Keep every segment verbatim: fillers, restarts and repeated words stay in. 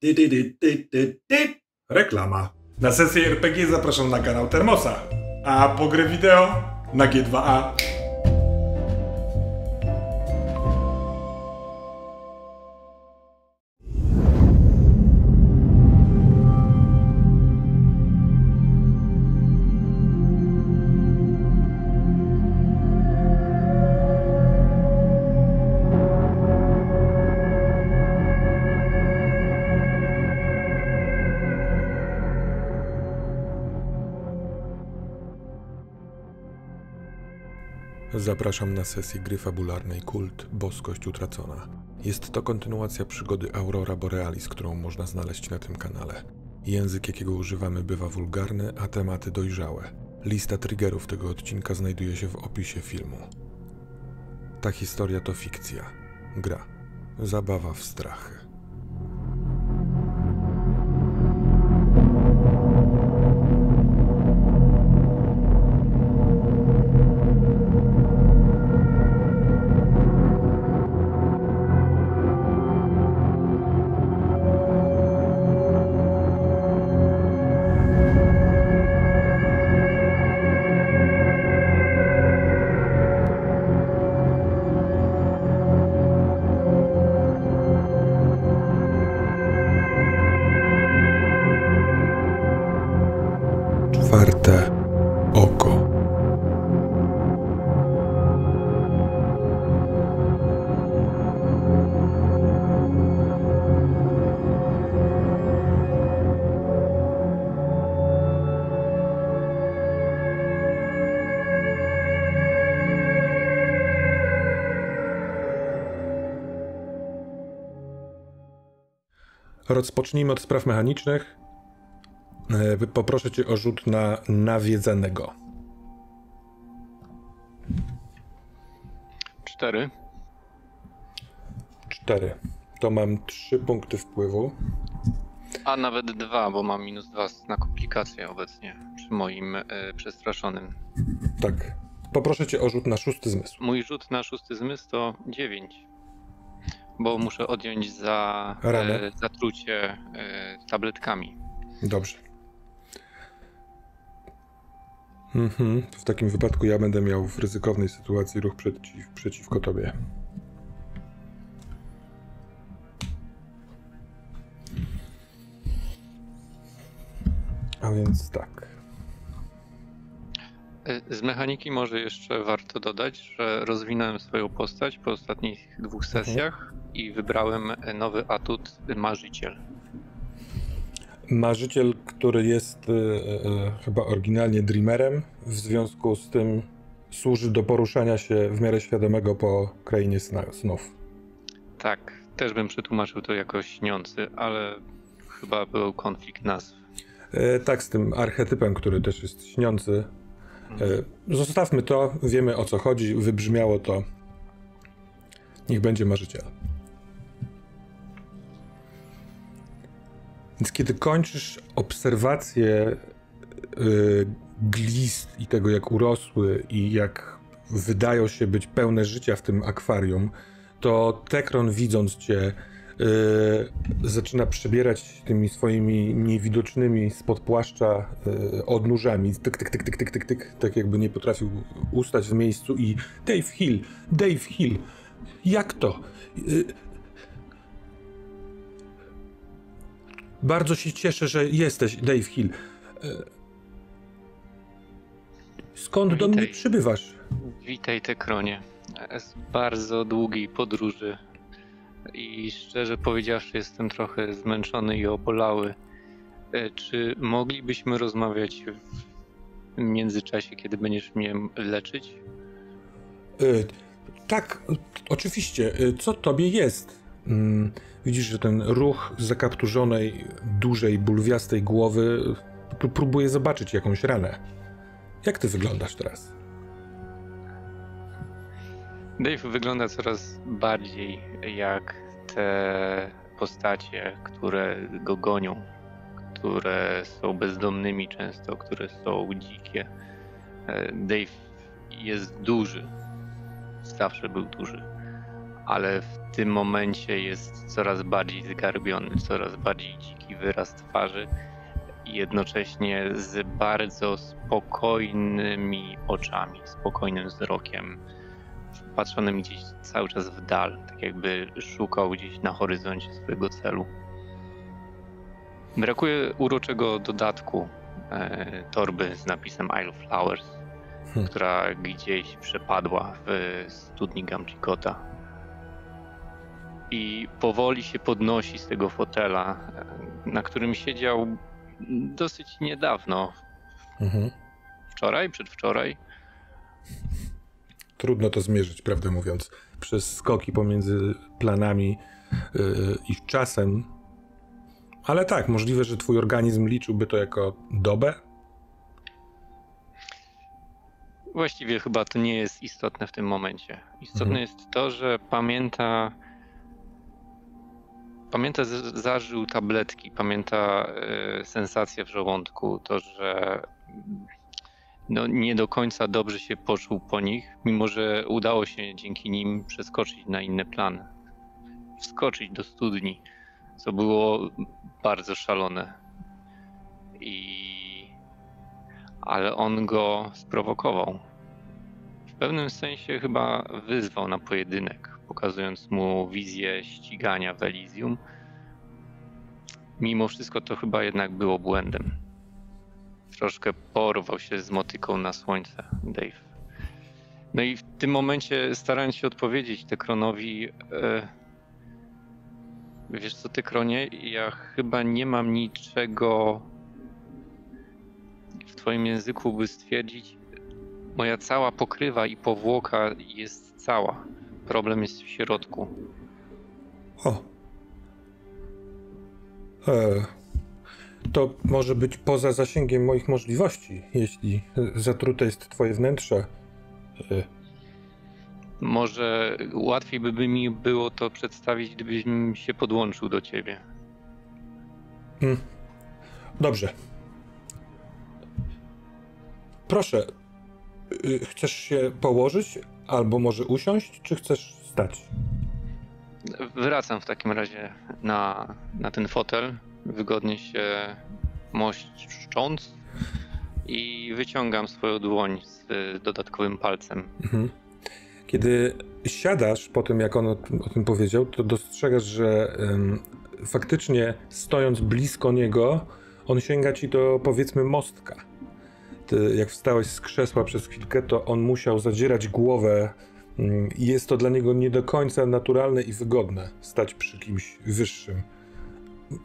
Ty, ty, ty, ty, ty, ty. Reklama. Na sesję R P G zapraszam na kanał Termosa, a po grę wideo na G dwa A. Zapraszam na sesję gry fabularnej Kult – Boskość Utracona. Jest to kontynuacja przygody Aurora Borealis, którą można znaleźć na tym kanale. Język, jakiego używamy, bywa wulgarny, a tematy dojrzałe. Lista triggerów tego odcinka znajduje się w opisie filmu. Ta historia to fikcja. Gra. Zabawa w strachy. Czwarte oko. Rozpocznijmy od spraw mechanicznych. Poproszę cię o rzut na nawiedzanego. Cztery. Cztery. To mam trzy punkty wpływu. A nawet dwa, bo mam minus dwa na komplikację obecnie przy moim y, przestraszonym. Tak. Poproszę cię o rzut na szósty zmysł. Mój rzut na szósty zmysł to dziewięć. Bo muszę odjąć za y, zatrucie y, tabletkami. Dobrze. Mhm, to w takim wypadku ja będę miał w ryzykownej sytuacji ruch przeciw, przeciwko tobie. A więc tak. Z mechaniki może jeszcze warto dodać, że rozwinąłem swoją postać po ostatnich dwóch sesjach mhm. i wybrałem nowy atut Marzyciel. Marzyciel, który jest y, y, chyba oryginalnie dreamerem, w związku z tym służy do poruszania się w miarę świadomego po krainie snów. Tak, też bym przetłumaczył to jako śniący, ale chyba był konflikt nazw. Y, tak, z tym archetypem, który też jest śniący. Y, zostawmy to, wiemy o co chodzi, wybrzmiało to. Niech będzie Marzyciel. Więc kiedy kończysz obserwację yy, glist i tego, jak urosły i jak wydają się być pełne życia w tym akwarium, to Tekron, widząc cię, yy, zaczyna przebierać tymi swoimi niewidocznymi spod płaszcza yy, odnóżami. Tyk, tyk, tyk, tyk, tyk, tyk, tyk, tak jakby nie potrafił ustać w miejscu i Dave Hill, Dave Hill, jak to? Yy, Bardzo się cieszę, że jesteś, Dave Hill. Skąd witaj, do mnie przybywasz? Witaj, Tekronie. Z bardzo długiej podróży. I szczerze powiedziawszy, jestem trochę zmęczony i obolały. Czy moglibyśmy rozmawiać w międzyczasie, kiedy będziesz mnie leczyć? Y- tak, oczywiście. Co tobie jest? Mm. Widzisz, że ten ruch zakapturzonej, dużej, bulwiastej głowy próbuje zobaczyć jakąś ranę. Jak ty wyglądasz teraz? Dave wygląda coraz bardziej jak te postacie, które go gonią, które są bezdomnymi często, które są dzikie. Dave jest duży. Zawsze był duży. ale w tym momencie jest coraz bardziej zgarbiony, coraz bardziej dziki wyraz twarzy i jednocześnie z bardzo spokojnymi oczami, spokojnym wzrokiem, patrzonym gdzieś cały czas w dal, tak jakby szukał gdzieś na horyzoncie swojego celu. Brakuje uroczego dodatku e, torby z napisem I Love Flowers, hmm. która gdzieś przepadła w studni Gamchicotha. I powoli się podnosi z tego fotela, na którym siedział dosyć niedawno. Mhm. Wczoraj, przedwczoraj. Trudno to zmierzyć, prawdę mówiąc. Przez skoki pomiędzy planami yy, i czasem. Ale tak, możliwe, że twój organizm liczyłby to jako dobę? Właściwie chyba to nie jest istotne w tym momencie. Istotne mhm. jest to, że pamięta... Pamięta, zażył tabletki, pamięta y, sensację w żołądku, to, że no, nie do końca dobrze się poczuł po nich, mimo że udało się dzięki nim przeskoczyć na inne plany, wskoczyć do studni, co było bardzo szalone. I... Ale on go sprowokował. W pewnym sensie chyba wyzwał na pojedynek, pokazując mu wizję ścigania w Elizjum. Mimo wszystko to chyba jednak było błędem. Troszkę porwał się z motyką na słońce, Dave. No i w tym momencie, starając się odpowiedzieć Tekronowi, e, wiesz co, Tekronie, ja chyba nie mam niczego w twoim języku, by stwierdzić, moja cała pokrywa i powłoka jest cała. Problem jest w środku. O. E, to może być poza zasięgiem moich możliwości, jeśli zatrute jest twoje wnętrze. E. Może łatwiej by mi było to przedstawić, gdybym się podłączył do ciebie. Hmm. Dobrze. Proszę. Chcesz się położyć? Albo może usiąść, czy chcesz stać? Wracam w takim razie na, na ten fotel, wygodnie się moszcząc i wyciągam swoją dłoń z dodatkowym palcem. Mhm. Kiedy siadasz, po tym jak on o, o tym powiedział, to dostrzegasz, że ym, faktycznie stojąc blisko niego, on sięga ci do, powiedzmy, mostka. Ty, jak wstałeś z krzesła przez chwilkę, to on musiał zadzierać głowę i jest to dla niego nie do końca naturalne i wygodne stać przy kimś wyższym.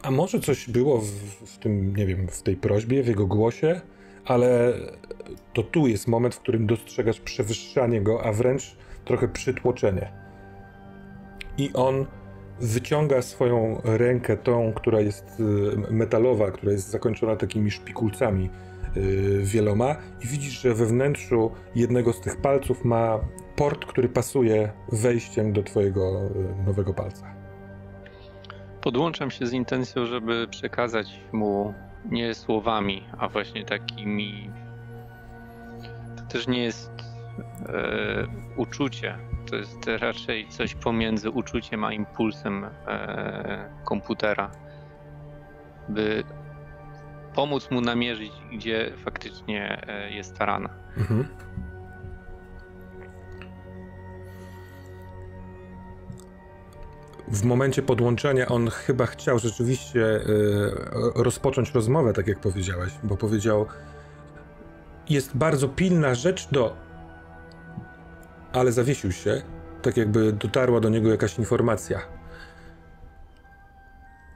A może coś było w, w tym, nie wiem, w tej prośbie, w jego głosie, ale to tu jest moment, w którym dostrzegasz przewyższanie go, a wręcz trochę przytłoczenie. I on wyciąga swoją rękę, tą, która jest metalowa, która jest zakończona takimi szpikulcami, wieloma i widzisz, że we wnętrzu jednego z tych palców ma port, który pasuje wejściem do twojego nowego palca. Podłączam się z intencją, żeby przekazać mu nie słowami, a właśnie takimi... To też nie jest e, uczucie, to jest raczej coś pomiędzy uczuciem a impulsem e, komputera, by pomóc mu namierzyć, gdzie faktycznie jest ta rana. Mhm. W momencie podłączenia on chyba chciał rzeczywiście yy, rozpocząć rozmowę, tak jak powiedziałeś, bo powiedział, jest bardzo pilna rzecz do... Ale zawiesił się, tak jakby dotarła do niego jakaś informacja.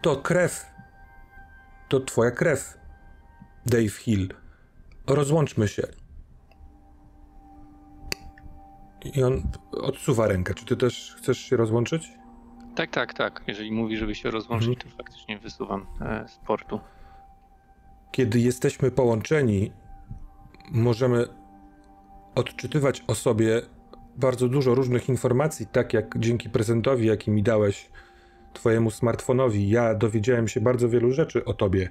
To krew. To twoja krew. Dave Hill, rozłączmy się. I on odsuwa rękę. Czy ty też chcesz się rozłączyć? Tak, tak, tak. Jeżeli mówi, żeby się rozłączyć, mhm. to faktycznie wysuwam e, z portu. Kiedy jesteśmy połączeni, możemy odczytywać o sobie bardzo dużo różnych informacji, tak jak dzięki prezentowi, jaki mi dałeś, twojemu smartfonowi. Ja dowiedziałem się bardzo wielu rzeczy o tobie.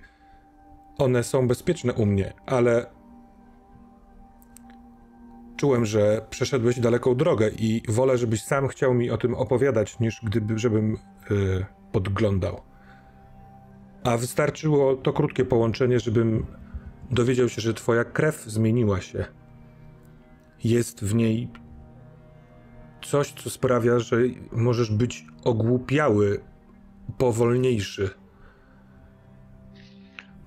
One są bezpieczne u mnie, ale Czułem, że przeszedłeś daleką drogę i wolę, żebyś sam chciał mi o tym opowiadać, niż gdyby, żebym yy, podglądał. A wystarczyło to krótkie połączenie, żebym dowiedział się, że twoja krew zmieniła się. Jest w niej coś, co sprawia, że możesz być ogłupiały, powolniejszy.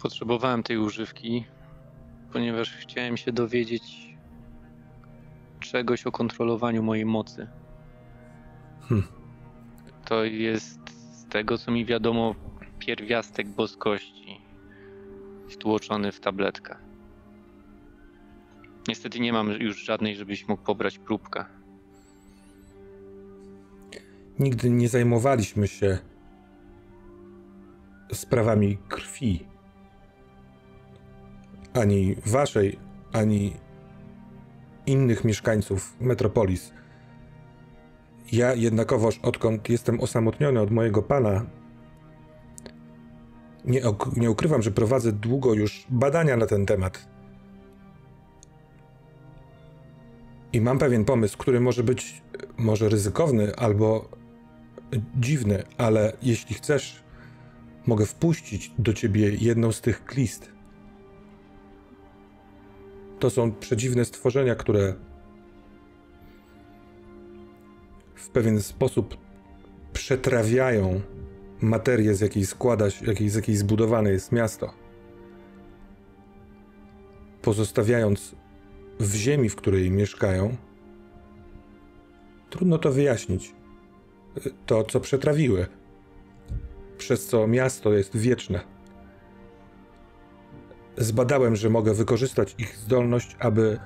Potrzebowałem tej używki, ponieważ chciałem się dowiedzieć czegoś o kontrolowaniu mojej mocy. Hmm. To jest, z tego co mi wiadomo, pierwiastek boskości wtłoczony w tabletkę. Niestety nie mam już żadnej, żebyś mógł pobrać próbkę. Nigdy nie zajmowaliśmy się sprawami krwi. Ani waszej, ani innych mieszkańców metropolis. Ja jednakowoż, odkąd jestem osamotniony od mojego pana, nie, nie ukrywam, że prowadzę długo już badania na ten temat. I mam pewien pomysł, który może być może ryzykowny albo dziwny, ale jeśli chcesz, mogę wpuścić do ciebie jedną z tych klist. To są przedziwne stworzenia, które w pewien sposób przetrawiają materię, z jakiej składa się, z jakiej zbudowane jest miasto. Pozostawiając w ziemi, w której mieszkają, trudno to wyjaśnić. To, co przetrawiły, przez co miasto jest wieczne. Zbadałem, że mogę wykorzystać ich zdolność, aby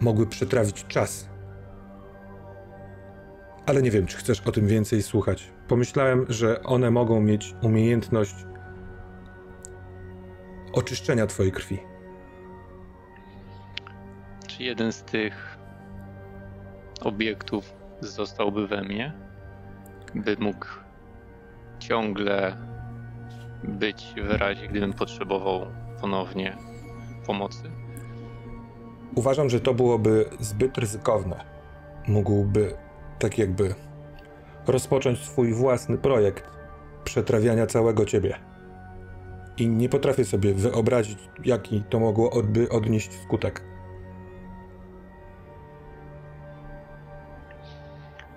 mogły przetrawić czas. Ale nie wiem, czy chcesz o tym więcej słuchać. Pomyślałem, że one mogą mieć umiejętność oczyszczenia twojej krwi. Czy jeden z tych obiektów zostałby we mnie, by mógł ciągle być w razie, gdybym potrzebował ponownie pomocy? Uważam, że to byłoby zbyt ryzykowne. Mógłby tak jakby rozpocząć swój własny projekt przetrawiania całego ciebie. I nie potrafię sobie wyobrazić, jaki to mogło odby odnieść skutek.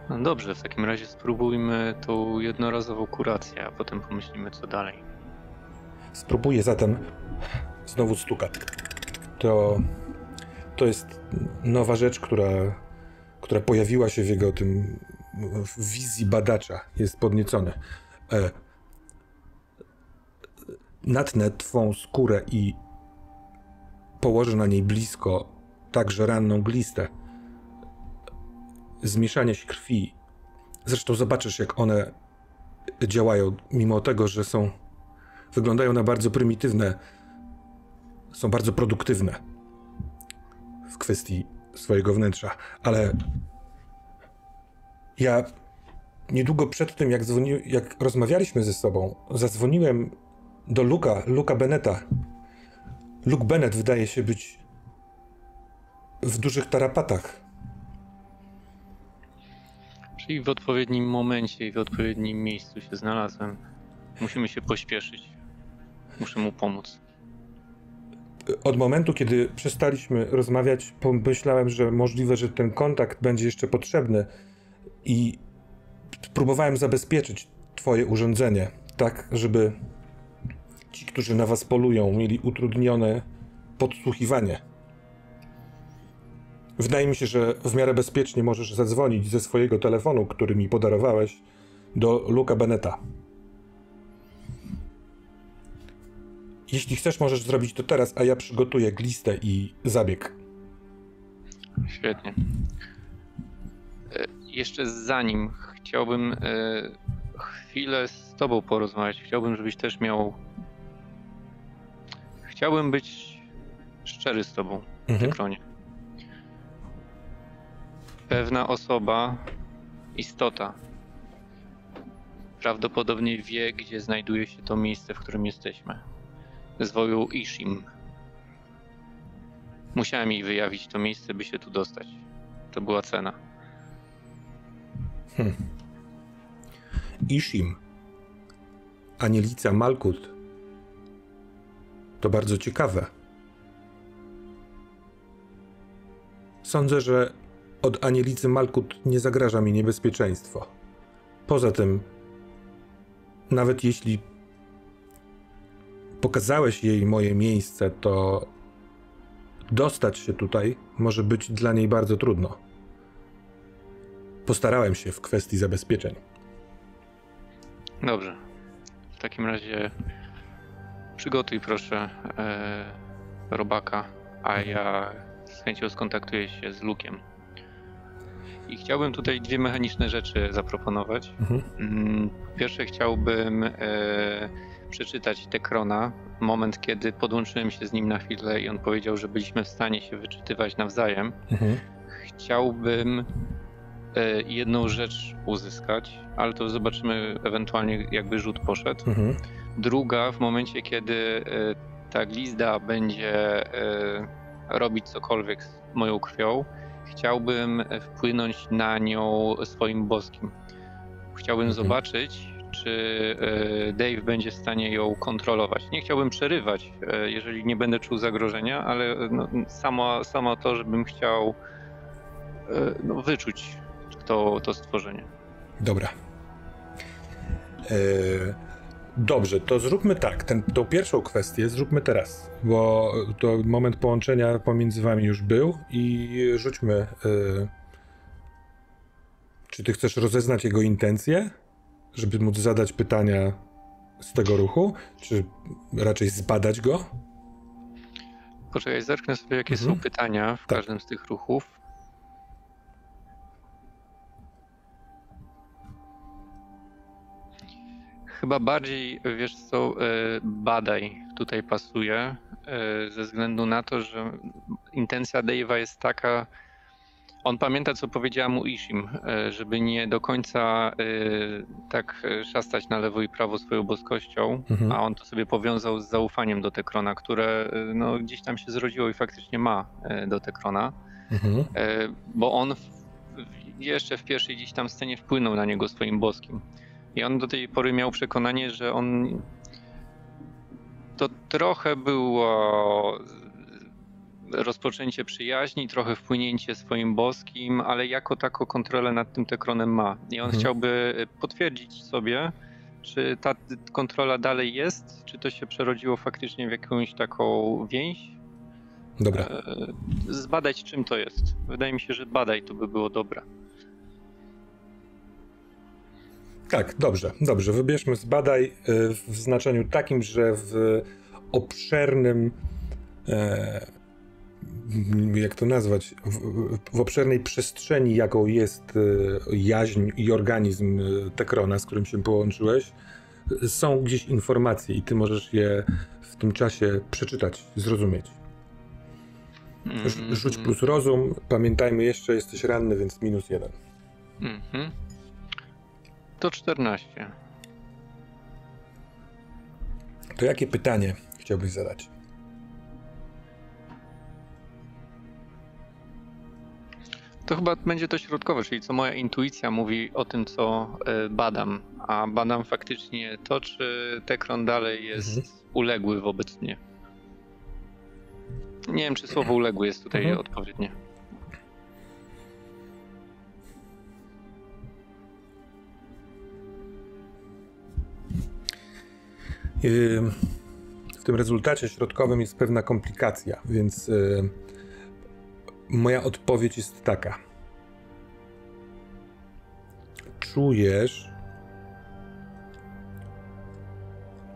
No dobrze, w takim razie spróbujmy tą jednorazową kurację, a potem pomyślimy, co dalej. Spróbuję zatem znowu stuka. To, to jest nowa rzecz, która, która pojawiła się w jego tym w wizji badacza. Jest podniecony. E, natnę twą skórę i położę na niej blisko także ranną glistę. Zmieszanie się krwi. Zresztą zobaczysz, jak one działają, mimo tego, że są... wyglądają na bardzo prymitywne, są bardzo produktywne w kwestii swojego wnętrza, ale ja niedługo przed tym, jak, dzwoni, jak rozmawialiśmy ze sobą, zadzwoniłem do Luka, Luka Bennetta. Luke Bennett wydaje się być w dużych tarapatach. Czyli w odpowiednim momencie i w odpowiednim miejscu się znalazłem. Musimy się pośpieszyć. Muszę mu pomóc. Od momentu, kiedy przestaliśmy rozmawiać, pomyślałem, że możliwe, że ten kontakt będzie jeszcze potrzebny i próbowałem zabezpieczyć twoje urządzenie, tak, żeby ci, którzy na was polują, mieli utrudnione podsłuchiwanie. Wydaje mi się, że w miarę bezpiecznie możesz zadzwonić ze swojego telefonu, który mi podarowałeś, do Luka Bennetta. Jeśli chcesz, możesz zrobić to teraz, a ja przygotuję glistę i zabieg. Świetnie. Jeszcze zanim, chciałbym chwilę z tobą porozmawiać. Chciałbym, żebyś też miał... Chciałbym być szczery z tobą w Tekronie. Mhm. Pewna osoba, istota, prawdopodobnie wie, gdzie znajduje się to miejsce, w którym jesteśmy. Zwoju Ishim. Musiałem jej wyjawić to miejsce, by się tu dostać. To była cena. Hmm. Ishim, anielica Malkut, to bardzo ciekawe. Sądzę, że od anielicy Malkut nie zagraża mi niebezpieczeństwo. Poza tym, nawet jeśli pokazałeś jej moje miejsce, to dostać się tutaj może być dla niej bardzo trudno. Postarałem się w kwestii zabezpieczeń. Dobrze. W takim razie przygotuj proszę e, robaka, a ja z chęcią skontaktuję się z Luke'em. I chciałbym tutaj dwie mechaniczne rzeczy zaproponować. Mhm. Pierwsze, chciałbym e, przeczytać Tekrona, moment kiedy podłączyłem się z nim na chwilę i on powiedział, że byliśmy w stanie się wyczytywać nawzajem. Mhm. Chciałbym e, jedną rzecz uzyskać, ale to zobaczymy ewentualnie, jakby rzut poszedł. Mhm. Druga, w momencie kiedy e, ta glizda będzie e, robić cokolwiek z moją krwią, chciałbym wpłynąć na nią swoim boskim. Chciałbym mhm. zobaczyć, czy Dave będzie w stanie ją kontrolować. Nie chciałbym przerywać, jeżeli nie będę czuł zagrożenia, ale no, samo, samo to, żebym chciał no, wyczuć to, to stworzenie. Dobra. Eee, dobrze, to zróbmy tak. Ten, tą pierwszą kwestię zróbmy teraz, bo to moment połączenia pomiędzy wami już był i rzućmy. Eee, czy ty chcesz rozeznać jego intencje, żeby móc zadać pytania z tego ruchu, czy raczej zbadać go? Poczekaj, zerknę sobie, jakie mhm. są pytania w tak. każdym z tych ruchów. Chyba bardziej, wiesz co, badaj tutaj pasuje, ze względu na to, że intencja Dave'a jest taka, on pamięta, co powiedziała mu Ishim, żeby nie do końca y, tak szastać na lewo i prawo swoją boskością, mhm. a on to sobie powiązał z zaufaniem do Tekrona, które no, gdzieś tam się zrodziło i faktycznie ma do Tekrona, mhm. y, bo on w, jeszcze w pierwszej gdzieś tam scenie wpłynął na niego swoim boskim. I on do tej pory miał przekonanie, że on... To trochę było... rozpoczęcie przyjaźni, trochę wpłynięcie swoim boskim, ale jako taką kontrolę nad tym Tekronem ma. I on mhm. chciałby potwierdzić sobie, czy ta kontrola dalej jest, czy to się przerodziło faktycznie w jakąś taką więź. Dobra. Zbadać, czym to jest. Wydaje mi się, że badaj to by było dobre. Tak, dobrze, dobrze. Wybierzmy zbadaj w znaczeniu takim, że w obszernym e... jak to nazwać, w, w obszernej przestrzeni, jaką jest jaźń i organizm Tekrona, z którym się połączyłeś, są gdzieś informacje i ty możesz je w tym czasie przeczytać, zrozumieć. Rzuć plus rozum, pamiętajmy jeszcze, jesteś ranny, więc minus jeden. Mhm. To czternaście. To jakie pytanie chciałbyś zadać? To chyba będzie to środkowe, czyli co moja intuicja mówi o tym, co badam, a badam faktycznie to, czy Tekron dalej jest mhm. uległy wobec mnie. Nie wiem, czy słowo uległy jest tutaj mhm. odpowiednie. W tym rezultacie środkowym jest pewna komplikacja, więc... Moja odpowiedź jest taka. Czujesz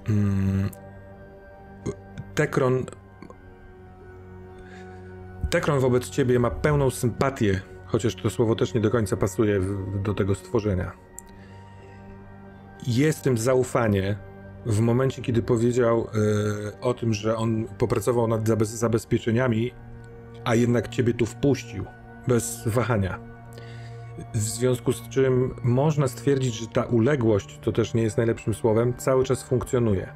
mm, Tekron Tekron wobec ciebie ma pełną sympatię, chociaż to słowo też nie do końca pasuje w, do tego stworzenia. Jest w tym zaufanie w momencie, kiedy powiedział y, o tym, że on popracował nad zabez, zabezpieczeniami, a jednak ciebie tu wpuścił, bez wahania. W związku z czym można stwierdzić, że ta uległość, to też nie jest najlepszym słowem, cały czas funkcjonuje.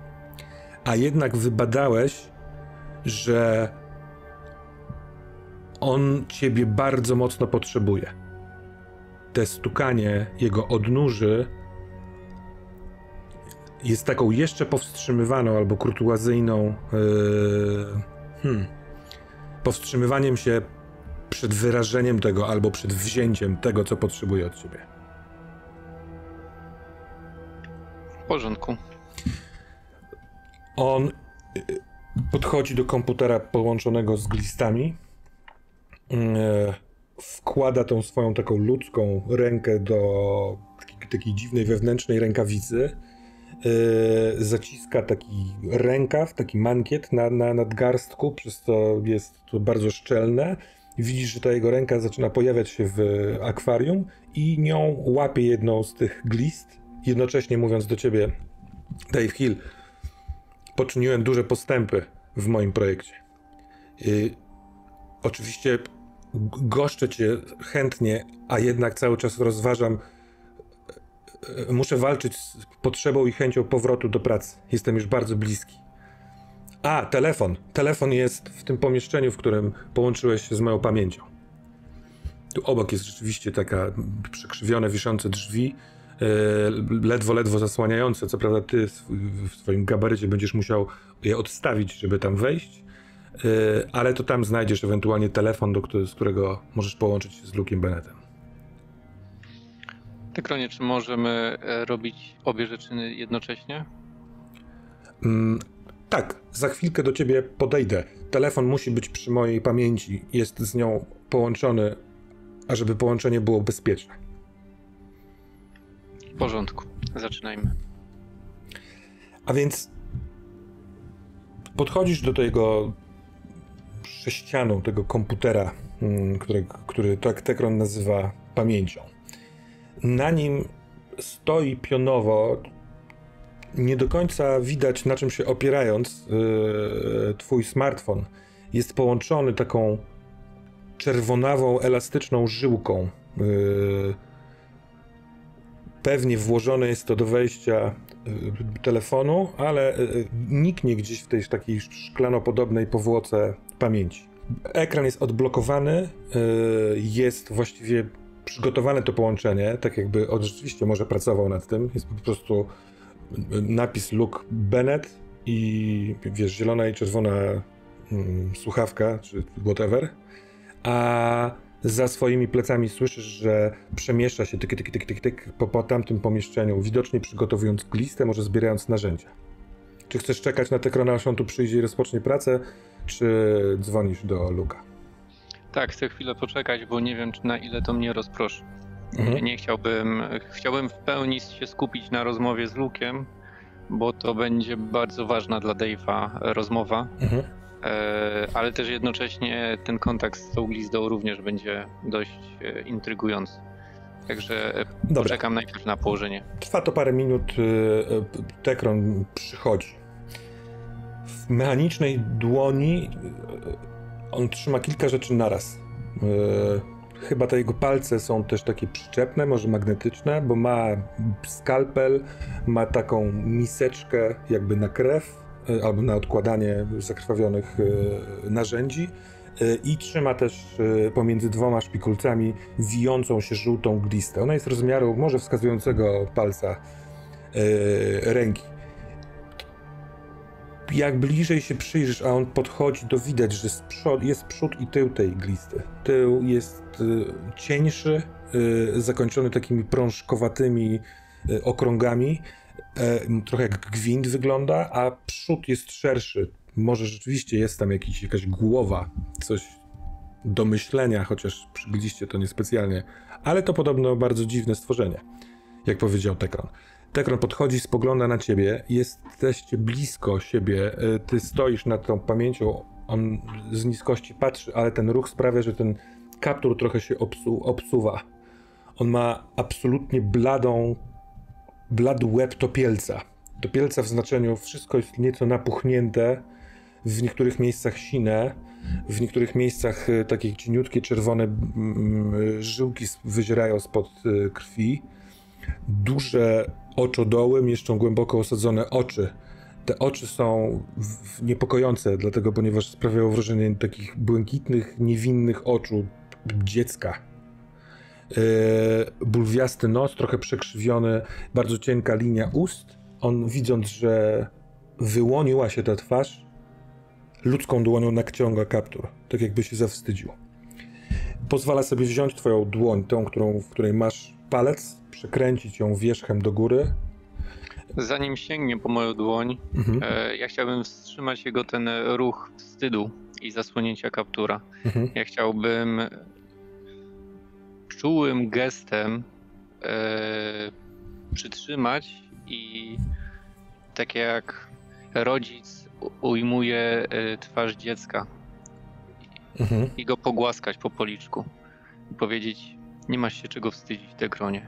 A jednak wybadałeś, że On ciebie bardzo mocno potrzebuje. Te stukanie jego odnóży jest taką jeszcze powstrzymywaną albo kurtuazyjną yy, hmm, powstrzymywaniem się przed wyrażeniem tego albo przed wzięciem tego, co potrzebuje od ciebie. W porządku. On podchodzi do komputera połączonego z glistami, wkłada tą swoją taką ludzką rękę do takiej dziwnej wewnętrznej rękawicy, zaciska taki rękaw, taki mankiet na, na nadgarstku, przez co jest to bardzo szczelne. Widzisz, że ta jego ręka zaczyna pojawiać się w akwarium i nią łapie jedną z tych glist, jednocześnie mówiąc do ciebie: Dave Hill, poczyniłem duże postępy w moim projekcie. Yy, oczywiście goszczę cię chętnie, a jednak cały czas rozważam, yy, muszę walczyć z potrzebą i chęcią powrotu do pracy. Jestem już bardzo bliski. A, telefon. Telefon jest w tym pomieszczeniu, w którym połączyłeś się z moją pamięcią. Tu obok jest rzeczywiście taka przekrzywione, wiszące drzwi, ledwo, ledwo zasłaniające. Co prawda ty w swoim gabarycie będziesz musiał je odstawić, żeby tam wejść, ale to tam znajdziesz ewentualnie telefon, do, z którego możesz połączyć się z Luke'em Bennettem. Tekronie, czy możemy robić obie rzeczy jednocześnie? Mm, tak, za chwilkę do ciebie podejdę. Telefon musi być przy mojej pamięci, jest z nią połączony, ażeby połączenie było bezpieczne. W porządku, zaczynajmy. A więc podchodzisz do tego sześcianu, tego komputera, który, który Tekron nazywa pamięcią. Na nim stoi pionowo, nie do końca widać, na czym się opierając, yy, twój smartfon. Jest połączony taką czerwonawą, elastyczną żyłką. Yy, Pewnie włożone jest to do wejścia y, telefonu, ale y, niknie gdzieś w tej takiej szklanopodobnej powłoce pamięci. Ekran jest odblokowany, y, jest właściwie przygotowane to połączenie, tak jakby on rzeczywiście może pracował nad tym. Jest po prostu napis Luke Bennett i wiesz, zielona i czerwona y, słuchawka, czy whatever. A za swoimi plecami słyszysz, że przemieszcza się tyk, tyk, tyk, tyk, tyk po, po tamtym pomieszczeniu, widocznie przygotowując listę, może zbierając narzędzia. Czy chcesz czekać na Tekrona, aż on tu przyjdzie i rozpocznie pracę, czy dzwonisz do Luke'a? Tak, chcę chwilę poczekać, bo nie wiem, czy na ile to mnie rozproszy. Mhm. Nie chciałbym, chciałbym w pełni się skupić na rozmowie z Luke'em, bo to będzie bardzo ważna dla Dave'a rozmowa. Mhm. Ale też jednocześnie ten kontakt z tą glizdą również będzie dość intrygujący. Także Dobra. Poczekam najpierw na położenie. Trwa to parę minut, Tekron przychodzi. W mechanicznej dłoni on trzyma kilka rzeczy naraz. Chyba te jego palce są też takie przyczepne, może magnetyczne, bo ma skalpel, ma taką miseczkę jakby na krew, albo na odkładanie zakrwawionych narzędzi i trzyma też pomiędzy dwoma szpikulcami wijącą się żółtą glistę. Ona jest rozmiaru może wskazującego palca ręki. Jak bliżej się przyjrzysz, a on podchodzi, to widać, że jest przód i tył tej glisty. Tył jest cieńszy, zakończony takimi prążkowatymi okrągami. Trochę jak gwint wygląda, a przód jest szerszy. Może rzeczywiście jest tam jakiś, jakaś głowa, coś do myślenia, chociaż przygliście to niespecjalnie. Ale to podobno bardzo dziwne stworzenie, jak powiedział Tekron. Tekron podchodzi, spogląda na ciebie, jesteście blisko siebie, ty stoisz nad tą pamięcią, on z niskości patrzy, ale ten ruch sprawia, że ten kaptur trochę się obsu- obsuwa. On ma absolutnie bladą Blady łeb topielca. Topielca w znaczeniu wszystko jest nieco napuchnięte, w niektórych miejscach sine, w niektórych miejscach takie cieniutkie, czerwone żyłki wyzierają spod krwi. Duże oczodoły mieszczą głęboko osadzone oczy, Te oczy są niepokojące, dlatego, ponieważ sprawiają wrażenie takich błękitnych, niewinnych oczu dziecka. Yy, bulwiasty nos, trochę przekrzywiony, bardzo cienka linia ust. On, widząc, że wyłoniła się ta twarz, ludzką dłonią naciąga kaptur, tak jakby się zawstydził. Pozwala sobie wziąć twoją dłoń, tą, którą, w której masz palec, przekręcić ją wierzchem do góry. Zanim sięgnie po moją dłoń, mhm. e, ja chciałbym wstrzymać jego ten ruch wstydu i zasłonięcia kaptura. Mhm. Ja chciałbym czułym gestem e, przytrzymać i tak jak rodzic ujmuje twarz dziecka mhm. i go pogłaskać po policzku i powiedzieć: nie masz się czego wstydzić, Tekronie.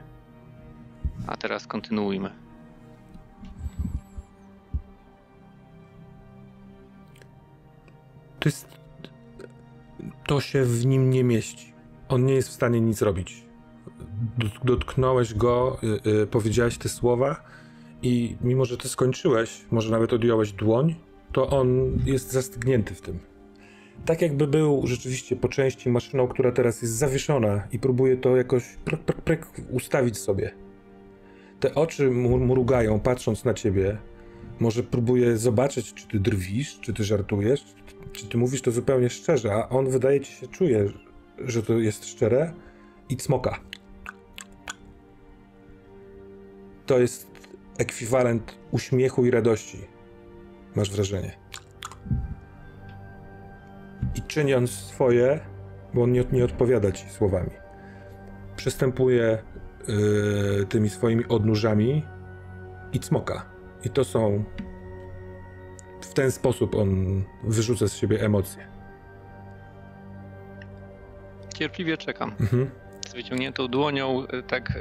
A teraz kontynuujmy. To jest... to się w nim nie mieści. On nie jest w stanie nic robić. Dotknąłeś go, yy, yy, powiedziałeś te słowa i mimo, że ty skończyłeś, może nawet odjąłeś dłoń, to on jest zastygnięty w tym. Tak jakby był rzeczywiście po części maszyną, która teraz jest zawieszona i próbuje to jakoś pr pr pr ustawić sobie. Te oczy mrugają, patrząc na ciebie. Może próbuje zobaczyć, czy ty drwisz, czy ty żartujesz, czy ty mówisz to zupełnie szczerze, a on, wydaje ci się, czuje, że to jest szczere i cmoka. To jest ekwiwalent uśmiechu i radości, masz wrażenie. I czyniąc swoje, bo on nie, nie odpowiada ci słowami, przystępuje yy, tymi swoimi odnóżami i cmoka. I to są... W ten sposób on wyrzuca z siebie emocje. Cierpliwie czekam. Mhm. Z wyciągniętą dłonią, tak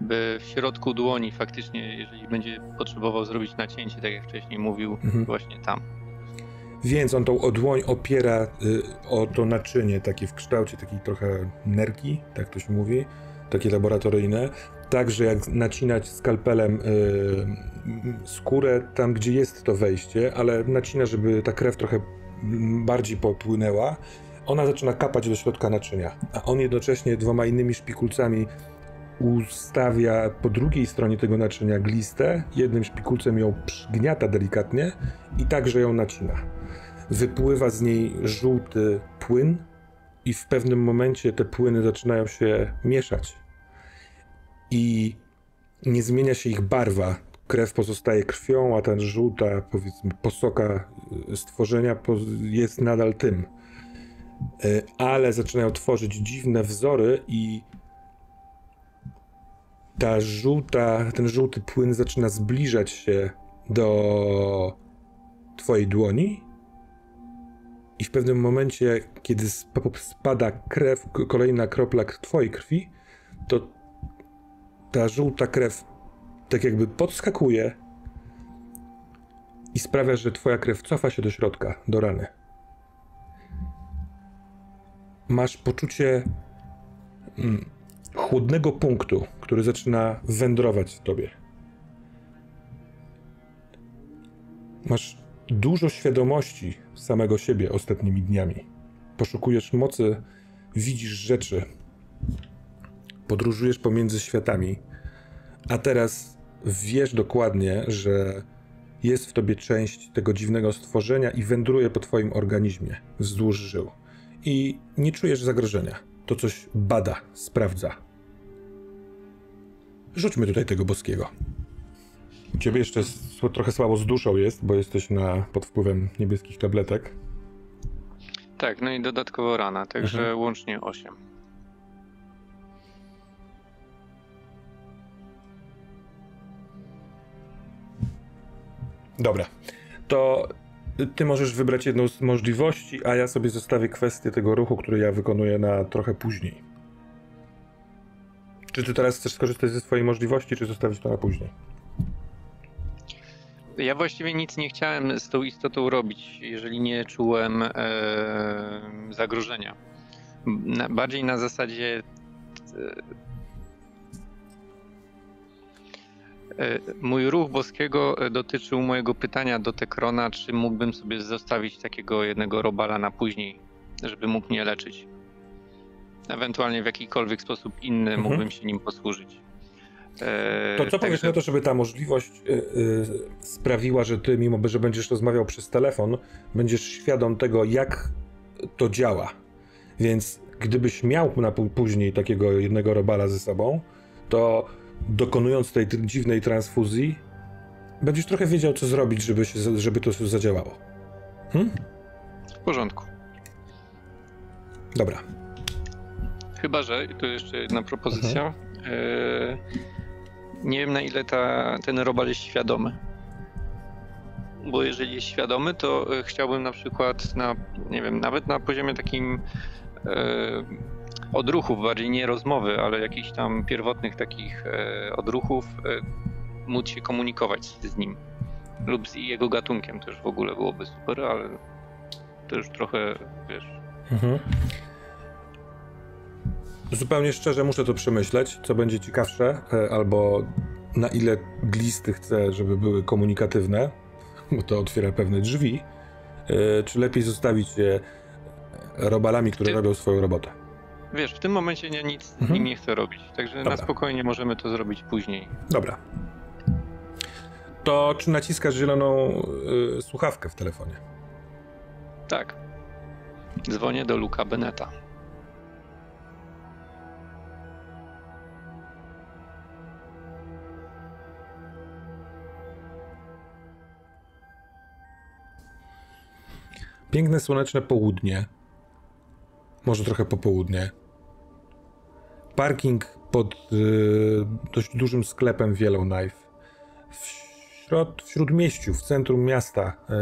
by w środku dłoni faktycznie, jeżeli będzie potrzebował zrobić nacięcie, tak jak wcześniej mówił, mhm. właśnie tam. Więc on tą dłoń opiera o to naczynie, takie w kształcie takiej trochę nerki, tak to się mówi, takie laboratoryjne. Także jak nacinać skalpelem yy, skórę tam, gdzie jest to wejście, ale nacina, żeby ta krew trochę bardziej popłynęła. Ona zaczyna kapać do środka naczynia, a on jednocześnie dwoma innymi szpikulcami ustawia po drugiej stronie tego naczynia glistę, jednym szpikulcem ją przygniata delikatnie i także ją nacina. Wypływa z niej żółty płyn i w pewnym momencie te płyny zaczynają się mieszać. I nie zmienia się ich barwa. Krew pozostaje krwią, a ta żółta, powiedzmy, posoka stworzenia jest nadal tym. Ale zaczynają tworzyć dziwne wzory i ta żółta, ten żółty płyn zaczyna zbliżać się do twojej dłoni. I w pewnym momencie, kiedy spada krew, kolejna kropla twojej krwi, to ta żółta krew tak jakby podskakuje i sprawia, że twoja krew cofa się do środka, do rany. Masz poczucie mm, chłodnego punktu, który zaczyna wędrować w tobie. Masz dużo świadomości samego siebie ostatnimi dniami. Poszukujesz mocy, widzisz rzeczy. Podróżujesz pomiędzy światami, a teraz wiesz dokładnie, że jest w tobie część tego dziwnego stworzenia i wędruje po twoim organizmie wzdłuż żył. I nie czujesz zagrożenia. To coś bada, sprawdza. Rzućmy tutaj tego boskiego. U ciebie jeszcze trochę słabo z duszą jest, bo jesteś na, pod wpływem niebieskich tabletek. Tak, no i dodatkowo rana, także mhm. łącznie osiem. Dobra, to ty możesz wybrać jedną z możliwości, a ja sobie zostawię kwestię tego ruchu, który ja wykonuję na trochę później. Czy ty teraz chcesz skorzystać ze swojej możliwości, czy zostawić to na później? Ja właściwie nic nie chciałem z tą istotą robić, jeżeli nie czułem e, zagrożenia. Na, bardziej na zasadzie... E, Mój ruch boskiego dotyczył mojego pytania do Tekrona, czy mógłbym sobie zostawić takiego jednego robala na później, żeby mógł mnie leczyć. Ewentualnie w jakikolwiek sposób inny mhm. mógłbym się nim posłużyć. E, to co także... powiesz na to, żeby ta możliwość y, y, sprawiła, że ty, mimo że będziesz rozmawiał przez telefon, będziesz świadom tego, jak to działa. Więc gdybyś miał na później takiego jednego robala ze sobą, to dokonując tej dziwnej transfuzji, będziesz trochę wiedział, co zrobić, żeby, się, żeby to zadziałało. Hm? W porządku. Dobra. Chyba że, tu jeszcze jedna propozycja. Mhm. Yy, nie wiem, na ile ta, ten robal jest świadomy. Bo jeżeli jest świadomy, to chciałbym na przykład, na, nie wiem, nawet na poziomie takim yy, odruchów, bardziej nie rozmowy, ale jakichś tam pierwotnych takich e, odruchów, e, móc się komunikować z, z nim lub z jego gatunkiem też w ogóle byłoby super, ale to już trochę, wiesz... Mhm. Zupełnie szczerze muszę to przemyśleć, co będzie ciekawsze, e, albo na ile glisty chcę, żeby były komunikatywne, bo to otwiera pewne drzwi, e, czy lepiej zostawić je robalami, które Ty... robią swoją robotę. Wiesz, w tym momencie ja nic z nim nie chcę robić, także Dobra. na spokojnie możemy to zrobić później. Dobra. To czy naciskasz zieloną y, słuchawkę w telefonie? Tak. Dzwonię do Luke'a Bennetta. Piękne słoneczne południe. Może trochę popołudnie. Parking pod yy, dość dużym sklepem w Yellowknife. Wśród, wśród mieściu, w centrum miasta, yy,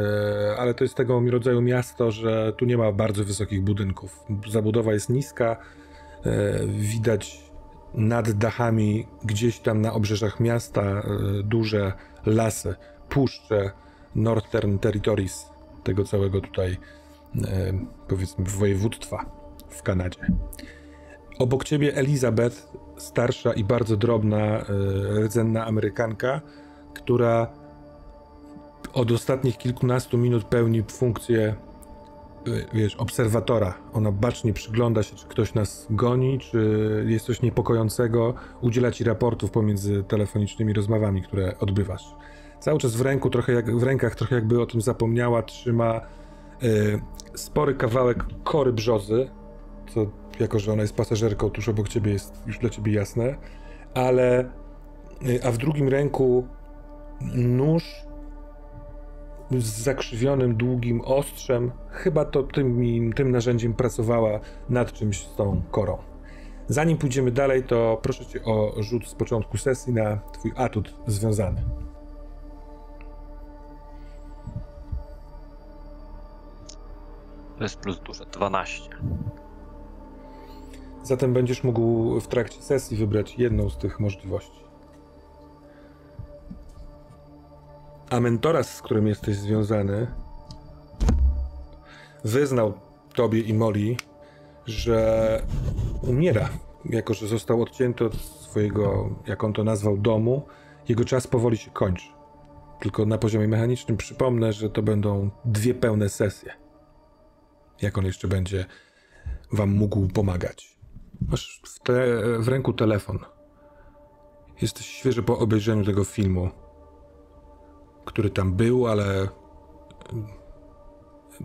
ale to jest tego rodzaju miasto, że tu nie ma bardzo wysokich budynków. Zabudowa jest niska, yy, widać nad dachami, gdzieś tam na obrzeżach miasta, yy, duże lasy, puszcze, Northern Territories, tego całego tutaj, yy, powiedzmy, województwa w Kanadzie. Obok ciebie Elizabeth, starsza i bardzo drobna, rdzenna Amerykanka, która od ostatnich kilkunastu minut pełni funkcję, wiesz, obserwatora. Ona bacznie przygląda się, czy ktoś nas goni, czy jest coś niepokojącego, udziela ci raportów pomiędzy telefonicznymi rozmowami, które odbywasz. Cały czas w ręku, trochę jak, w rękach, trochę jakby o tym zapomniała, trzyma y, spory kawałek kory brzozy, co, jako że ona jest pasażerką, tuż obok ciebie jest już dla ciebie jasne, ale, a w drugim ręku nóż z zakrzywionym, długim ostrzem, chyba to tym, tym narzędziem pracowała nad czymś z tą korą. Zanim pójdziemy dalej, to proszę cię o rzut z początku sesji na twój atut związany. To jest plus duże, dwanaście. Zatem będziesz mógł w trakcie sesji wybrać jedną z tych możliwości. Amentoras, z którym jesteś związany, wyznał tobie i Molly, że umiera, jako że został odcięty od swojego, jak on to nazwał, domu. Jego czas powoli się kończy. Tylko na poziomie mechanicznym przypomnę, że to będą dwie pełne sesje. Jak on jeszcze będzie wam mógł pomagać. Masz w, te, w ręku telefon. Jesteś świeżo po obejrzeniu tego filmu, który tam był, ale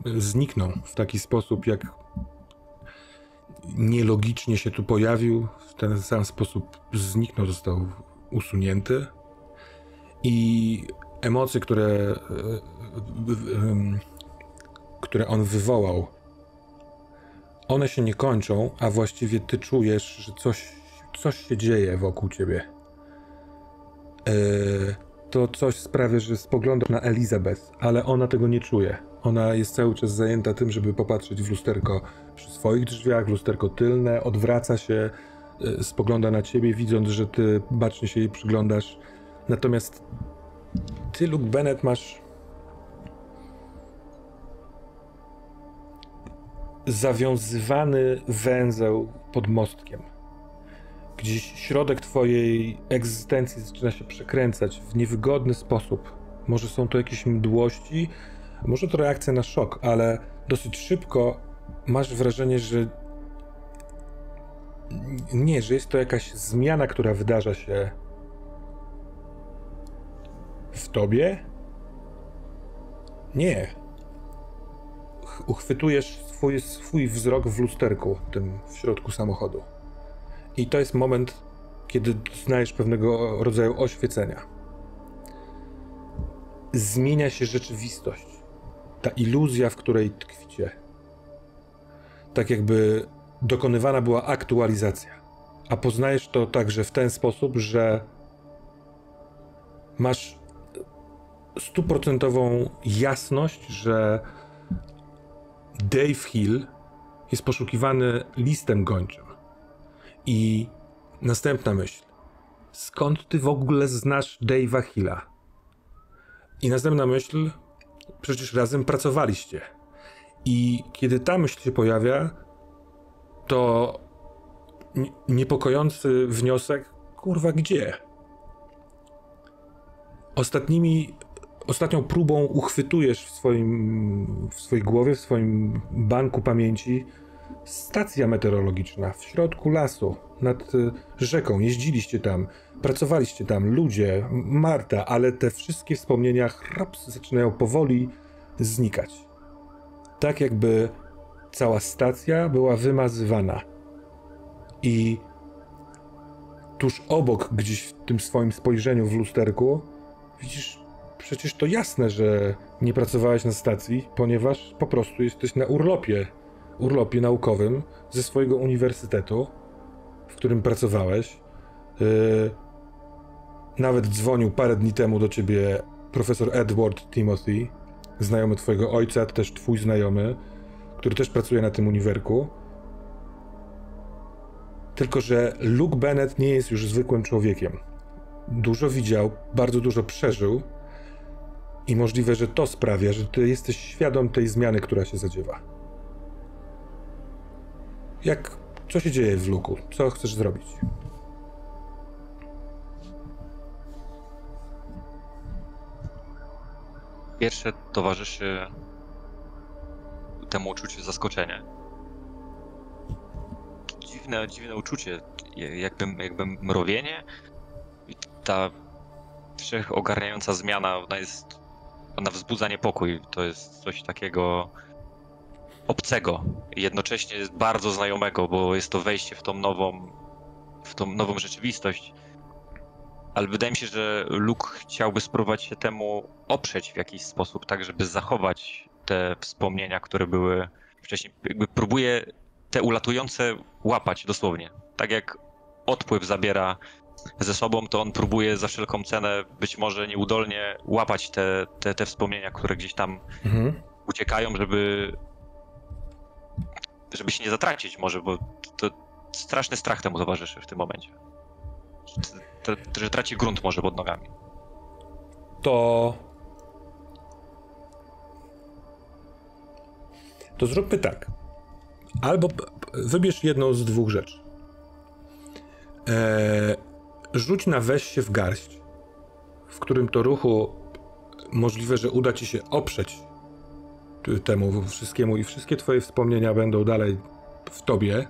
zniknął w taki sposób, jak nielogicznie się tu pojawił. W ten sam sposób zniknął, został usunięty. I emocje, które, które on wywołał, one się nie kończą, a właściwie ty czujesz, że coś, coś się dzieje wokół ciebie. Yy, to coś sprawia, że spoglądasz na Elizabeth, ale ona tego nie czuje. Ona jest cały czas zajęta tym, żeby popatrzeć w lusterko przy swoich drzwiach, lusterko tylne, odwraca się, yy, spogląda na ciebie, widząc, że ty bacznie się jej przyglądasz. Natomiast ty, Luke Bennett, masz... zawiązywany węzeł pod mostkiem. Gdzieś środek twojej egzystencji zaczyna się przekręcać w niewygodny sposób. Może są to jakieś mdłości, może to reakcja na szok, ale dosyć szybko masz wrażenie, że nie, że jest to jakaś zmiana, która wydarza się w tobie. Nie. Uchwytujesz swój, swój wzrok w lusterku, tym w środku samochodu. I to jest moment, kiedy doznajesz pewnego rodzaju oświecenia. Zmienia się rzeczywistość. Ta iluzja, w której tkwicie. Tak jakby dokonywana była aktualizacja. A poznajesz to także w ten sposób, że masz stuprocentową jasność, że Dave Hill jest poszukiwany listem gończym. I następna myśl. Skąd ty w ogóle znasz Dave'a Hilla? I następna myśl. Przecież razem pracowaliście. I kiedy ta myśl się pojawia, to niepokojący wniosek, kurwa, gdzie? Ostatnimi, ostatnią próbą uchwytujesz w swoim, w swojej głowie, w swoim banku pamięci stacja meteorologiczna w środku lasu, nad rzeką. Jeździliście tam, pracowaliście tam, ludzie, Marta, ale te wszystkie wspomnienia chraps, zaczynają powoli znikać. Tak jakby cała stacja była wymazywana. I tuż obok, gdzieś w tym swoim spojrzeniu w lusterku, widzisz, przecież to jasne, że nie pracowałeś na stacji, ponieważ po prostu jesteś na urlopie. urlopie naukowym ze swojego uniwersytetu, w którym pracowałeś. Yy, nawet dzwonił parę dni temu do ciebie profesor Edward Timothy, znajomy twojego ojca, też twój znajomy, który też pracuje na tym uniwerku. Tylko że Luke Bennett nie jest już zwykłym człowiekiem. Dużo widział, bardzo dużo przeżył i możliwe, że to sprawia, że ty jesteś świadom tej zmiany, która się zadziewa. Jak... co się dzieje w Luku? Co chcesz zrobić? Pierwsze towarzyszy temu uczuciu zaskoczenia. Dziwne, dziwne uczucie, jakby, jakby mrowienie. Ta wszechogarniająca zmiana, ona jest... ona wzbudza niepokój. To jest coś takiego... obcego, jednocześnie bardzo znajomego, bo jest to wejście w tą nową, w tą nową rzeczywistość. Ale wydaje mi się, że Luke chciałby spróbować się temu oprzeć w jakiś sposób, tak żeby zachować te wspomnienia, które były wcześniej. Jakby próbuje te ulatujące łapać dosłownie. Tak jak odpływ zabiera ze sobą, to on próbuje za wszelką cenę, być może nieudolnie, łapać te, te, te wspomnienia, które gdzieś tam mhm. uciekają, żeby... żeby się nie zatracić może, bo to straszny strach temu towarzyszy w tym momencie. Że, że traci grunt może pod nogami. To... To zróbmy tak. Albo wybierz jedną z dwóch rzeczy. Eee, rzuć na weź się w garść, w którym to ruchu możliwe, że uda ci się oprzeć temu wszystkiemu i wszystkie twoje wspomnienia będą dalej w tobie,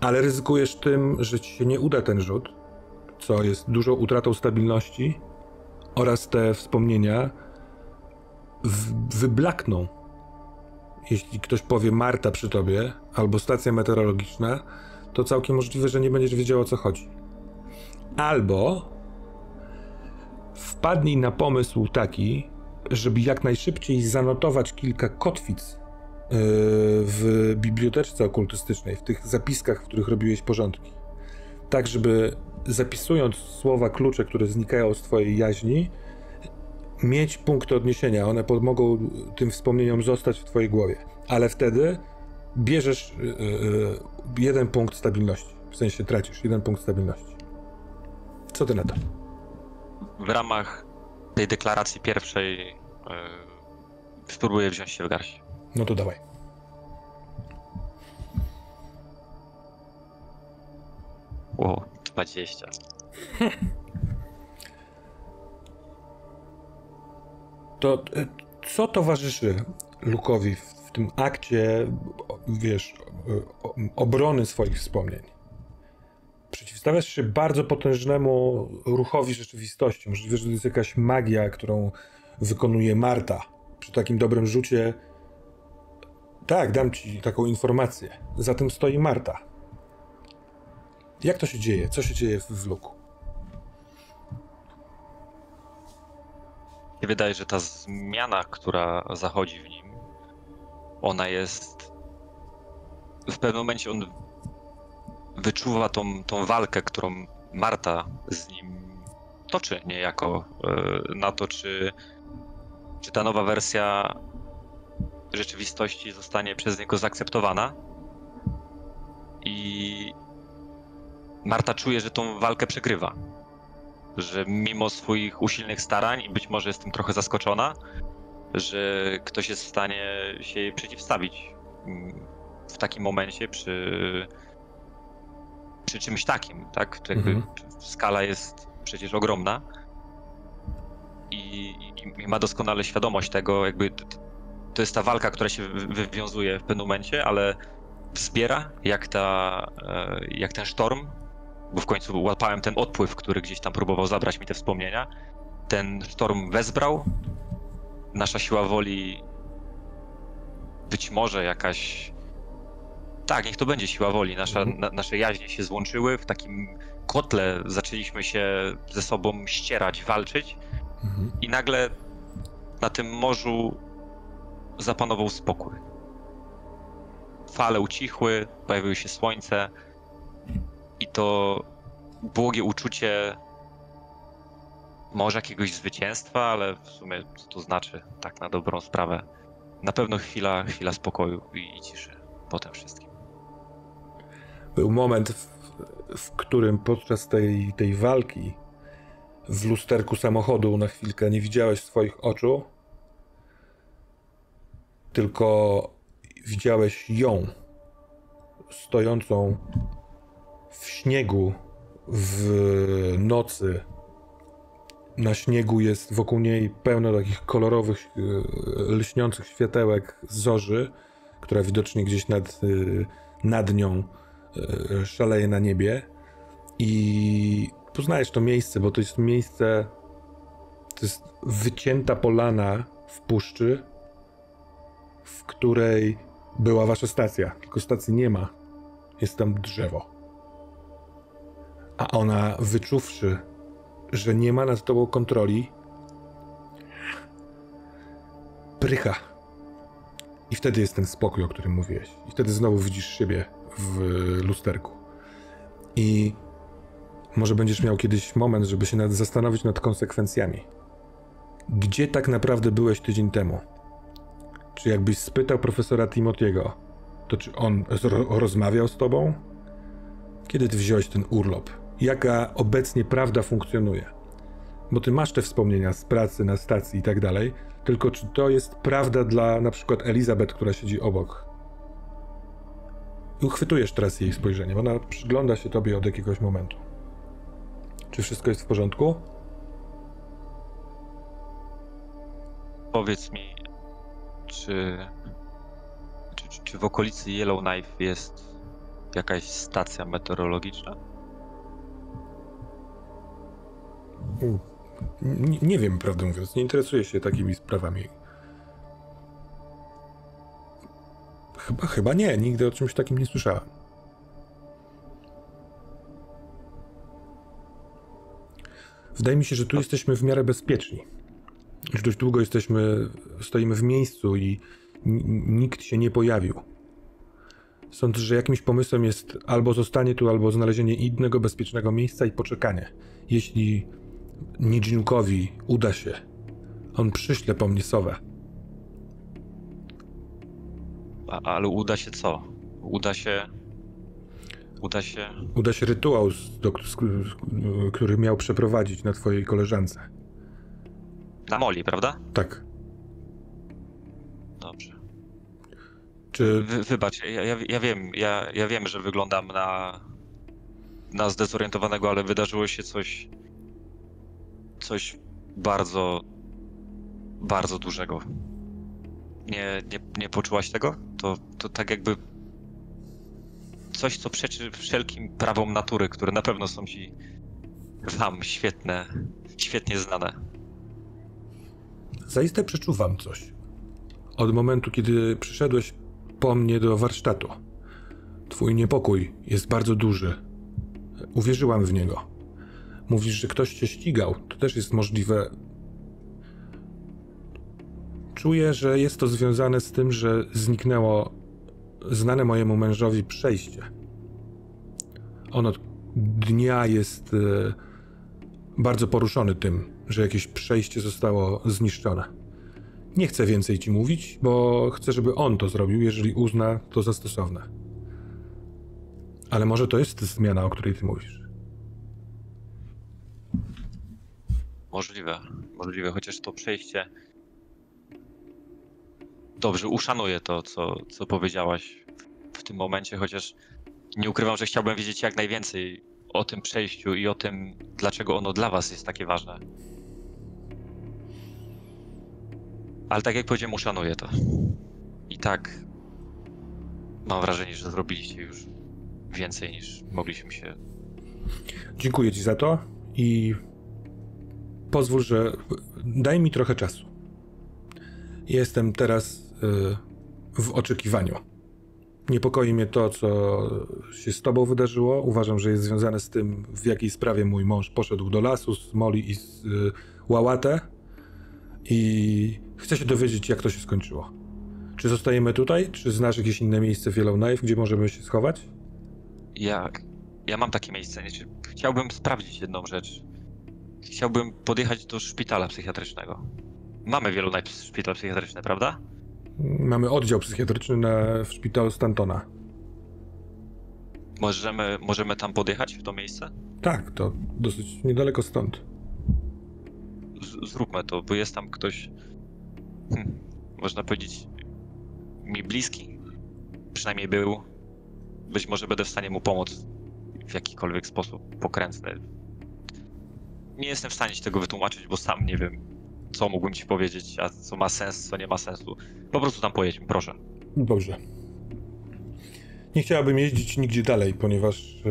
ale ryzykujesz tym, że ci się nie uda ten rzut, co jest dużą utratą stabilności, oraz te wspomnienia wyblakną. Jeśli ktoś powie Marta przy tobie albo stacja meteorologiczna, to całkiem możliwe, że nie będziesz wiedział, o co chodzi. Albo wpadnij na pomysł taki, żeby jak najszybciej zanotować kilka kotwic w biblioteczce okultystycznej, w tych zapiskach, w których robiłeś porządki. Tak, żeby zapisując słowa klucze, które znikają z twojej jaźni, mieć punkty odniesienia. One pomogą tym wspomnieniom zostać w twojej głowie. Ale wtedy bierzesz jeden punkt stabilności. W sensie tracisz jeden punkt stabilności. Co ty na to? W ramach tej deklaracji pierwszej yy, spróbuję wziąć się w garść. No to dawaj. Wow, dwadzieścia. To co towarzyszy Luke'owi w tym akcie, wiesz, obrony swoich wspomnień? Przeciwstawiasz się bardzo potężnemu ruchowi rzeczywistości. Możliwe, że to jest jakaś magia, którą wykonuje Marta. Przy takim dobrym rzucie... Tak, dam ci taką informację. Za tym stoi Marta. Jak to się dzieje? Co się dzieje w Luke'u? Wydaje się, że ta zmiana, która zachodzi w nim, ona jest... W pewnym momencie on wyczuwa tą, tą walkę, którą Marta z nim toczy niejako na to, czy, czy ta nowa wersja rzeczywistości zostanie przez niego zaakceptowana. I Marta czuje, że tą walkę przegrywa. Że mimo swoich usilnych starań, i być może jestem trochę zaskoczona, że ktoś jest w stanie się jej przeciwstawić w takim momencie przy, przy czymś takim, tak? To jakby mhm. skala jest przecież ogromna i, i, i ma doskonale świadomość tego, jakby to jest ta walka, która się wywiązuje w pewnym momencie, ale wspiera jak, ta, jak ten sztorm, bo w końcu łapałem ten odpływ, który gdzieś tam próbował zabrać mi te wspomnienia. Ten sztorm wezbrał, nasza siła woli, być może jakaś... Tak, niech to będzie siła woli. Nasza, na, nasze jaźnie się złączyły, w takim kotle zaczęliśmy się ze sobą ścierać, walczyć mhm. i nagle na tym morzu zapanował spokój. Fale ucichły, pojawiło się słońce i to błogie uczucie może jakiegoś zwycięstwa, ale w sumie co to znaczy, tak na dobrą sprawę. Na pewno chwila, chwila spokoju i ciszy po tym wszystkim. Był moment, w, w którym podczas tej, tej walki w lusterku samochodu na chwilkę nie widziałeś swoich oczu, tylko widziałeś ją stojącą w śniegu w nocy. Na śniegu jest wokół niej pełno takich kolorowych, lśniących światełek zorzy, która widocznie gdzieś nad, nad nią szaleje na niebie. I poznajesz to miejsce, bo to jest miejsce, to jest wycięta polana w puszczy, w której była wasza stacja, tylko stacji nie ma. Jest tam drzewo. A ona, wyczuwszy, że nie ma nad tobą kontroli, prycha. I wtedy jest ten spokój, o którym mówiłeś. I wtedy znowu widzisz siebie w lusterku. I może będziesz miał kiedyś moment, żeby się nad, zastanowić nad konsekwencjami. Gdzie tak naprawdę byłeś tydzień temu? Czy jakbyś spytał profesora Timothy'ego, to czy on ro rozmawiał z tobą? Kiedy ty wziąłeś ten urlop? Jaka obecnie prawda funkcjonuje? Bo ty masz te wspomnienia z pracy, na stacji i tak dalej, tylko czy to jest prawda dla na przykład Elizabeth, która siedzi obok? I uchwytujesz teraz jej spojrzenie, bo ona przygląda się tobie od jakiegoś momentu. Czy wszystko jest w porządku? Powiedz mi, czy, czy, czy w okolicy Yellowknife jest jakaś stacja meteorologiczna? Nie, nie wiem, prawdę mówiąc, nie interesuję się takimi sprawami. Chyba, chyba nie, nigdy o czymś takim nie słyszałem. Wydaje mi się, że tu jesteśmy w miarę bezpieczni. Już dość długo jesteśmy, stoimy w miejscu i nikt się nie pojawił. Sądzę, że jakimś pomysłem jest albo zostanie tu, albo znalezienie innego bezpiecznego miejsca i poczekanie. Jeśli Nijinukowi uda się, on przyśle po mnie sowę. A, ale uda się co? Uda się... Uda się... Uda się rytuał, który miał przeprowadzić na twojej koleżance. Na Molly, prawda? Tak. Dobrze. Czy... Wy, wybacz, ja, ja, ja wiem, ja, ja wiem, że wyglądam na... nas zdezorientowanego, ale wydarzyło się coś... coś bardzo... bardzo dużego. Nie, nie, nie poczułaś tego? To, to tak jakby... coś, co przeczy wszelkim prawom natury, które na pewno są ci... wam świetne, świetnie znane. Zaiste przeczuwam coś. Od momentu, kiedy przyszedłeś po mnie do warsztatu. Twój niepokój jest bardzo duży. Uwierzyłam w niego. Mówisz, że ktoś cię ścigał. To też jest możliwe. Czuję, że jest to związane z tym, że zniknęło znane mojemu mężowi przejście. Ono od dnia jest bardzo poruszony tym, że jakieś przejście zostało zniszczone. Nie chcę więcej ci mówić, bo chcę, żeby on to zrobił, jeżeli uzna to za stosowne. Ale może to jest zmiana, o której ty mówisz? Możliwe, możliwe, chociaż to przejście... Dobrze, uszanuję to, co, co powiedziałaś w tym momencie, chociaż nie ukrywam, że chciałbym wiedzieć jak najwięcej o tym przejściu i o tym, dlaczego ono dla was jest takie ważne. Ale tak jak powiedziałem, uszanuję to. I tak mam wrażenie, że zrobiliście już więcej niż mogliśmy się... Dziękuję ci za to i pozwól, że... daj mi trochę czasu. Jestem teraz y, w oczekiwaniu. Niepokoi mnie to, co się z tobą wydarzyło. Uważam, że jest związane z tym, w jakiej sprawie mój mąż poszedł do lasu z Moli i z y, Łałatę. I chcę się dowiedzieć, jak to się skończyło. Czy zostajemy tutaj? Czy znasz jakieś inne miejsce w Yellowknife, gdzie możemy się schować? Jak? Ja mam takie miejsce. Chciałbym sprawdzić jedną rzecz. Chciałbym podjechać do szpitala psychiatrycznego. Mamy wielu najpierw szpital psychiatryczny, prawda? Mamy oddział psychiatryczny na, w szpitalu Stantona. Możemy, możemy tam podjechać, w to miejsce? Tak, to dosyć niedaleko stąd. Z, zróbmy to, bo jest tam ktoś, hm, można powiedzieć, mi bliski. Przynajmniej był. Być może będę w stanie mu pomóc w jakikolwiek sposób pokrętny. Nie jestem w stanie ci tego wytłumaczyć, bo sam nie wiem, co mógłbym ci powiedzieć, a co ma sens, co nie ma sensu. Po prostu tam pojedźmy, proszę. Dobrze. Nie chciałabym jeździć nigdzie dalej, ponieważ e,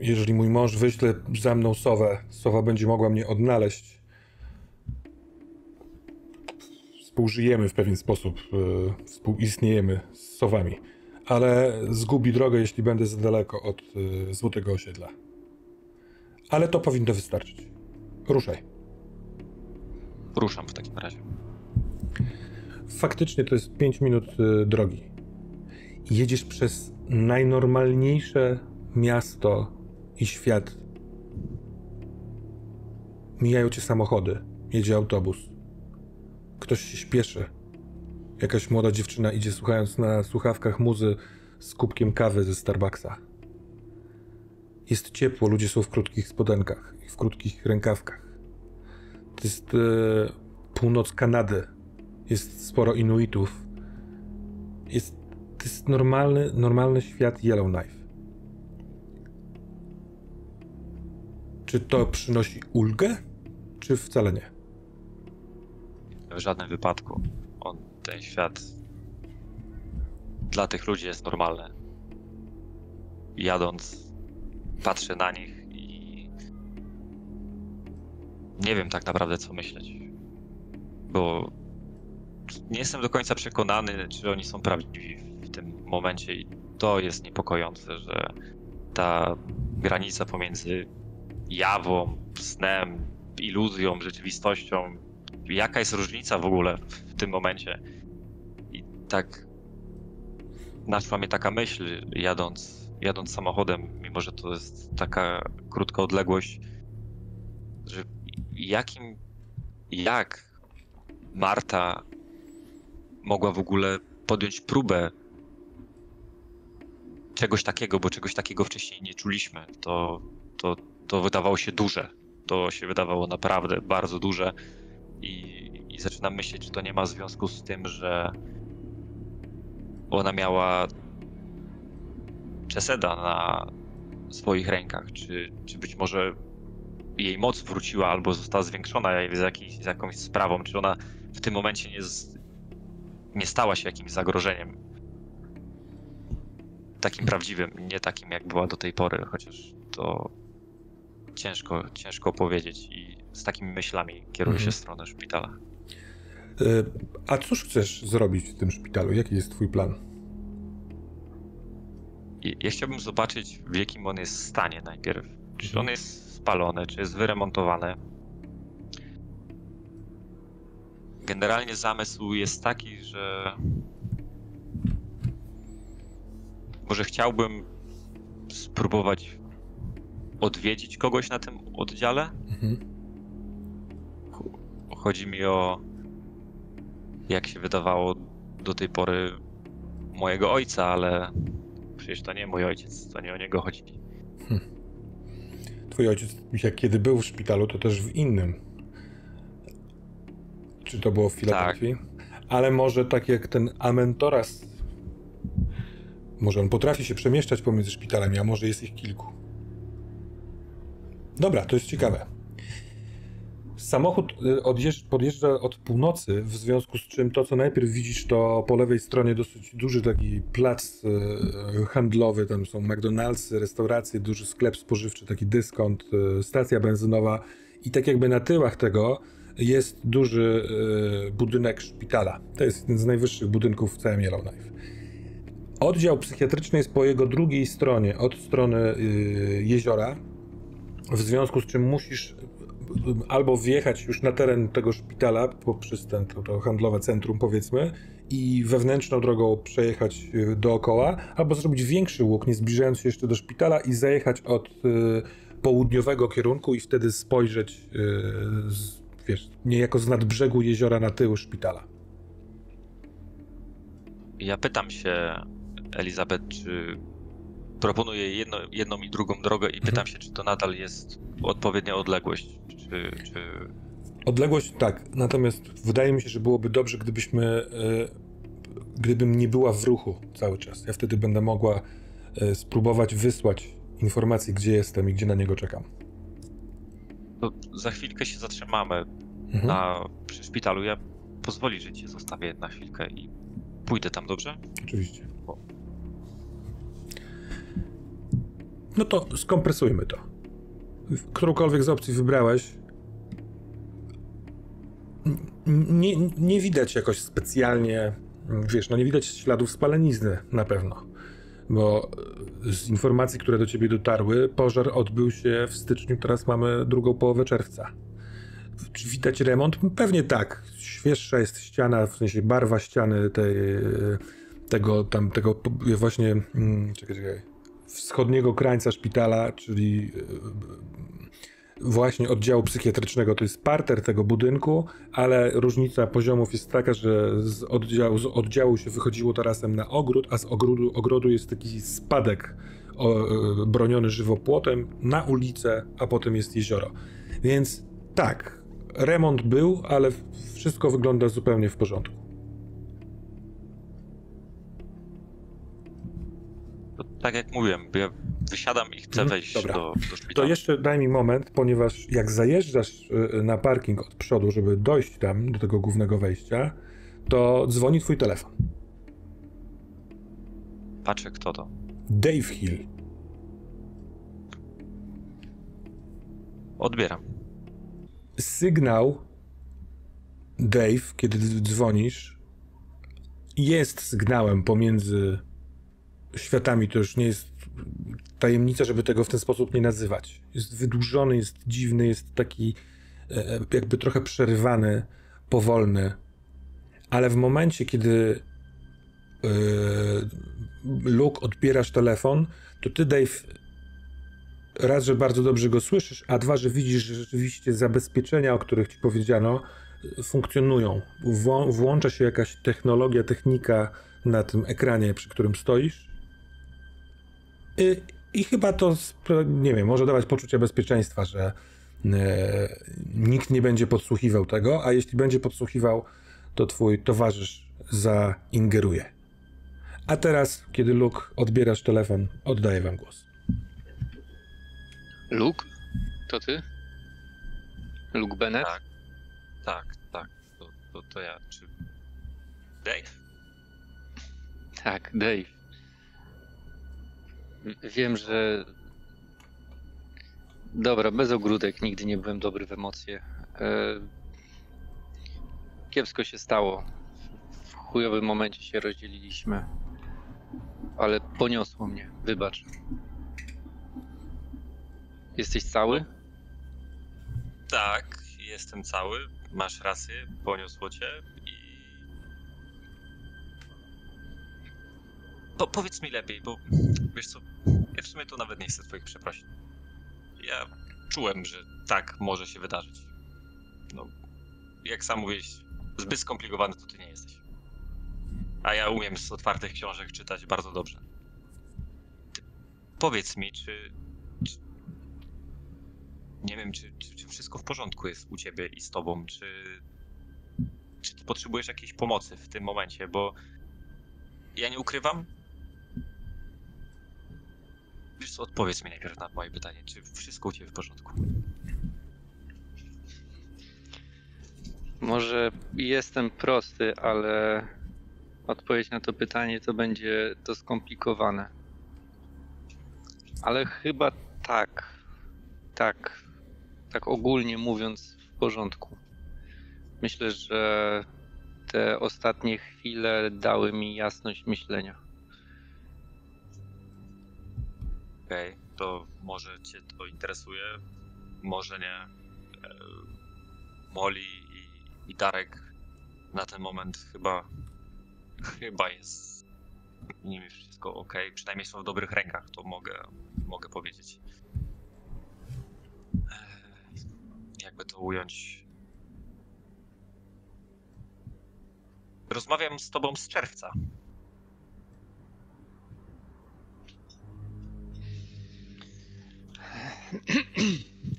jeżeli mój mąż wyśle za mną sowę, sowa będzie mogła mnie odnaleźć. Współżyjemy w pewien sposób, e, współistniejemy z sowami, ale zgubi drogę, jeśli będę za daleko od e, Złotego Osiedla. Ale to powinno wystarczyć. Ruszaj. Ruszam w takim razie. Faktycznie to jest pięć minut drogi. Jedziesz przez najnormalniejsze miasto i świat. Mijają cię samochody, jedzie autobus. Ktoś się śpieszy. Jakaś młoda dziewczyna idzie słuchając na słuchawkach muzy z kubkiem kawy ze Starbucksa. Jest ciepło, ludzie są w krótkich spodenkach i w krótkich rękawkach. To jest e, północ Kanady, jest sporo Inuitów, jest, to jest normalny, normalny świat Yellowknife. Czy to przynosi ulgę, czy wcale nie? W żadnym wypadku. On, ten świat dla tych ludzi jest normalny. Jadąc, patrzę na nich. Nie wiem tak naprawdę, co myśleć, bo nie jestem do końca przekonany, czy oni są prawdziwi w tym momencie i to jest niepokojące, że ta granica pomiędzy jawą, snem, iluzją, rzeczywistością, jaka jest różnica w ogóle w tym momencie. I tak naszła mnie taka myśl, jadąc, jadąc samochodem, mimo że to jest taka krótka odległość, że jakim, jak Marta mogła w ogóle podjąć próbę czegoś takiego, bo czegoś takiego wcześniej nie czuliśmy. To, to, to wydawało się duże. To się wydawało naprawdę bardzo duże i, i zaczynam myśleć, czy to nie ma związku z tym, że ona miała Czeseda na w swoich rękach, czy, czy być może jej moc wróciła albo została zwiększona z, jakiej, z jakąś sprawą, czy ona w tym momencie nie, z, nie stała się jakimś zagrożeniem. Takim prawdziwym, nie takim jak była do tej pory, chociaż to ciężko, ciężko powiedzieć i z takimi myślami kieruje się w stronę szpitala. A cóż chcesz zrobić w tym szpitalu? Jaki jest twój plan? Ja chciałbym zobaczyć, w jakim on jest stanie najpierw. Czy on jest spalony, czy jest wyremontowany. Generalnie zamysł jest taki, że może chciałbym spróbować odwiedzić kogoś na tym oddziale. Mhm. Chodzi mi o, jak się wydawało do tej pory, mojego ojca, ale przecież to nie mój ojciec, to nie o niego chodzi. Hmm. Twój ojciec, jak kiedy był w szpitalu, to też w innym. Czy to było w Filadelfii? Tak. Ale może tak jak ten Amentoras, może on potrafi się przemieszczać pomiędzy szpitalami, a może jest ich kilku. Dobra, to jest ciekawe. Samochód odjeżdż, podjeżdża od północy, w związku z czym to, co najpierw widzisz, to po lewej stronie dosyć duży taki plac handlowy, tam są McDonald's, restauracje, duży sklep spożywczy, taki dyskont, stacja benzynowa i tak jakby na tyłach tego jest duży budynek szpitala. To jest jeden z najwyższych budynków w całym Yellowknife. Oddział psychiatryczny jest po jego drugiej stronie, od strony jeziora, w związku z czym musisz albo wjechać już na teren tego szpitala poprzez ten, to, to handlowe centrum, powiedzmy, i wewnętrzną drogą przejechać dookoła, albo zrobić większy łuk, nie zbliżając się jeszcze do szpitala i zajechać od y, południowego kierunku i wtedy spojrzeć y, z, wiesz, niejako z nadbrzegu jeziora na tył szpitala. Ja pytam się, Elizabeth, czy proponuję jedno, jedną i drugą drogę i pytam się, czy to nadal jest odpowiednia odległość, czy, czy... Odległość tak, natomiast wydaje mi się, że byłoby dobrze, gdybyśmy, gdybym nie była w ruchu cały czas. Ja wtedy będę mogła spróbować wysłać informacje, gdzie jestem i gdzie na niego czekam. To za chwilkę się zatrzymamy mhm. na, przy szpitalu. Ja pozwoli, że cię zostawię na chwilkę i pójdę tam, dobrze? Oczywiście. Bo... No to skompresujmy to. Którąkolwiek z opcji wybrałeś, nie, nie widać jakoś specjalnie, wiesz, no nie widać śladów spalenizny na pewno, bo z informacji, które do ciebie dotarły, pożar odbył się w styczniu, teraz mamy drugą połowę czerwca. Czy widać remont? Pewnie tak. Świeższa jest ściana, w sensie barwa ściany tej, tego, tam, tego właśnie, czekaj, czekaj, wschodniego krańca szpitala, czyli właśnie oddziału psychiatrycznego. To jest parter tego budynku, ale różnica poziomów jest taka, że z oddziału, z oddziału się wychodziło tarasem na ogród, a z ogrodu, ogrodu jest taki spadek o, broniony żywopłotem na ulicę, a potem jest jezioro. Więc tak, remont był, ale wszystko wygląda zupełnie w porządku. Tak jak mówiłem, ja wysiadam i chcę wejść Dobra. do, do szpitala. To jeszcze daj mi moment, ponieważ jak zajeżdżasz na parking od przodu, żeby dojść tam do tego głównego wejścia, to dzwoni twój telefon. Patrzę, kto to. Dave Hill. Odbieram. Sygnał Dave, kiedy dzwonisz, jest sygnałem pomiędzy światami, to już nie jest tajemnica, żeby tego w ten sposób nie nazywać. Jest wydłużony, jest dziwny, jest taki jakby trochę przerywany, powolny, ale w momencie, kiedy yy, Luke odbierasz telefon, to ty, Dave, raz, że bardzo dobrze go słyszysz, a dwa, że widzisz, że rzeczywiście zabezpieczenia, o których ci powiedziano, funkcjonują. Wło- włącza się jakaś technologia, technika na tym ekranie, przy którym stoisz. I, i chyba to, nie wiem, może dawać poczucie bezpieczeństwa, że e, nikt nie będzie podsłuchiwał tego, a jeśli będzie podsłuchiwał, to twój towarzysz zaingeruje. A teraz, kiedy Luke odbierasz telefon, oddaję wam głos. Luke? To ty? Luke Bennett? Tak, tak, tak. To, to, to ja. Czy... Dave? Tak, Dave. Wiem, że... Dobra, bez ogródek. Nigdy nie byłem dobry w emocje. Kiepsko się stało. W chujowym momencie się rozdzieliliśmy. Ale poniosło mnie. Wybacz. Jesteś cały? Tak, jestem cały. Masz rację, poniosło cię i... Po, powiedz mi lepiej, bo wiesz co, ja w sumie to nawet nie chcę twoich przeprosin. Ja czułem, że tak może się wydarzyć. No, jak sam mówisz, zbyt skomplikowany to ty nie jesteś. A ja umiem z otwartych książek czytać bardzo dobrze. Ty, powiedz mi, czy... Nie wiem, czy, czy, czy wszystko w porządku jest u ciebie i z tobą, czy, czy ty potrzebujesz jakiejś pomocy w tym momencie, bo ja nie ukrywam. Wiesz co, odpowiedz mi najpierw na moje pytanie, czy wszystko u ciebie w porządku? Może jestem prosty, ale odpowiedź na to pytanie to będzie to skomplikowane. Ale chyba tak, tak. Tak ogólnie mówiąc, w porządku. Myślę, że te ostatnie chwile dały mi jasność myślenia. Okej, okay, to może cię to interesuje, może nie. Molly i, i Darek na ten moment chyba, chyba jest nimi wszystko ok. Przynajmniej są w dobrych rękach, to mogę, mogę powiedzieć. Jakby to ująć. Rozmawiam z tobą z czerwca.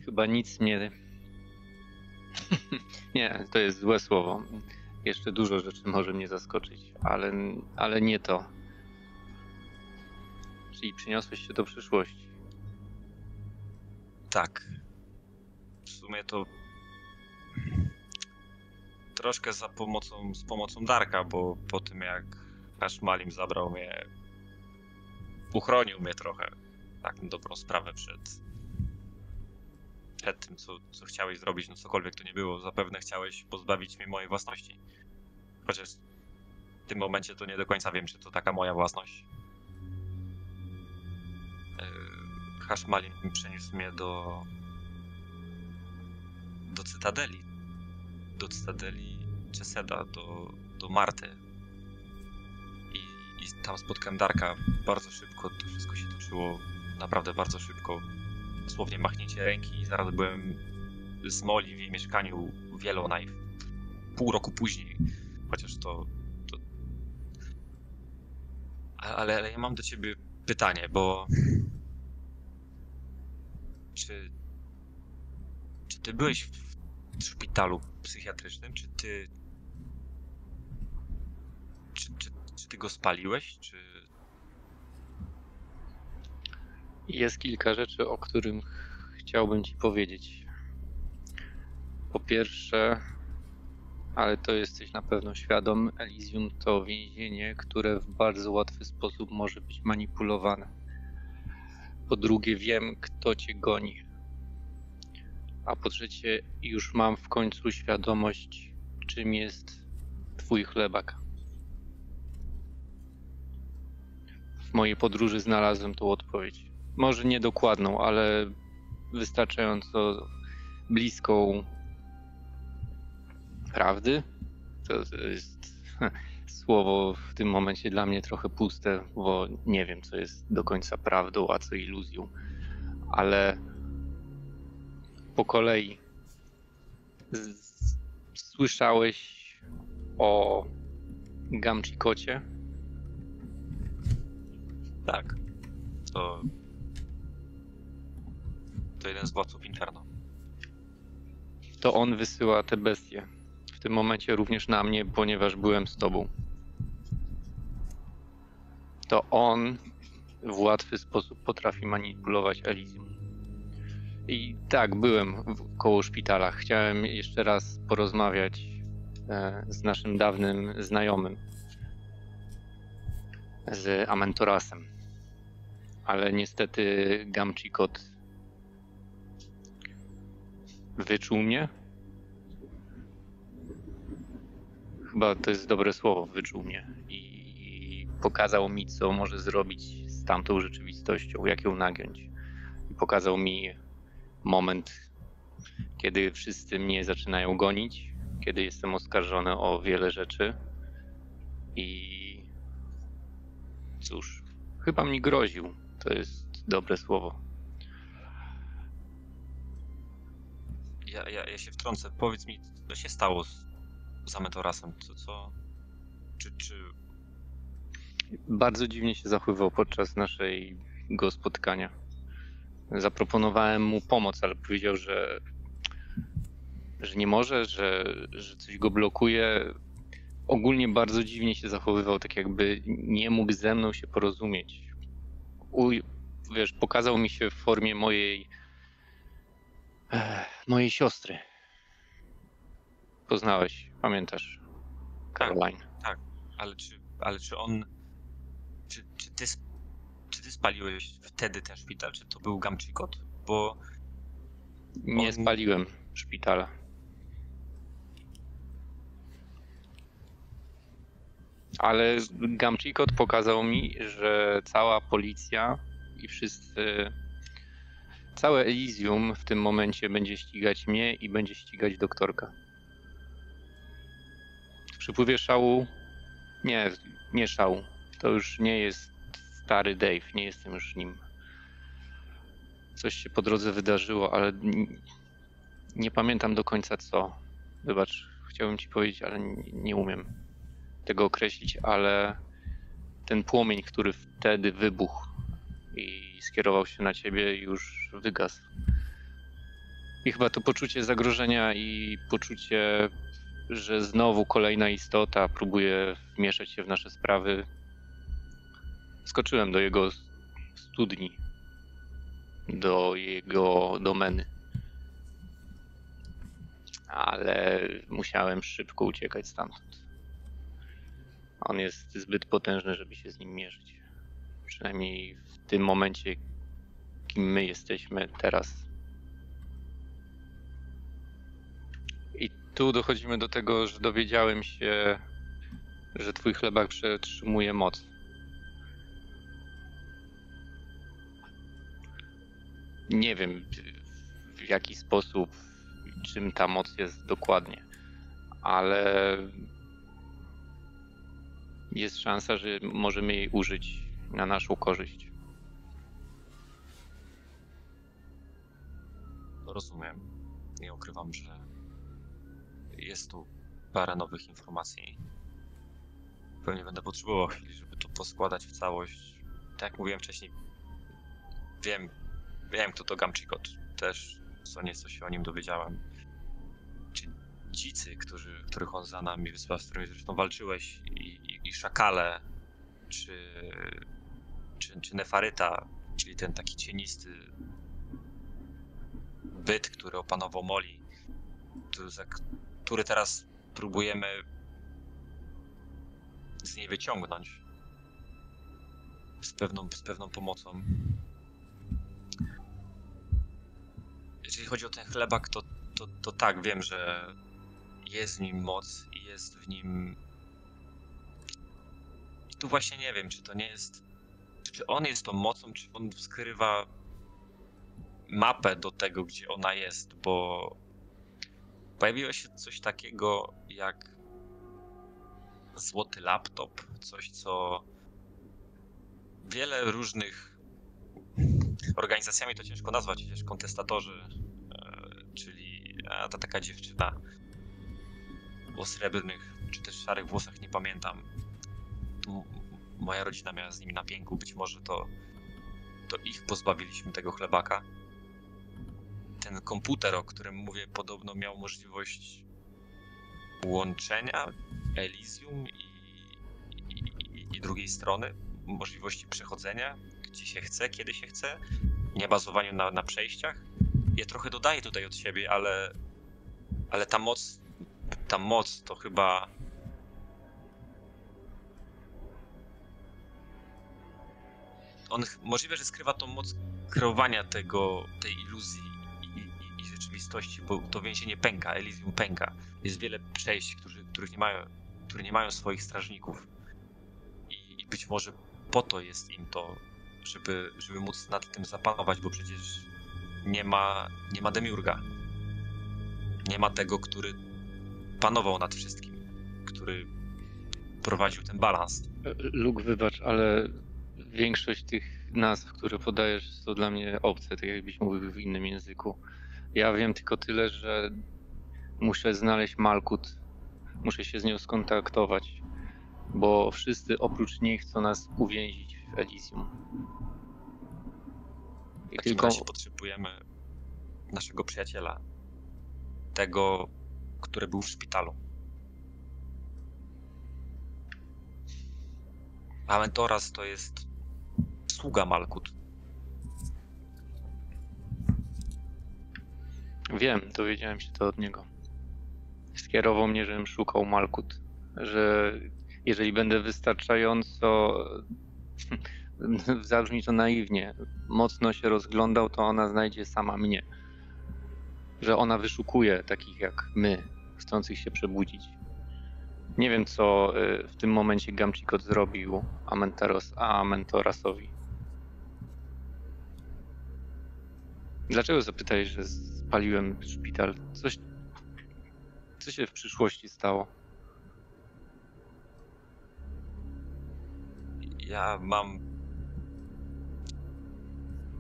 Chyba nic nie... Nie, to jest złe słowo. Jeszcze dużo rzeczy może mnie zaskoczyć, ale, ale nie to. Czyli przyniosłeś się do przyszłości. Tak. W sumie to troszkę za pomocą, z pomocą Darka, bo po tym jak Haszmalin zabrał mnie, uchronił mnie trochę, tak na dobrą sprawę przed, przed tym, co, co chciałeś zrobić, no cokolwiek to nie było, zapewne chciałeś pozbawić mnie mojej własności. Chociaż w tym momencie to nie do końca wiem, czy to taka moja własność. Haszmalin przeniósł mnie do... do Cytadeli, do Cytadeli Czeseda, do, do Marty I, i tam spotkałem Darka bardzo szybko, to wszystko się toczyło naprawdę bardzo szybko, dosłownie machnięcie ręki i zaraz byłem z Molly w jej mieszkaniu w Yellowknife, pół roku później, chociaż to... to... Ale, ale ja mam do ciebie pytanie, bo... Czy... Czy ty byłeś w szpitalu psychiatrycznym? Czy ty... Czy, czy, czy ty go spaliłeś? Czy... Jest kilka rzeczy, o których chciałbym ci powiedzieć. Po pierwsze, ale to jesteś na pewno świadom, Elizjum to więzienie, które w bardzo łatwy sposób może być manipulowane. Po drugie, wiem, kto cię goni. A po trzecie, już mam w końcu świadomość, czym jest twój chlebak. W mojej podróży znalazłem tą odpowiedź. Może niedokładną, ale wystarczająco bliską prawdy. To jest słowo w tym momencie dla mnie trochę puste, bo nie wiem, co jest do końca prawdą, a co iluzją. Ale... Po kolei słyszałeś o Gamchikocie? Tak. To... to jeden z władców Inferno. To on wysyła te bestie. W tym momencie również na mnie, ponieważ byłem z tobą. To on w łatwy sposób potrafi manipulować Elizjum. I tak, byłem koło szpitala. Chciałem jeszcze raz porozmawiać e, z naszym dawnym znajomym, z Amentorasem, ale niestety Gamchicotha wyczuł mnie. Chyba to jest dobre słowo, wyczuł mnie i pokazał mi, co może zrobić z tamtą rzeczywistością, jak ją nagiąć. I pokazał mi moment, kiedy wszyscy mnie zaczynają gonić, kiedy jestem oskarżony o wiele rzeczy i cóż, chyba mi groził, to jest dobre słowo. Ja, ja, ja się wtrącę, powiedz mi, co się stało z, z Amentorasem, co, co, czy, czy... Bardzo dziwnie się zachowywał podczas naszego spotkania. Zaproponowałem mu pomoc, ale powiedział, że, że nie może, że, że coś go blokuje. Ogólnie bardzo dziwnie się zachowywał, tak jakby nie mógł ze mną się porozumieć. U, wiesz, pokazał mi się w formie mojej, mojej siostry. Poznałeś, pamiętasz, Caroline. Tak, tak. Ale, czy, ale czy on, czy, czy ty Czy ty spaliłeś wtedy ten szpital? Czy to był Gamchicotha? Bo... Nie on... spaliłem szpitala. Ale Gamchicotha pokazał mi, że cała policja i wszyscy... Całe Elizjum w tym momencie będzie ścigać mnie i będzie ścigać doktorka. W przypływie szału... Nie, nie szału. To już nie jest... Stary Dave, nie jestem już nim. Coś się po drodze wydarzyło, ale nie pamiętam do końca co. Wybacz, chciałbym ci powiedzieć, ale nie umiem tego określić, ale ten płomień, który wtedy wybuchł i skierował się na ciebie, już wygasł. I chyba to poczucie zagrożenia i poczucie, że znowu kolejna istota próbuje wmieszać się w nasze sprawy. Skoczyłem do jego studni, do jego domeny, ale musiałem szybko uciekać stamtąd. On jest zbyt potężny, żeby się z nim mierzyć, przynajmniej w tym momencie, kim my jesteśmy teraz. I tu dochodzimy do tego, że dowiedziałem się, że twój chlebak przetrzymuje moc. Nie wiem, w jaki sposób, czym ta moc jest dokładnie, ale jest szansa, że możemy jej użyć na naszą korzyść. Rozumiem. Nie ukrywam, że jest tu parę nowych informacji. Pewnie będę potrzebował chwili, żeby to poskładać w całość. Tak jak mówiłem wcześniej, wiem, Wiem, kto to Gamchicotha. Też co nieco się o nim dowiedziałem. Czy dzicy, którzy, których on za nami wysłał, z którymi zresztą walczyłeś, i, i, i szakale, czy, czy, czy Nefaryta, czyli ten taki cienisty byt, który opanował Molly, który, za, który teraz próbujemy z niej wyciągnąć z pewną, z pewną pomocą. Jeżeli chodzi o ten chlebak, to, to, to tak, wiem, że jest w nim moc i jest w nim... I tu właśnie nie wiem, czy to nie jest... Czy on jest tą mocą, czy on skrywa mapę do tego, gdzie ona jest, bo pojawiło się coś takiego jak złoty laptop, coś, co wiele różnych... Organizacjami to ciężko nazwać, przecież kontestatorzy, czyli ta taka dziewczyna o srebrnych czy też szarych włosach, nie pamiętam. Moja rodzina miała z nimi na pięku, być może to, to ich pozbawiliśmy tego chlebaka. Ten komputer, o którym mówię, podobno miał możliwość łączenia Elizjum i, i, i, i drugiej strony, możliwości przechodzenia. Gdzie się chce, kiedy się chce, nie bazowaniu na, na przejściach, ja trochę dodaję tutaj od siebie, ale, ale ta moc, ta moc to chyba... On możliwe, że skrywa tą moc kreowania tego, tej iluzji i, i, i rzeczywistości, bo to więzienie pęka, Elizjum pęka. Jest wiele przejść, którzy, których nie mają, które nie mają swoich strażników. I, i być może po to jest im to, żeby, żeby móc nad tym zapanować, bo przecież nie ma, nie ma Demiurga. Nie ma tego, który panował nad wszystkim, który prowadził ten balans. Luke, wybacz, ale... Większość tych nazw, które podajesz, to dla mnie obce, tak jakbyś mówił w innym języku. Ja wiem tylko tyle, że muszę znaleźć Malkut, muszę się z nią skontaktować, bo wszyscy oprócz niej chcą nas uwięzić w Elizjum. I w takim tylko... razie potrzebujemy naszego przyjaciela, tego, który był w szpitalu. Amentoras to jest sługa Malkut. Wiem, dowiedziałem się to od niego. Skierował mnie, żebym szukał Malkut. Że jeżeli będę wystarczająco, zabrzmi to naiwnie, mocno się rozglądał, to ona znajdzie sama mnie. Że ona wyszukuje takich jak my, chcących się przebudzić. Nie wiem, co w tym momencie Gamchicot zrobił Amentoras, a Amentorasowi. Dlaczego zapytaj, że spaliłem szpital? Coś, co się w przyszłości stało? Ja mam...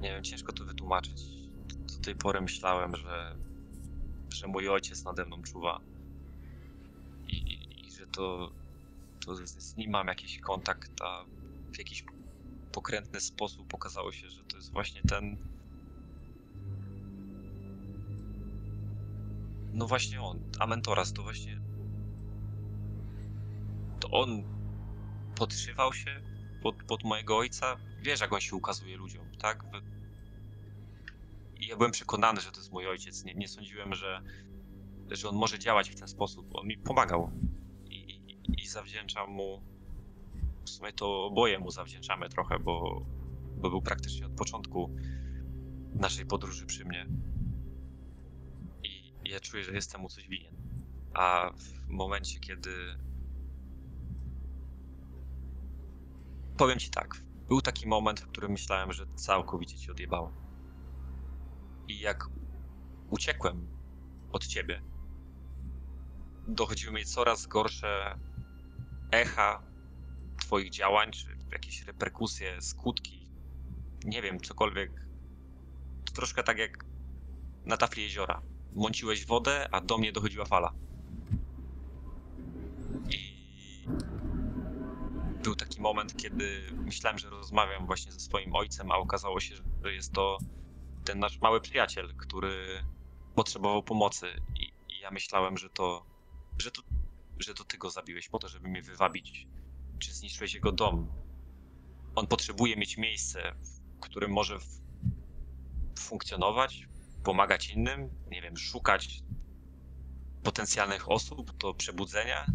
Nie wiem, ciężko to wytłumaczyć. Do tej pory myślałem, że, że mój ojciec nade mną czuwa. I... To, to z nim mam jakiś kontakt, a w jakiś pokrętny sposób okazało się, że to jest właśnie ten... No właśnie on, Amentoras, to właśnie... To on podszywał się pod, pod mojego ojca. Wiesz, jak on się ukazuje ludziom, tak? I ja byłem przekonany, że to jest mój ojciec. Nie, nie sądziłem, że, że on może działać w ten sposób. On mi pomagał. I zawdzięczam mu, w sumie to oboje mu zawdzięczamy trochę, bo, bo był praktycznie od początku naszej podróży przy mnie. I ja czuję, że jestem mu coś winien. A w momencie, kiedy... Powiem ci tak, był taki moment, w którym myślałem, że całkowicie ci odjebałem. I jak uciekłem od ciebie, dochodziły mi coraz gorsze echa twoich działań, czy jakieś reperkusje, skutki, nie wiem, cokolwiek. To troszkę tak jak na tafli jeziora. Mąciłeś wodę, a do mnie dochodziła fala. I był taki moment, kiedy myślałem, że rozmawiam właśnie ze swoim ojcem, a okazało się, że jest to ten nasz mały przyjaciel, który potrzebował pomocy. I, i ja myślałem, że to Że to, że to ty go zabiłeś po to, żeby mnie wywabić, czy zniszczyłeś jego dom. On potrzebuje mieć miejsce, w którym może w... funkcjonować, pomagać innym, nie wiem, szukać potencjalnych osób do przebudzenia.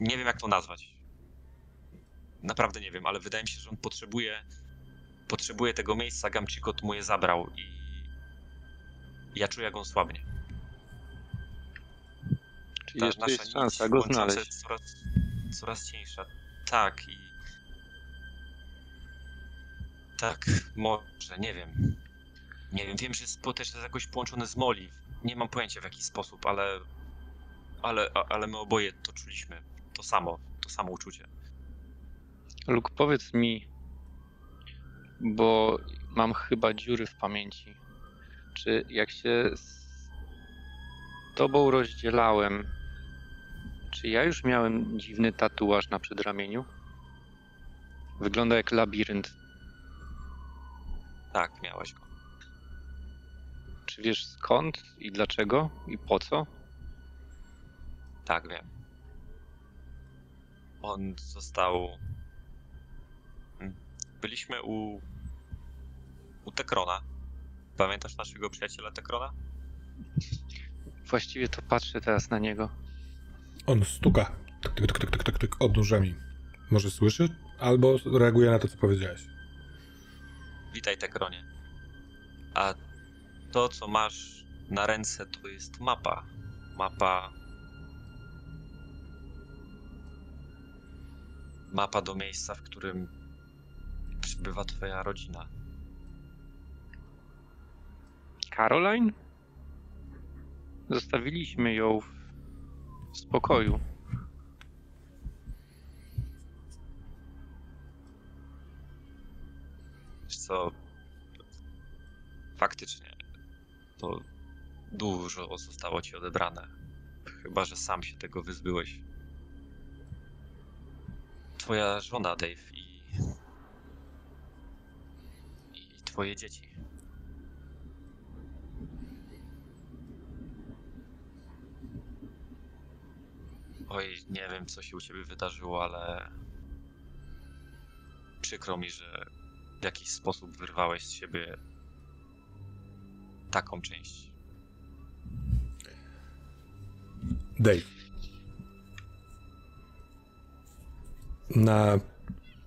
Nie wiem, jak to nazwać. Naprawdę nie wiem, ale wydaje mi się, że on potrzebuje, potrzebuje tego miejsca, Gamchicot mu je zabrał i, i ja czuję, jak on słabnie. Ta nasza jest szansa go znaleźć. Jest coraz, coraz cieńsza. Tak i... Tak, może, nie wiem. Nie wiem, wiem, że jest też jakoś połączony z Molly. Nie mam pojęcia w jaki sposób, ale... Ale, ale my oboje to czuliśmy. To samo, to samo uczucie. Luke, powiedz mi, bo mam chyba dziury w pamięci. Czy jak się z tobą rozdzielałem, czy ja już miałem dziwny tatuaż na przedramieniu? Wygląda jak labirynt. Tak, miałeś go. Czy wiesz skąd i dlaczego i po co? Tak, wiem. On został... Byliśmy u... u Tekrona. Pamiętasz naszego przyjaciela Tekrona? Właściwie to patrzę teraz na niego. On stuka. Tak, tak, tak, tak, tak, tak, odnóżami. Może słyszy? Albo reaguje na to, co powiedziałeś. Witaj, Tekronie. A to, co masz na ręce, to jest mapa. Mapa... Mapa do miejsca, w którym przybywa twoja rodzina. Caroline? Zostawiliśmy ją w spokoju. Wiesz co, faktycznie to dużo zostało ci odebrane. Chyba że sam się tego wyzbyłeś. Twoja żona, Dave, i... i twoje dzieci. Oj, nie wiem, co się u ciebie wydarzyło, ale... Przykro mi, że w jakiś sposób wyrwałeś z siebie taką część. Dave. Na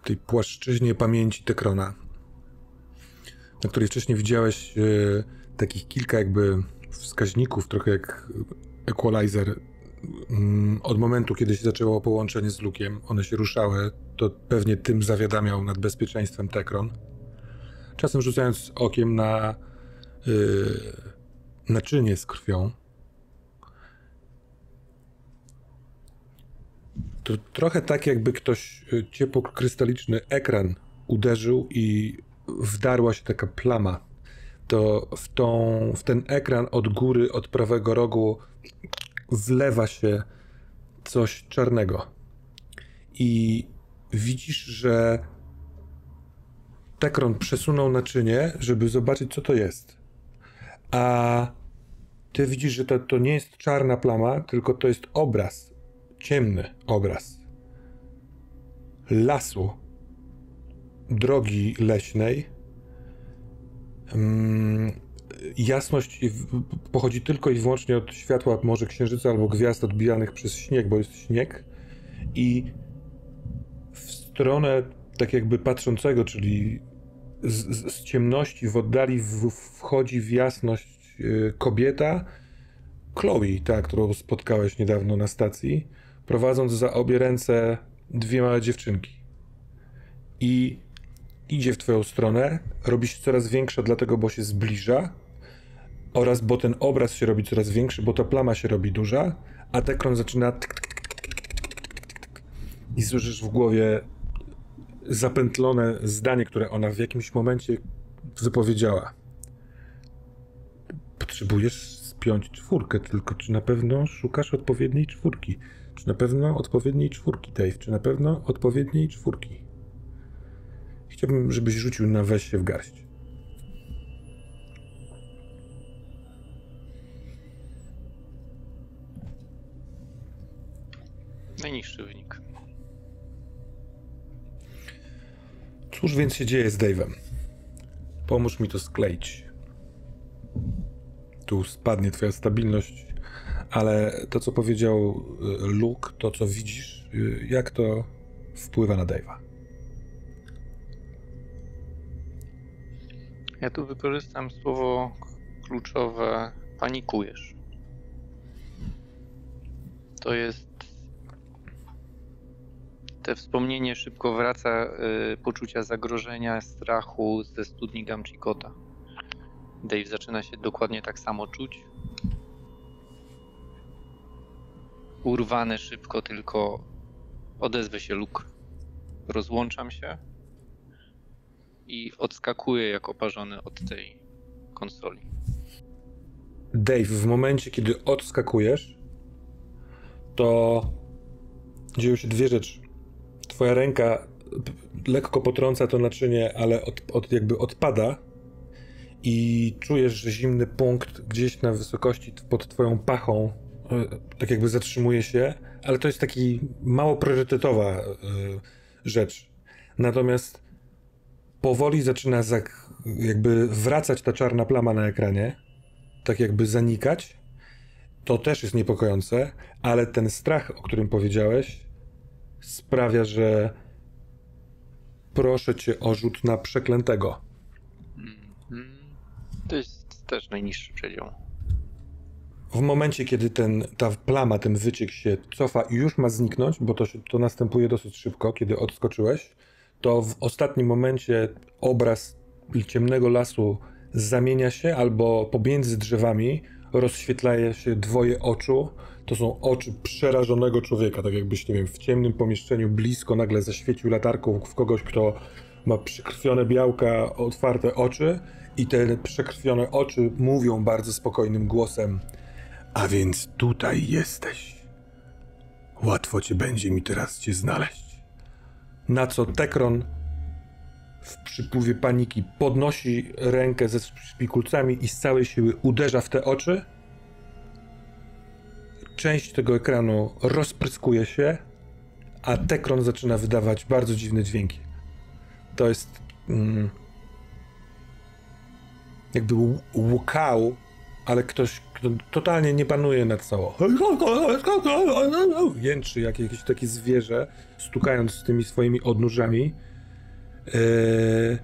tej płaszczyźnie pamięci Tekrona, na której wcześniej widziałeś yy, takich kilka jakby wskaźników, trochę jak equalizer, yy, od momentu, kiedy się zaczęło połączenie z Luke'iem, one się ruszały, to pewnie tym zawiadamiał nad bezpieczeństwem Tekron. Czasem rzucając okiem na yy, naczynie z krwią, to trochę tak, jakby ktoś ciepłokrystaliczny ekran uderzył i wdarła się taka plama. To w, tą, w ten ekran od góry, od prawego rogu wlewa się coś czarnego. I widzisz, że Tekron przesunął naczynie, żeby zobaczyć, co to jest. A ty widzisz, że to, to nie jest czarna plama, tylko to jest obraz. Ciemny obraz lasu, drogi leśnej. Jasność pochodzi tylko i wyłącznie od światła, może księżyca albo gwiazd odbijanych przez śnieg, bo jest śnieg. I w stronę tak jakby patrzącego, czyli z, z, z ciemności w oddali w, wchodzi w jasność kobieta, Chloe, ta, którą spotkałeś niedawno na stacji, prowadząc za obie ręce dwie małe dziewczynki. I idzie w twoją stronę, robi się coraz większa, dlatego bo się zbliża, oraz bo ten obraz się robi coraz większy, bo ta plama się robi duża, a Tekron zaczyna tyk, tyk, tyk, tyk, tyk, tyk, tyk, tyk. I słyszysz w głowie zapętlone zdanie, które ona w jakimś momencie wypowiedziała. Potrzebujesz piąć czwórkę, tylko czy na pewno szukasz odpowiedniej czwórki? Czy na pewno odpowiedniej czwórki, Dave? Czy na pewno odpowiedniej czwórki? Chciałbym, żebyś rzucił na weź się w garść. Najniższy wynik. Cóż więc się dzieje z Dave'em? Pomóż mi to skleić. Tu spadnie twoja stabilność, ale to, co powiedział Luke, to, co widzisz, jak to wpływa na Dave'a. Ja tu wykorzystam słowo kluczowe panikujesz. To jest... Te wspomnienie szybko wraca yy, poczucia zagrożenia, strachu ze studni Gamchicotha. Dave zaczyna się dokładnie tak samo czuć. Urwany szybko, tylko odezwę się Luke. Rozłączam się i odskakuję jak oparzony od tej konsoli. Dave, w momencie, kiedy odskakujesz, to dzieją się dwie rzeczy. Twoja ręka lekko potrąca to naczynie, ale od, od jakby odpada. I czujesz, że zimny punkt gdzieś na wysokości pod twoją pachą tak jakby zatrzymuje się, ale to jest taki mało priorytetowa rzecz. Natomiast powoli zaczyna jakby wracać ta czarna plama na ekranie, tak jakby zanikać, to też jest niepokojące, ale ten strach, o którym powiedziałeś, sprawia, że proszę cię o rzut na przeklętego. To jest też najniższy przedział. W momencie, kiedy ten, ta plama, ten wyciek się cofa i już ma zniknąć, bo to, się, to następuje dosyć szybko, kiedy odskoczyłeś, to w ostatnim momencie obraz ciemnego lasu zamienia się, albo pomiędzy drzewami rozświetlaje się dwoje oczu. To są oczy przerażonego człowieka, tak jakbyś, nie wiem, w ciemnym pomieszczeniu blisko nagle zaświecił latarką w kogoś, kto ma przekrwione białka, otwarte oczy i te przekrwione oczy mówią bardzo spokojnym głosem: a więc tutaj jesteś. Łatwo cię będzie mi teraz cię znaleźć. Na co Tekron w przypływie paniki podnosi rękę ze szpikulcami i z całej siły uderza w te oczy. Część tego ekranu rozpryskuje się, a Tekron zaczyna wydawać bardzo dziwne dźwięki. To jest mm, jakby łkał, ale ktoś, kto totalnie nie panuje nad sobą. Jęczy jak jakieś takie zwierzę, stukając z tymi swoimi odnóżami. Yy...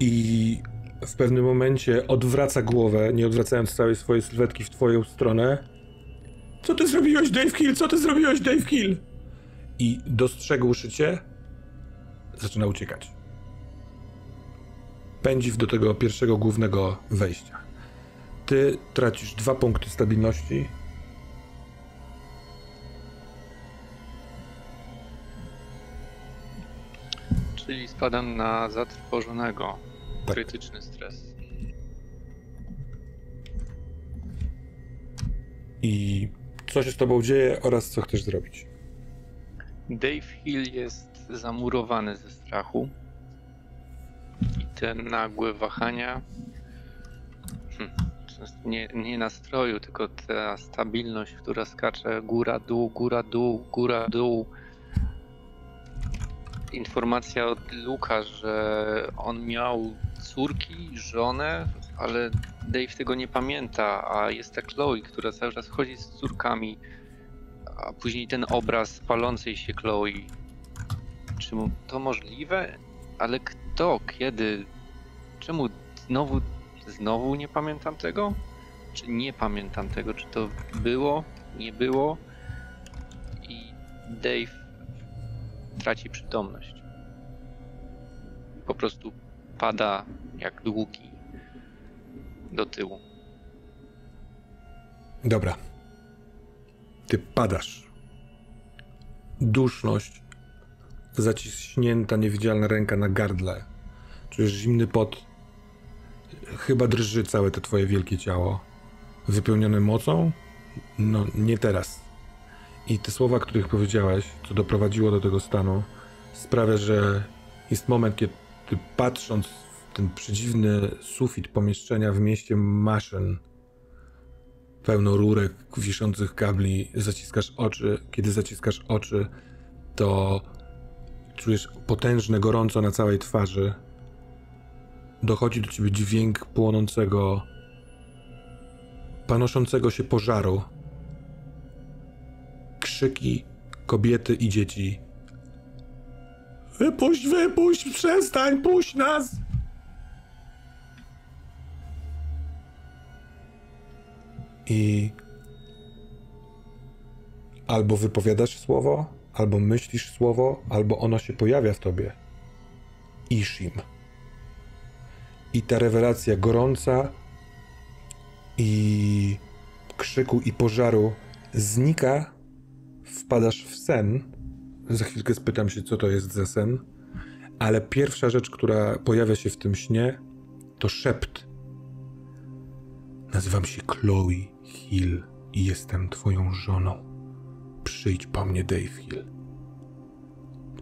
I w pewnym momencie odwraca głowę, nie odwracając całej swojej sylwetki w twoją stronę. Co ty zrobiłeś, Dave Hill? Co ty zrobiłeś, Dave Hill? I dostrzegłszy cię, zaczyna uciekać. Pędzi do tego pierwszego głównego wejścia. Ty tracisz dwa punkty stabilności. Czyli spadam na zatrwożonego. Tak. Krytyczny stres. I co się z tobą dzieje oraz co chcesz zrobić? Dave Hill jest zamurowany ze strachu. I te nagłe wahania, hm, nie, nie nastroju, tylko ta stabilność, która skacze góra-dół, góra-dół, góra-dół. Informacja od Luka, że on miał córki, żonę, ale Dave tego nie pamięta, a jest ta Chloe, która cały czas chodzi z córkami, a później ten obraz palącej się Chloe. Czy to możliwe? Ale kto, kiedy, czemu znowu, znowu nie pamiętam tego? Czy nie pamiętam tego? Czy to było, nie było? I Dave traci przytomność. Po prostu pada jak długi do tyłu. Dobra. Ty padasz. Duszność. Zaciśnięta, niewidzialna ręka na gardle. Czujesz zimny pot. Chyba drży całe to twoje wielkie ciało. Wypełnione mocą? No, nie teraz. I te słowa, których powiedziałeś, co doprowadziło do tego stanu, sprawia, że jest moment, kiedy ty, patrząc w ten przedziwny sufit pomieszczenia w mieście maszyn, pełno rurek, wiszących kabli, zaciskasz oczy. Kiedy zaciskasz oczy, to czujesz potężne gorąco na całej twarzy. Dochodzi do ciebie dźwięk płonącego, panoszącego się pożaru. Krzyki kobiety i dzieci. Wypuść, wypuść, przestań, puść nas! I albo wypowiadasz słowo, albo myślisz słowo, albo ono się pojawia w tobie. Ishim. I ta rewelacja gorąca i krzyku i pożaru znika, wpadasz w sen. Za chwilkę spytam się, co to jest za sen, ale pierwsza rzecz, która pojawia się w tym śnie, to szept. Nazywam się Chloe Hill i jestem twoją żoną. Przyjdź po mnie, Dave Hill.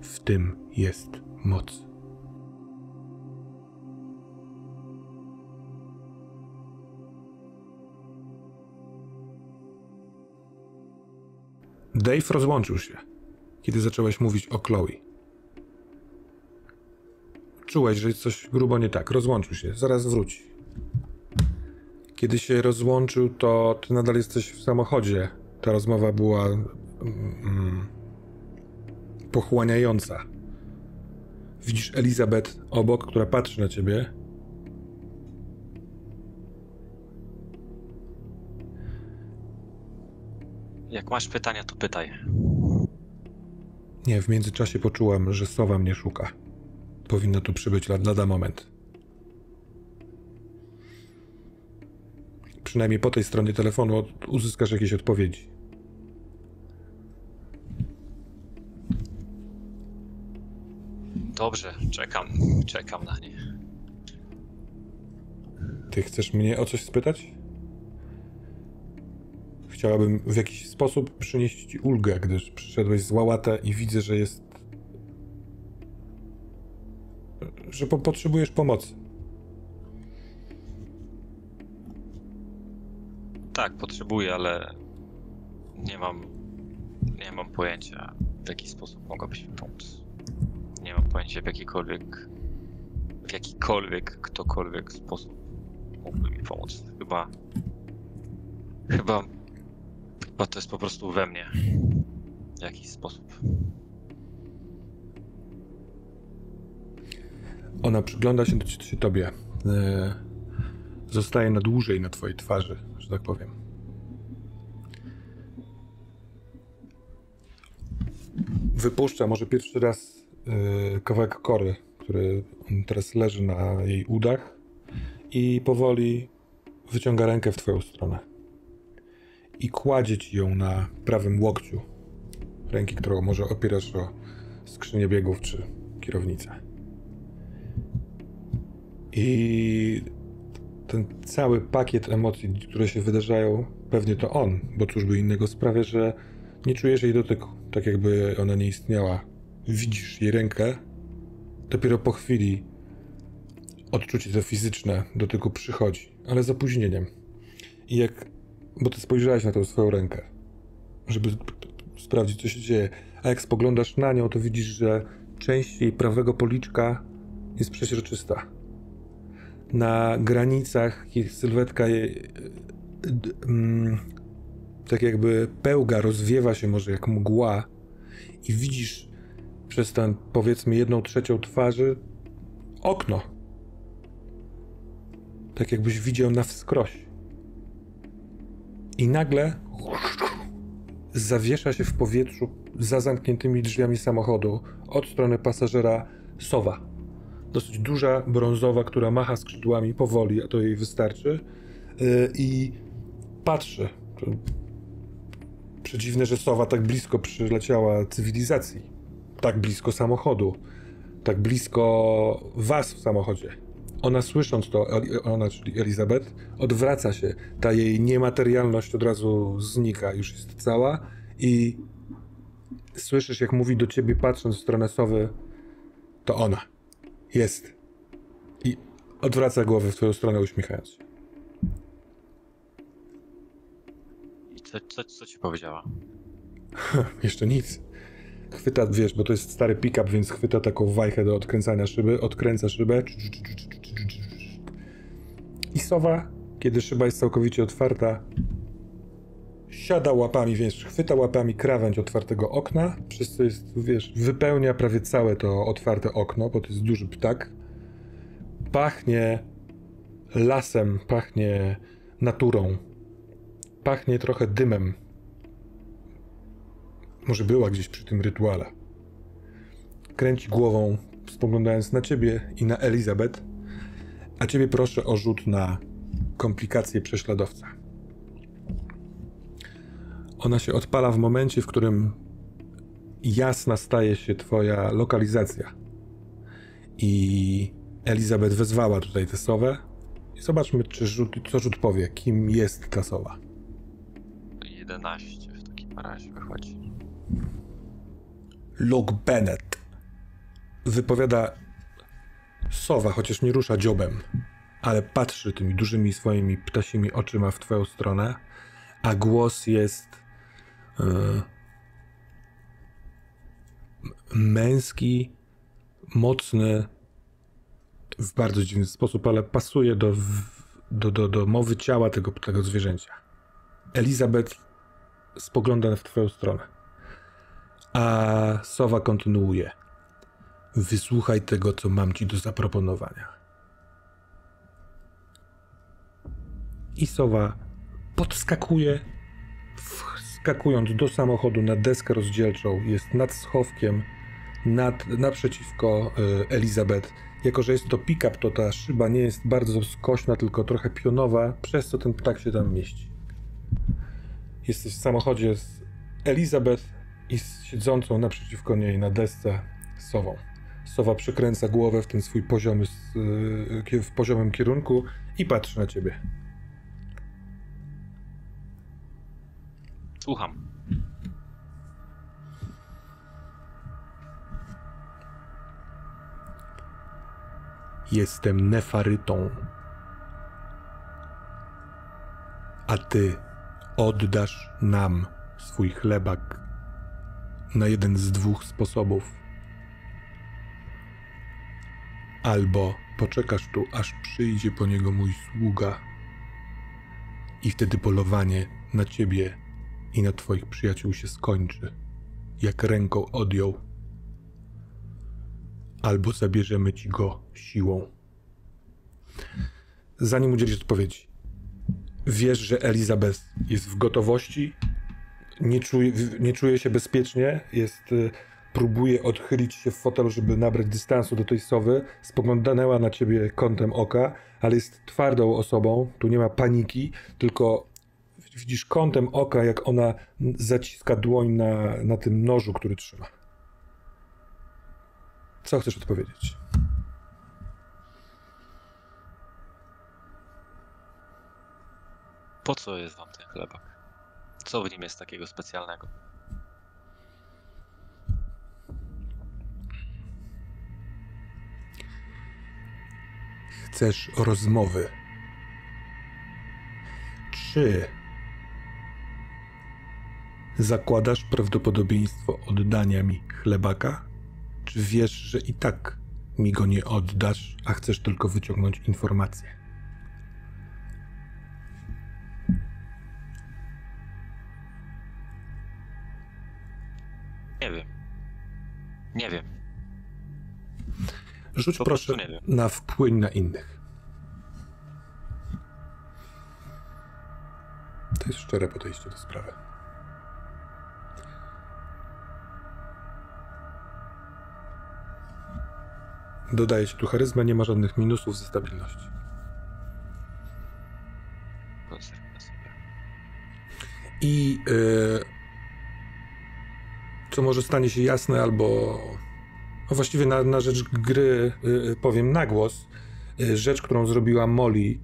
W tym jest moc. Dave rozłączył się, kiedy zacząłeś mówić o Chloe. Czułeś, że jest coś grubo nie tak. Rozłączył się. Zaraz wróci. Kiedy się rozłączył, to ty nadal jesteś w samochodzie. Ta rozmowa była mm, pochłaniająca. Widzisz Elizabeth obok, która patrzy na ciebie. Jak masz pytania, to pytaj. Nie, w międzyczasie poczułem, że sowa mnie szuka. Powinno tu przybyć lada moment. Przynajmniej po tej stronie telefonu uzyskasz jakieś odpowiedzi. Dobrze, czekam. Czekam na nie. Ty chcesz mnie o coś spytać? Chciałabym w jakiś sposób przynieść ci ulgę, gdyż przyszedłeś z Łałata i widzę, że jest... że po potrzebujesz pomocy. Tak, potrzebuję, ale nie mam... nie mam pojęcia, w jaki sposób mogłabyś mi pomóc. Nie mam pojęcia, w jakikolwiek... w jakikolwiek, ktokolwiek sposób mógłby mi pomóc. Chyba... chyba... Chyba to jest po prostu we mnie, w jakiś sposób. Ona przygląda się, do, się tobie. Yy, zostaje na dłużej na twojej twarzy, że tak powiem. Wypuszcza może pierwszy raz yy, kawałek kory, który teraz leży na jej udach i powoli wyciąga rękę w twoją stronę. I kładzie ci ją na prawym łokciu ręki, którą może opierasz o skrzynię biegów czy kierownicę. I ten cały pakiet emocji, które się wydarzają, pewnie to on, bo cóż by innego, sprawia, że nie czujesz jej dotyku, tak jakby ona nie istniała. Widzisz jej rękę, dopiero po chwili odczucie to fizyczne dotyku przychodzi, ale z opóźnieniem. I jak Bo ty spojrzałeś na tą swoją rękę, żeby sprawdzić, co się dzieje. A jak spoglądasz na nią, to widzisz, że część jej prawego policzka jest przeźroczysta. Na granicach sylwetka jej, tak jakby pełga, rozwiewa się może jak mgła i widzisz przez tę, powiedzmy, jedną trzecią twarzy okno. Tak jakbyś widział na wskroś. I nagle zawiesza się w powietrzu za zamkniętymi drzwiami samochodu od strony pasażera sowa. Dosyć duża, brązowa, która macha skrzydłami powoli, a to jej wystarczy. Yy, I patrzy. Przedziwne, że sowa tak blisko przyleciała cywilizacji. Tak blisko samochodu. Tak blisko was w samochodzie. Ona, słysząc to, ona, czyli Elizabeth, odwraca się. Ta jej niematerialność od razu znika, już jest cała i słyszysz, jak mówi do ciebie, patrząc w stronę sowy, to ona jest. I odwraca głowę w twoją stronę, uśmiechając się. I co, co, co ci powiedziała? Jeszcze nic. Chwyta, wiesz, bo to jest stary pick-up, więc chwyta taką wajchę do odkręcania szyby, odkręca szybę. I sowa, kiedy szyba jest całkowicie otwarta, siada łapami, wiesz, chwyta łapami krawędź otwartego okna, przez co jest, wiesz, wypełnia prawie całe to otwarte okno, bo to jest duży ptak. Pachnie lasem, pachnie naturą, pachnie trochę dymem. Może była gdzieś przy tym rytuale. Kręci głową, spoglądając na ciebie i na Elizabeth. A ciebie proszę o rzut na komplikację prześladowca. Ona się odpala w momencie, w którym jasna staje się twoja lokalizacja. I Elizabeth wezwała tutaj tę sowę. I zobaczmy, czy rzut, co rzut powie, kim jest ta sowa. jedenaście w takim razie wychodzi. Luke Bennett. Wypowiada sowa, chociaż nie rusza dziobem, ale patrzy tymi dużymi swoimi ptasimi oczyma w twoją stronę, a głos jest yy, męski, mocny, w bardzo dziwny sposób, ale pasuje do, do, do, do mowy ciała tego, tego zwierzęcia. Elizabeth spogląda w twoją stronę, a sowa kontynuuje. Wysłuchaj tego, co mam ci do zaproponowania. I sowa podskakuje, wskakując do samochodu na deskę rozdzielczą, jest nad schowkiem, nad, naprzeciwko y, Elizabeth. Jako że jest to pick-up, to ta szyba nie jest bardzo skośna, tylko trochę pionowa, przez co ten ptak się tam mieści. Jesteś w samochodzie z Elizabeth i z siedzącą naprzeciwko niej na desce sową. Sowa przekręca głowę w ten swój poziomy, w poziomym kierunku i patrzy na ciebie. Słucham. Jestem Nefarytą. A ty oddasz nam swój chlebak na jeden z dwóch sposobów. Albo poczekasz tu, aż przyjdzie po niego mój sługa i wtedy polowanie na ciebie i na twoich przyjaciół się skończy, jak ręką odjął. Albo zabierzemy ci go siłą. Zanim udzielisz odpowiedzi, wiesz, że Elizabeth jest w gotowości, nie czuje, nie czuje się bezpiecznie, jest, próbuje odchylić się w fotelu, żeby nabrać dystansu do tej sowy, spoglądała na ciebie kątem oka, ale jest twardą osobą, tu nie ma paniki, tylko widzisz kątem oka, jak ona zaciska dłoń na, na tym nożu, który trzyma. Co chcesz odpowiedzieć? Po co jest wam ten chlebak? Co w nim jest takiego specjalnego? Chcesz rozmowy. Czy zakładasz prawdopodobieństwo oddania mi chlebaka? Czy wiesz, że i tak mi go nie oddasz, a chcesz tylko wyciągnąć informacje? Nie wiem. Nie wiem. Rzuć proszę na wpływ na innych. To jest szczere podejście do sprawy. Dodaję ci tu charyzmę, nie ma żadnych minusów ze stabilności. I yy, co może stanie się jasne, albo no właściwie na, na rzecz gry yy, powiem na głos, yy, rzecz, którą zrobiła Molly, yy,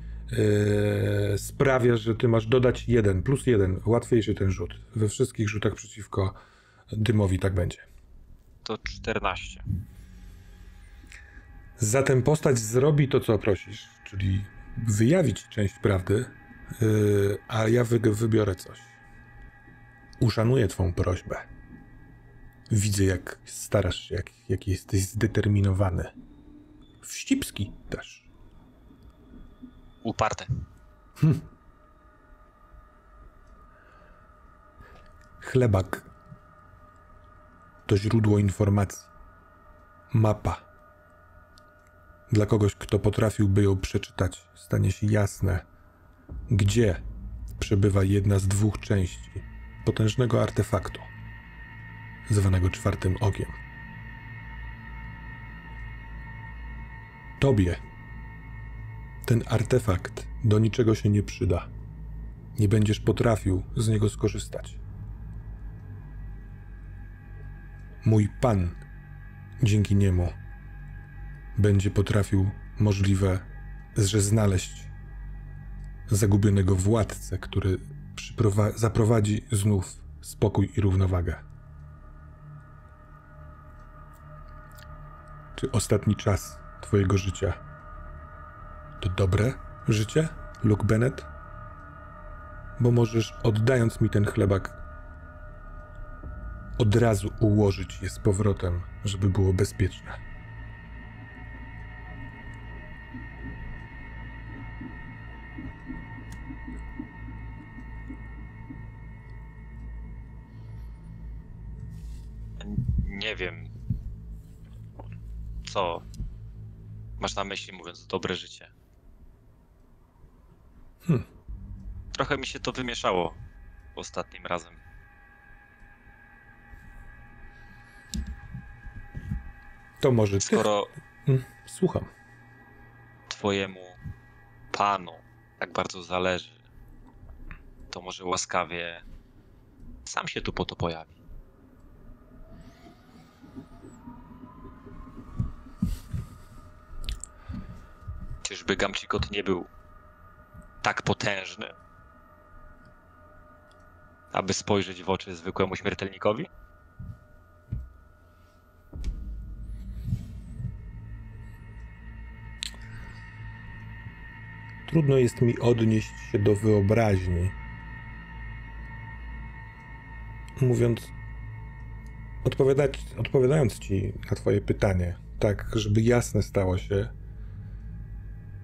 sprawia, że ty masz dodać jeden, plus jeden, łatwiejszy ten rzut. We wszystkich rzutach przeciwko dymowi tak będzie. To czternaście. Zatem postać zrobi to, co prosisz, czyli wyjawić część prawdy, yy, a ja wy wybiorę coś. Uszanuję twą prośbę. Widzę, jak starasz się, jak, jak jesteś zdeterminowany. Wścibski też. Uparty. Hm. Chlebak to źródło informacji. Mapa. Dla kogoś, kto potrafiłby ją przeczytać, stanie się jasne, gdzie przebywa jedna z dwóch części potężnego artefaktu, zwanego Czwartym Ogiem. Tobie ten artefakt do niczego się nie przyda. Nie będziesz potrafił z niego skorzystać. Mój pan dzięki niemu będzie potrafił możliwe, że znaleźć zagubionego władcę, który zaprowadzi znów spokój i równowagę. Czy ostatni czas twojego życia to dobre życie, Luke Bennett? Bo możesz, oddając mi ten chlebak, od razu ułożyć je z powrotem, żeby było bezpieczne. nie wiem, co masz na myśli, mówiąc dobre życie. Hmm. Trochę mi się to wymieszało ostatnim razem. To może ty... Skoro... Słucham. Twojemu panu tak bardzo zależy, to może łaskawie sam się tu po to pojawi. Czyżby Gamchicotha nie był tak potężny, aby spojrzeć w oczy zwykłemu śmiertelnikowi? Trudno jest mi odnieść się do wyobraźni. Mówiąc, odpowiadać, odpowiadając ci na twoje pytanie, tak żeby jasne stało się,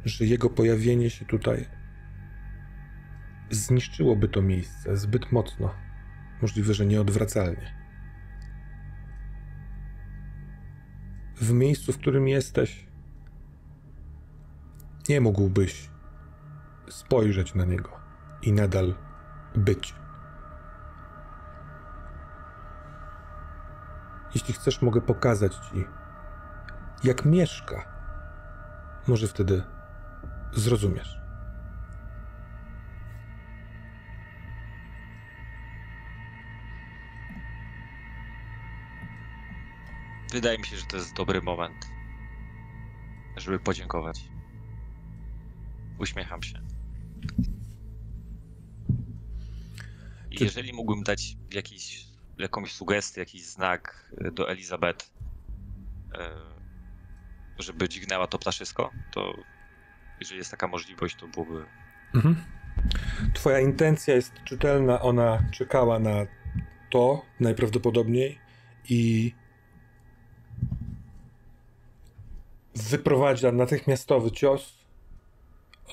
że jego pojawienie się tutaj zniszczyłoby to miejsce zbyt mocno. Możliwe, że nieodwracalnie. W miejscu, w którym jesteś, nie mógłbyś spojrzeć na niego i nadal być. Jeśli chcesz, mogę pokazać ci, jak mieszka. Może wtedy zrozumiesz. Wydaje mi się, że to jest dobry moment, żeby podziękować. Uśmiecham się. I Czy... jeżeli mógłbym dać jakiś, jakąś sugestię, jakiś znak do Elizabeth, żeby dźgnęła to ptaszysko, to jeżeli jest taka możliwość, to byłoby... Mhm. Twoja intencja jest czytelna, ona czekała na to najprawdopodobniej i wyprowadza natychmiastowy cios.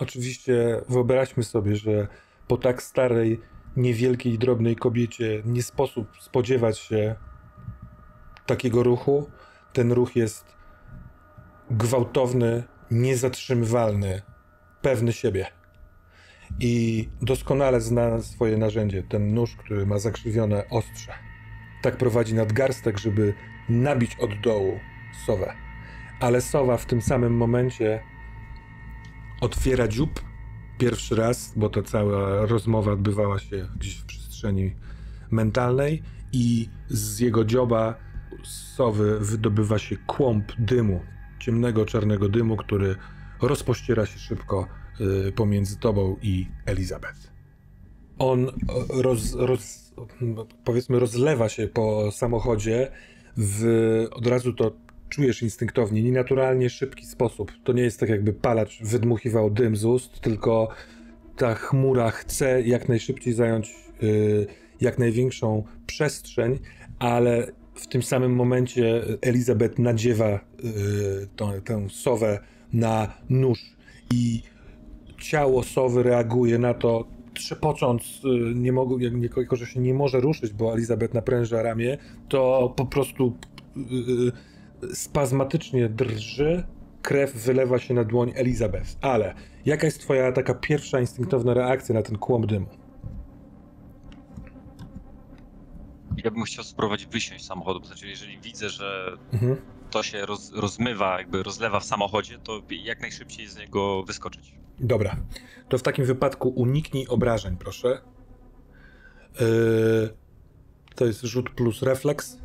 Oczywiście wyobraźmy sobie, że po tak starej, niewielkiej i drobnej kobiecie nie sposób spodziewać się takiego ruchu. Ten ruch jest gwałtowny, niezatrzymywalny, pewny siebie. I doskonale zna swoje narzędzie, ten nóż, który ma zakrzywione ostrze. Tak prowadzi nadgarstek, żeby nabić od dołu sowę. Ale sowa w tym samym momencie otwiera dziób pierwszy raz, bo ta cała rozmowa odbywała się gdzieś w przestrzeni mentalnej i z jego dzioba, z sowy, wydobywa się kłąb dymu, ciemnego, czarnego dymu, który rozpościera się szybko y, pomiędzy tobą i Elizabeth. On roz, roz, powiedzmy rozlewa się po samochodzie, w, od razu to czujesz instynktownie, nienaturalnie szybki sposób. To nie jest tak, jakby palacz wydmuchiwał dym z ust, tylko ta chmura chce jak najszybciej zająć yy, jak największą przestrzeń, ale w tym samym momencie Elizabeth nadziewa yy, tę sowę na nóż i ciało sowy reaguje na to, trzepocząc, nie mogą, jako że się nie może ruszyć, bo Elizabeth napręża ramię, to po prostu yy, spazmatycznie drży, krew wylewa się na dłoń Elizabeth. Ale jaka jest twoja taka pierwsza instynktowna reakcja na ten kłąb dymu? Ja bym chciał spróbować wysiąść z samochodu, to znaczy jeżeli widzę, że mhm. to się roz, rozmywa, jakby rozlewa w samochodzie, to jak najszybciej z niego wyskoczyć. Dobra, to w takim wypadku uniknij obrażeń, proszę. Yy, to jest rzut plus refleks.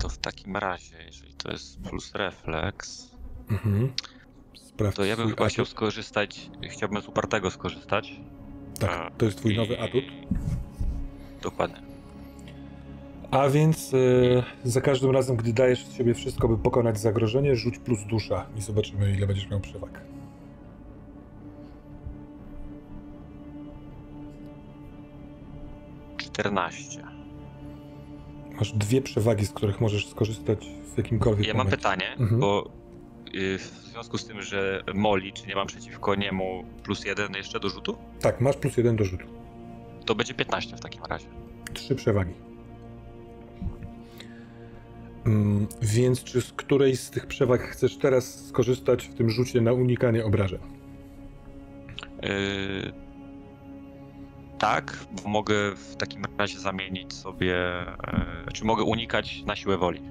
To w takim razie, jeżeli to jest plus refleks, mhm. to ja bym chyba chciał skorzystać, chciałbym z upartego skorzystać. Tak, A, to jest twój i... nowy atut. Dokładnie. A więc yy, za każdym razem, gdy dajesz z siebie wszystko, by pokonać zagrożenie, rzuć plus dusza i zobaczymy, ile będziesz miał przewag. czternaście. Masz dwie przewagi, z których możesz skorzystać w jakimkolwiek Ja momencie. Mam pytanie, mhm. bo w związku z tym, że Molly, czy nie mam przeciwko niemu plus jeden jeszcze do rzutu? Tak, masz plus jeden do rzutu. To będzie piętnaście w takim razie. Trzy przewagi. Mm, więc czy z którejś z tych przewag chcesz teraz skorzystać w tym rzucie na unikanie obrażeń? Yy, tak, bo mogę w takim razie zamienić sobie, yy, czy mogę unikać na siłę woli.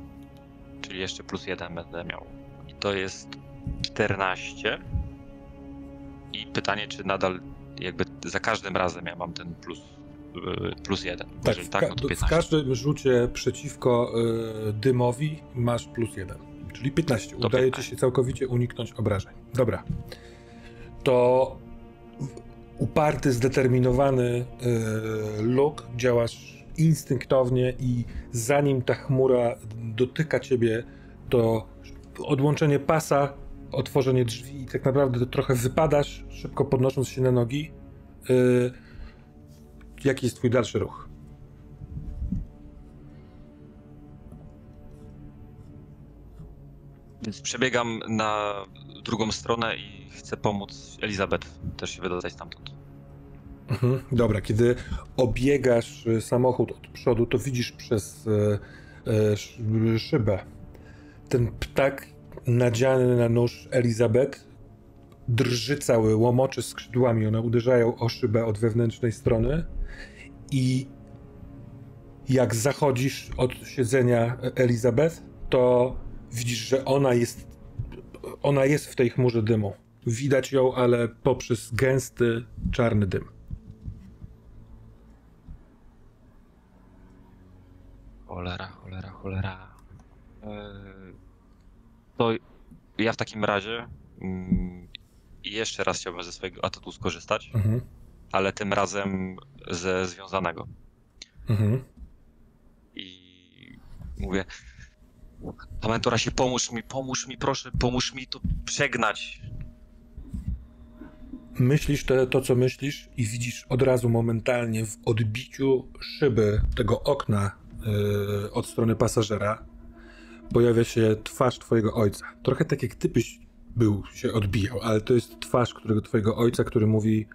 Czyli jeszcze plus jeden będę miał. I to jest czternaście. I pytanie, czy nadal jakby za każdym razem ja mam ten plus plus jeden. Tak, jeżeli tak, no to piętnaście. W każdym rzucie przeciwko y, dymowi masz plus jeden, czyli piętnaście. Udaje ci się całkowicie uniknąć obrażeń. Dobra. To uparty, zdeterminowany y, Luke, działasz instynktownie i zanim ta chmura dotyka ciebie, to odłączenie pasa, otworzenie drzwi i tak naprawdę to trochę wypadasz, szybko podnosząc się na nogi. Y, Jaki jest twój dalszy ruch? Więc przebiegam na drugą stronę i chcę pomóc Elizabeth też się wydostać stamtąd. Mhm, dobra, kiedy obiegasz samochód od przodu, to widzisz przez e, szybę ten ptak nadziany na nóż Elizabeth drży cały, łomoczy skrzydłami, one uderzają o szybę od wewnętrznej strony. I jak zachodzisz od siedzenia Elizabeth, to widzisz, że ona jest, ona jest w tej chmurze dymu. Widać ją, ale poprzez gęsty, czarny dym. Cholera, cholera, cholera. To ja w takim razie jeszcze raz chciałbym ze swojego atutu skorzystać. Mhm. Ale tym razem ze związanego. Mhm. I mówię, Amentorasie, pomóż mi, pomóż mi, proszę, pomóż mi to przegnać. Myślisz to, to, co myślisz i widzisz od razu momentalnie w odbiciu szyby tego okna yy, od strony pasażera pojawia się twarz twojego ojca. Trochę tak jak ty byś był, się odbijał, ale to jest twarz którego twojego ojca, który mówi: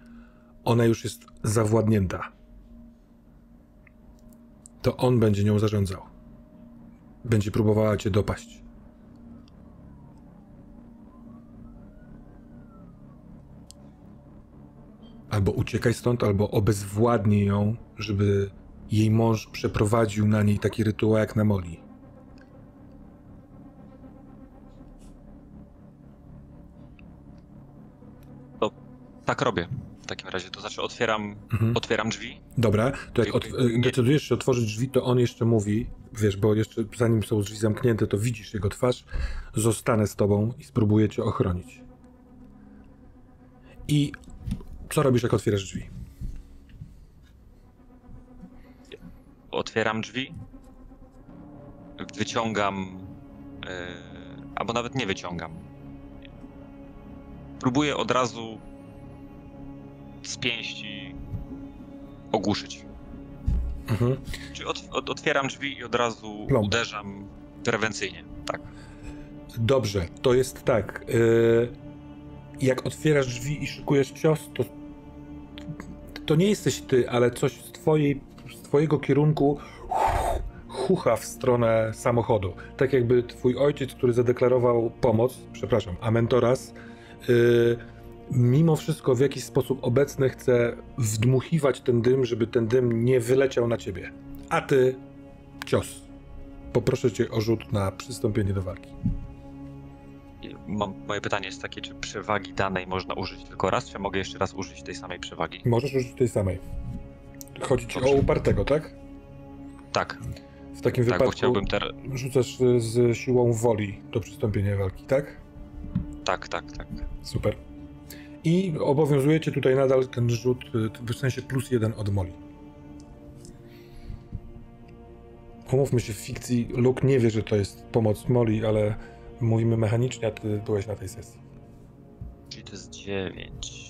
ona już jest zawładnięta. To on będzie nią zarządzał. Będzie próbowała cię dopaść. Albo uciekaj stąd, albo obezwładnij ją, żeby jej mąż przeprowadził na niej taki rytuał jak na Moli. To tak robię. W takim razie, to znaczy otwieram, mhm. otwieram drzwi. Dobra, to jak decydujesz się otworzyć drzwi, to on jeszcze mówi, wiesz, bo jeszcze zanim są drzwi zamknięte, to widzisz jego twarz, zostanę z tobą i spróbuję cię ochronić. I co robisz, jak otwierasz drzwi? Otwieram drzwi, wyciągam, yy, albo nawet nie wyciągam. Próbuję od razu z pięści ogłuszyć. Mhm. Czyli od, od, otwieram drzwi i od razu Plom. uderzam prewencyjnie, tak. Dobrze, to jest tak. Yy, jak otwierasz drzwi i szykujesz cios, to, to nie jesteś ty, ale coś z, twojej, z twojego kierunku hucha w stronę samochodu. Tak jakby twój ojciec, który zadeklarował pomoc, przepraszam, Amentoras, yy, mimo wszystko w jakiś sposób obecny chce wdmuchiwać ten dym, żeby ten dym nie wyleciał na ciebie. A ty cios. Poproszę cię o rzut na przystąpienie do walki. Mam, moje pytanie jest takie, czy przewagi danej można użyć tylko raz, czy mogę jeszcze raz użyć tej samej przewagi? Możesz użyć tej samej. Chodzi ci Dobrze. o upartego, tak? Tak. W takim tak, wypadku chciałbym ter... rzucasz z siłą woli do przystąpienia walki, tak? Tak, tak, tak. Super. I obowiązuje cię tutaj nadal ten rzut, w sensie plus jeden od Molly. Umówmy się, w fikcji Luke nie wie, że to jest pomoc Molly, ale mówimy mechanicznie, a ty byłeś na tej sesji. Czyli to jest dziewięć.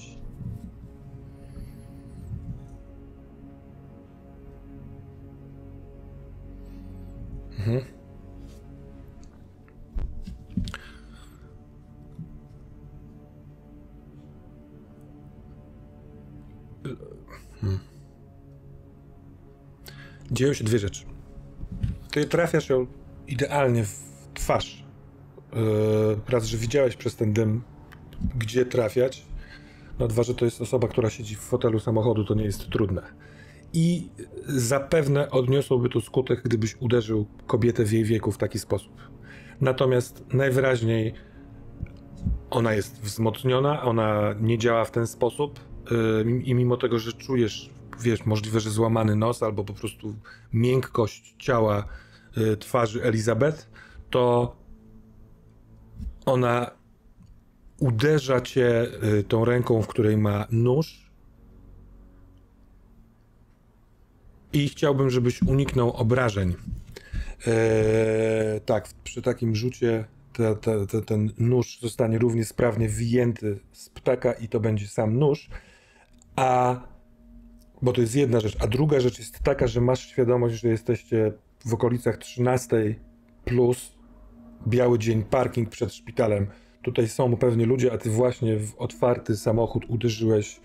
Mhm. Hmm. Dzieją się dwie rzeczy. Ty trafiasz ją idealnie w twarz. Yy, raz, że widziałeś przez ten dym, gdzie trafiać. No dwa, że to jest osoba, która siedzi w fotelu samochodu, to nie jest trudne. I zapewne odniosłoby to skutek, gdybyś uderzył kobietę w jej wieku w taki sposób. Natomiast najwyraźniej ona jest wzmocniona, ona nie działa w ten sposób yy, i mimo tego, że czujesz, wiesz, możliwe, że złamany nos albo po prostu miękkość ciała yy, twarzy Elizabeth, to ona uderza cię yy, tą ręką, w której ma nóż. I chciałbym, żebyś uniknął obrażeń. Eee, tak, przy takim rzucie te, te, te, ten nóż zostanie równie sprawnie wyjęty z ptaka i to będzie sam nóż. A, bo to jest jedna rzecz. A druga rzecz jest taka, że masz świadomość, że jesteście w okolicach trzynastej plus biały dzień, parking przed szpitalem. Tutaj są pewnie ludzie, a ty właśnie w otwarty samochód uderzyłeś.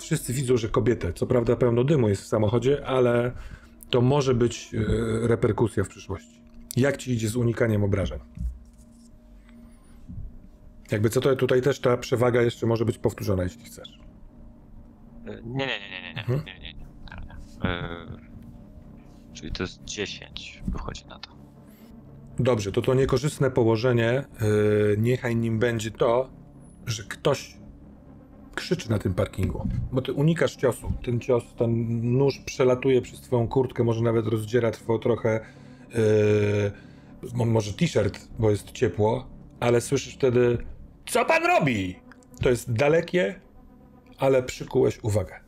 Wszyscy widzą, że kobietę. Co prawda pełno dymu jest w samochodzie, ale to może być reperkusja w przyszłości. Jak ci idzie z unikaniem obrażeń? Jakby co, to tutaj też ta przewaga jeszcze może być powtórzona, jeśli chcesz. Nie, nie, nie, nie, nie, nie, hmm? nie, nie, nie, nie, nie. Yy, Czyli to jest dziesięć, wychodzi na to. Dobrze, to to niekorzystne położenie, yy, niechaj nim będzie to, że ktoś krzyczy na tym parkingu, bo ty unikasz ciosu. Ten cios, ten nóż przelatuje przez twoją kurtkę, może nawet rozdziera twoją trochę, yy, może t-shirt, bo jest ciepło, ale słyszysz wtedy, co pan robi? To jest dalekie, ale przykułeś uwagę.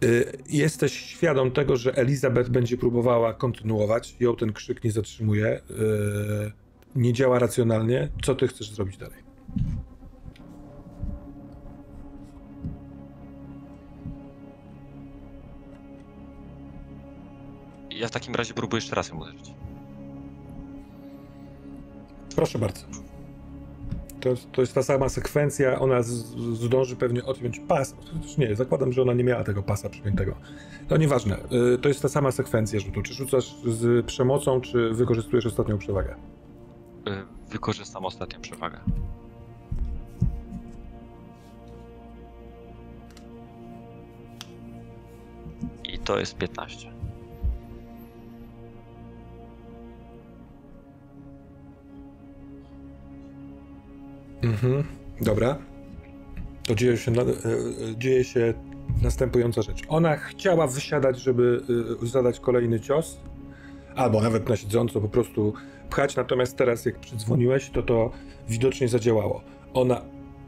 Yy, jesteś świadom tego, że Elizabeth będzie próbowała kontynuować, ją ten krzyk nie zatrzymuje, yy, nie działa racjonalnie. Co ty chcesz zrobić dalej? Ja w takim razie próbuję jeszcze raz ją uderzyć. Proszę bardzo. To, to jest ta sama sekwencja, ona z, zdąży pewnie odpiąć pas. Nie, zakładam, że ona nie miała tego pasa przypiętego. No nieważne, to jest ta sama sekwencja rzutu. Czy rzucasz z przemocą, czy wykorzystujesz ostatnią przewagę? Wykorzystam ostatnią przewagę. I to jest piętnaście. Mhm, dobra. To dzieje się, dzieje się następująca rzecz. Ona chciała wysiadać, żeby zadać kolejny cios, albo nawet na siedząco po prostu pchać, natomiast teraz jak przydzwoniłeś, to to widocznie zadziałało. Ona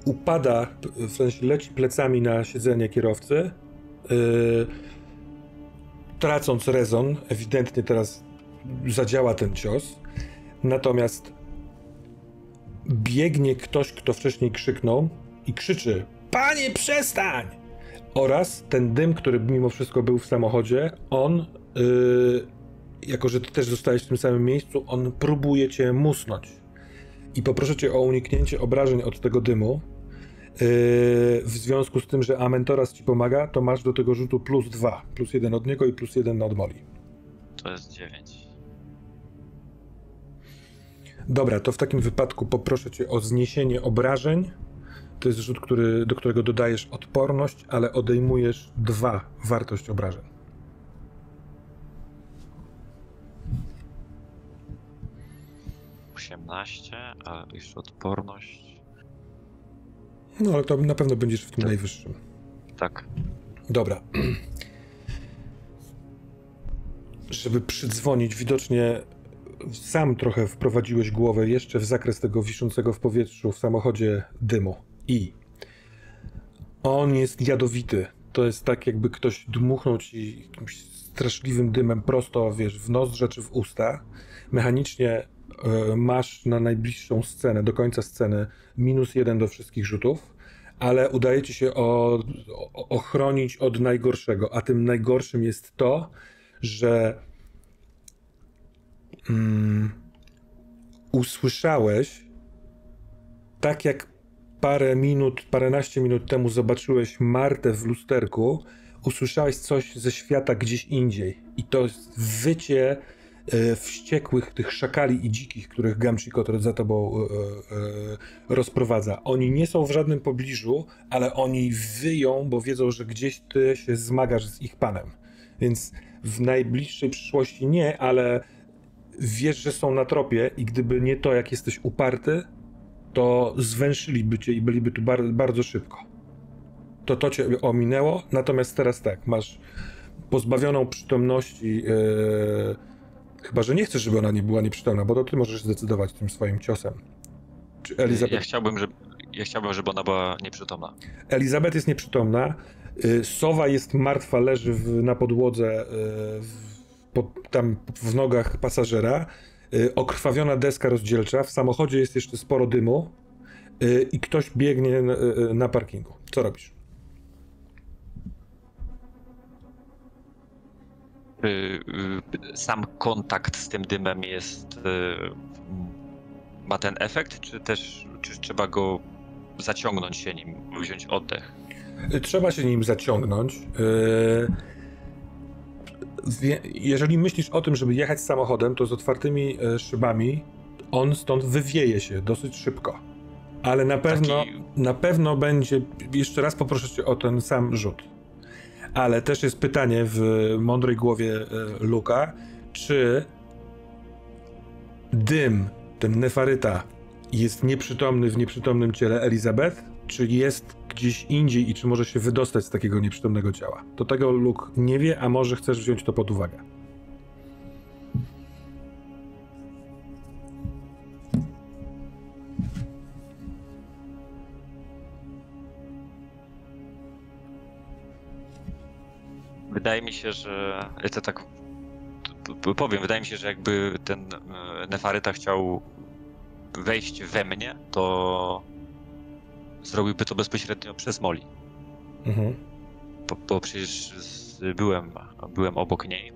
upada, w sensie leci plecami na siedzenie kierowcy, yy, tracąc rezon, ewidentnie teraz zadziała ten cios, natomiast biegnie ktoś, kto wcześniej krzyknął i krzyczy: panie, przestań! Oraz ten dym, który mimo wszystko był w samochodzie, on, yy, jako że ty też zostałeś w tym samym miejscu, on próbuje cię musnąć. I poproszę cię o uniknięcie obrażeń od tego dymu. Yy, w związku z tym, że Amentoras ci pomaga, to masz do tego rzutu plus dwa. Plus jeden od niego i plus jeden od Molly. To jest dziewięć. Dobra, to w takim wypadku poproszę cię o zniesienie obrażeń. To jest rzut, który, do którego dodajesz odporność, ale odejmujesz dwa wartość obrażeń. osiemnaście, ale jeszcze odporność. No, ale to na pewno będziesz w tym tak. najwyższym. Tak. Dobra. Żeby przydzwonić, widocznie sam trochę wprowadziłeś głowę jeszcze w zakres tego wiszącego w powietrzu w samochodzie dymu. I on jest jadowity. To jest tak, jakby ktoś dmuchnął ci jakimś straszliwym dymem prosto, wiesz, w nozdrza czy w usta. Mechanicznie y, masz na najbliższą scenę, do końca sceny, minus jeden do wszystkich rzutów, ale udaje ci się o, o, ochronić od najgorszego. A tym najgorszym jest to, że Mm, usłyszałeś, tak jak parę minut, paręnaście minut temu zobaczyłeś Martę w lusterku, usłyszałeś coś ze świata gdzieś indziej. I to jest wycie wściekłych tych szakali i dzikich, których Gamchicotha za tobą rozprowadza. Oni nie są w żadnym pobliżu, ale oni wyją, bo wiedzą, że gdzieś ty się zmagasz z ich panem. Więc w najbliższej przyszłości nie, ale wiesz, że są na tropie i gdyby nie to, jak jesteś uparty, to zwęszyliby cię i byliby tu bar- bardzo szybko. To to cię ominęło, natomiast teraz tak, masz pozbawioną przytomności, yy, chyba że nie chcesz, żeby ona nie była nieprzytomna, bo to ty możesz zdecydować tym swoim ciosem. Czy Elizabeth... ja, chciałbym, żeby, ja chciałbym, żeby ona była nieprzytomna. Elizabeth jest nieprzytomna, yy, Sowa jest martwa, leży w, na podłodze, yy, w, pod, tam w nogach pasażera. Okrwawiona deska rozdzielcza, w samochodzie jest jeszcze sporo dymu i ktoś biegnie na parkingu. Co robisz? Sam kontakt z tym dymem jest... ma ten efekt, czy też czy trzeba go zaciągnąć się nim, wziąć oddech? Trzeba się nim zaciągnąć. Jeżeli myślisz o tym, żeby jechać samochodem, to z otwartymi szybami on stąd wywieje się dosyć szybko. Ale na pewno, Taki... na pewno będzie... Jeszcze raz poproszę cię o ten sam rzut. Ale też jest pytanie w mądrej głowie Luka, czy dym, ten Nefaryta, jest nieprzytomny w nieprzytomnym ciele Elizabeth, czy jest gdzieś indziej i czy może się wydostać z takiego nieprzytomnego ciała. To tego Luke nie wie, a może chcesz wziąć to pod uwagę. Wydaje mi się, że... Ja to tak powiem, wydaje mi się, że jakby ten Nefaryta chciał wejść we mnie, to zrobiłby to bezpośrednio przez Molly. Mhm. Bo, bo przecież byłem, byłem obok niej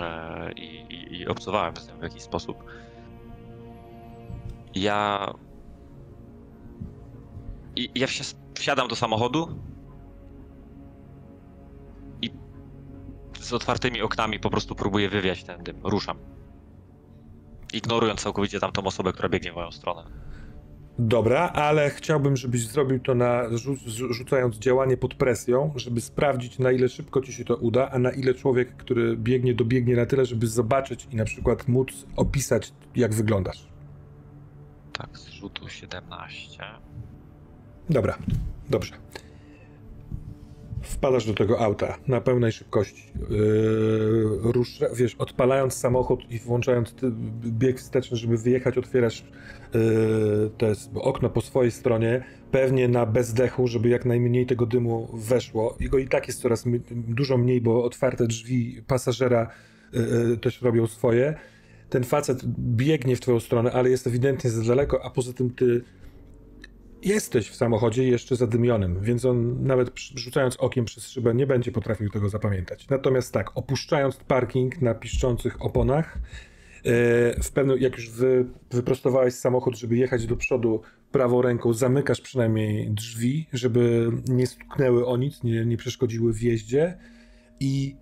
e, i, i obcowałem z nią w jakiś sposób. Ja... I, ja wsi wsiadam do samochodu i z otwartymi oknami po prostu próbuję wywiać ten dym. Ruszam. Ignorując całkowicie tamtą osobę, która biegnie w moją stronę. Dobra, ale chciałbym, żebyś zrobił to na, rzucając działanie pod presją, żeby sprawdzić, na ile szybko ci się to uda, a na ile człowiek, który biegnie, dobiegnie na tyle, żeby zobaczyć i na przykład móc opisać, jak wyglądasz. Tak, z rzutu siedemnaście. Dobra, dobrze. Wpadasz do tego auta na pełnej szybkości. Yy, rusz, wiesz, odpalając samochód i włączając ty, bieg wsteczny, żeby wyjechać, otwierasz yy, to jest okno po swojej stronie, pewnie na bezdechu, żeby jak najmniej tego dymu weszło. Jego i tak jest coraz m- dużo mniej, bo otwarte drzwi pasażera yy, też robią swoje. Ten facet biegnie w twoją stronę, ale jest ewidentnie za daleko, a poza tym ty jesteś w samochodzie jeszcze zadymionym, więc on nawet rzucając okiem przez szybę nie będzie potrafił tego zapamiętać. Natomiast tak, opuszczając parking na piszczących oponach, w pewnym, jak już wy, wyprostowałeś samochód, żeby jechać do przodu prawą ręką, zamykasz przynajmniej drzwi, żeby nie stuknęły o nic, nie, nie przeszkodziły wjeździe i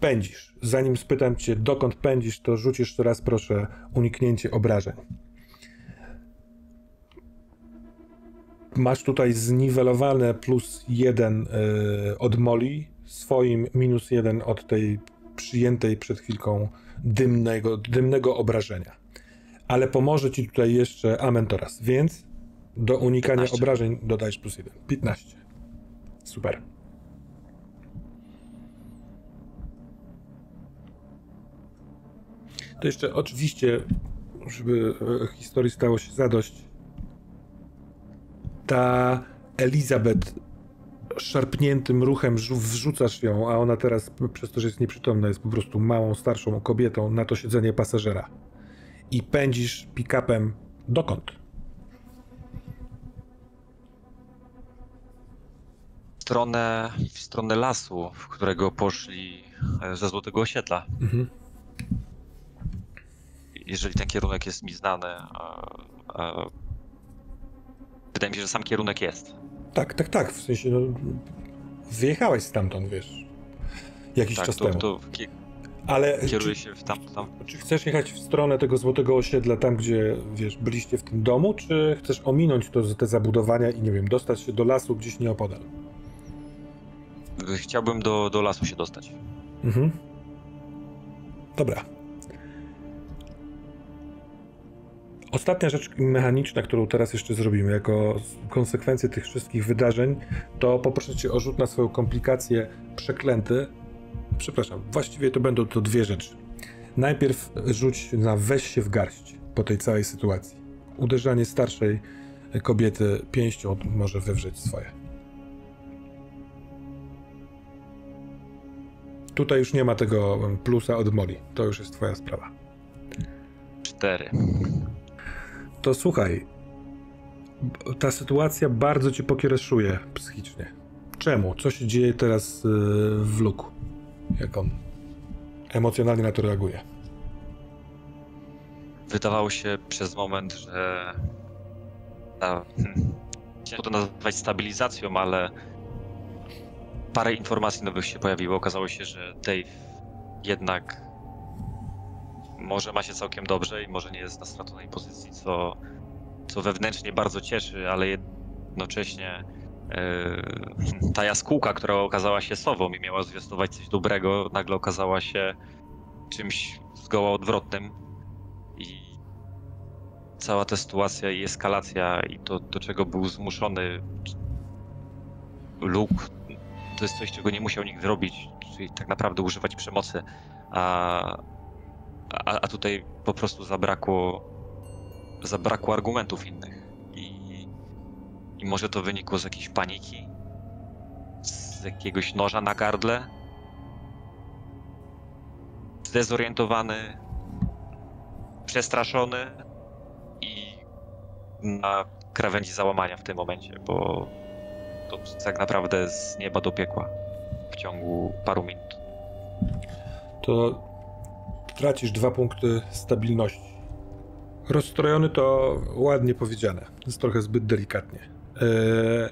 pędzisz. Zanim spytam cię, dokąd pędzisz, to rzuć jeszcze raz proszę uniknięcie obrażeń. Masz tutaj zniwelowane plus jeden y, od Molly, swoim minus jeden od tej przyjętej przed chwilką dymnego, dymnego obrażenia. Ale pomoże ci tutaj jeszcze Amentoras, więc do unikania piętnaście obrażeń dodajesz plus jeden. piętnaście. Super. To jeszcze oczywiście, żeby historii stało się zadość, ta Elizabeth szarpniętym ruchem wrzucasz ją, a ona teraz przez to, że jest nieprzytomna, jest po prostu małą, starszą kobietą na to siedzenie pasażera. I pędzisz pick-upem dokąd? W stronę, w stronę lasu, w którego poszli ze Złotego Osiedla. Mhm. Jeżeli ten kierunek jest mi znany, a, a... wydaje mi się, że sam kierunek jest. Tak, tak, tak. W sensie, no, wyjechałeś stamtąd, wiesz, jakiś tak, czas to, temu. To Ale kieruj się w tam, tam. Czy chcesz jechać w stronę tego złotego osiedla, tam gdzie, wiesz, byliście w tym domu, czy chcesz ominąć to, te zabudowania i, nie wiem, dostać się do lasu gdzieś nieopodal? Chciałbym do, do lasu się dostać. Mhm. Dobra. Ostatnia rzecz mechaniczna, którą teraz jeszcze zrobimy, jako konsekwencję tych wszystkich wydarzeń, to poproszę cię o rzut na swoją komplikację przeklęty. Przepraszam, właściwie to będą to dwie rzeczy. Najpierw rzuć na weź się w garść po tej całej sytuacji. Uderzanie starszej kobiety pięścią może wywrzeć swoje. Tutaj już nie ma tego plusa od Molly. To już jest twoja sprawa. Cztery. To słuchaj, ta sytuacja bardzo cię pokiereszuje psychicznie. Czemu? Co się dzieje teraz w Luku? Jak on emocjonalnie na to reaguje? Wydawało się przez moment, że ta, ciężko to nazwać stabilizacją, ale parę informacji nowych się pojawiło. Okazało się, że Dave jednak może ma się całkiem dobrze i może nie jest na straconej pozycji, co, co wewnętrznie bardzo cieszy, ale jednocześnie yy, ta jaskółka, która okazała się sową i miała zwiastować coś dobrego, nagle okazała się czymś zgoła odwrotnym i cała ta sytuacja i eskalacja i to, do czego był zmuszony Luke, to jest coś, czego nie musiał nigdy robić, czyli tak naprawdę używać przemocy, a A, a tutaj po prostu zabrakło, zabrakło argumentów innych i, i może to wynikło z jakiejś paniki, z jakiegoś noża na gardle, zdezorientowany, przestraszony i na krawędzi załamania w tym momencie, bo to tak naprawdę z nieba do piekła w ciągu paru minut. To... Tracisz dwa punkty stabilności. Rozstrojony to ładnie powiedziane. Jest trochę zbyt delikatnie. Yy,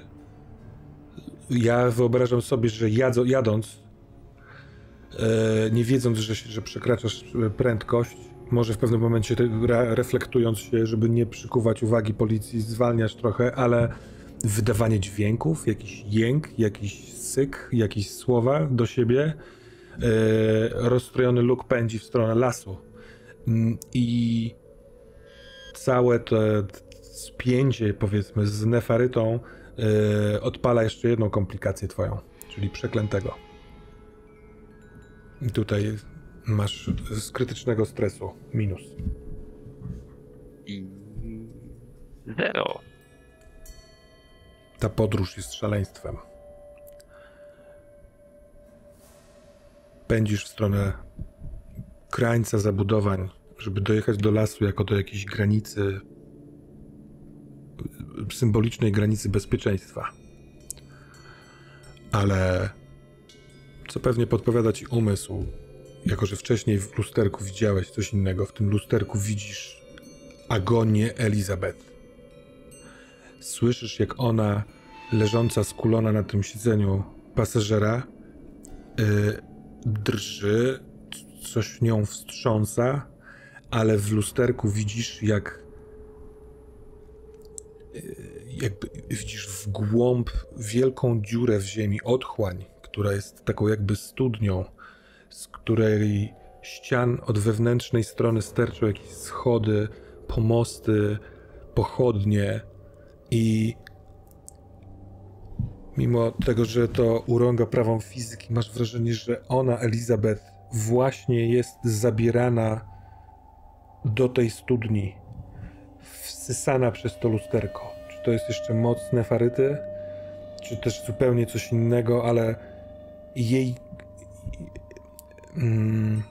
ja wyobrażam sobie, że jadzo, jadąc, yy, nie wiedząc, że, że przekraczasz prędkość, może w pewnym momencie re, reflektując się, żeby nie przykuwać uwagi policji, zwalniasz trochę, ale wydawanie dźwięków, jakiś jęk, jakiś syk, jakieś słowa do siebie. Yy, rozstrojony Luke pędzi w stronę lasu yy, i całe to spięcie, powiedzmy, z Nefarytą yy, odpala jeszcze jedną komplikację twoją, czyli przeklętego. I tutaj masz z krytycznego stresu minus. I zero. Ta podróż jest szaleństwem. Pędzisz w stronę krańca zabudowań, żeby dojechać do lasu jako do jakiejś granicy, symbolicznej granicy bezpieczeństwa. Ale co pewnie podpowiada ci umysł, jako że wcześniej w lusterku widziałeś coś innego, w tym lusterku widzisz agonię Elizabeth. Słyszysz, jak ona, leżąca skulona na tym siedzeniu pasażera, yy, drży, coś nią wstrząsa, ale w lusterku widzisz, jak jakby widzisz w głąb wielką dziurę w ziemi, otchłań, która jest taką jakby studnią, z której ścian od wewnętrznej strony sterczą jakieś schody, pomosty, pochodnie i mimo tego, że to urąga prawom fizyki, masz wrażenie, że ona, Elizabeth, właśnie jest zabierana do tej studni, wsysana przez to lusterko. Czy to jest jeszcze moc Nefaryty, czy też zupełnie coś innego, ale jej mm,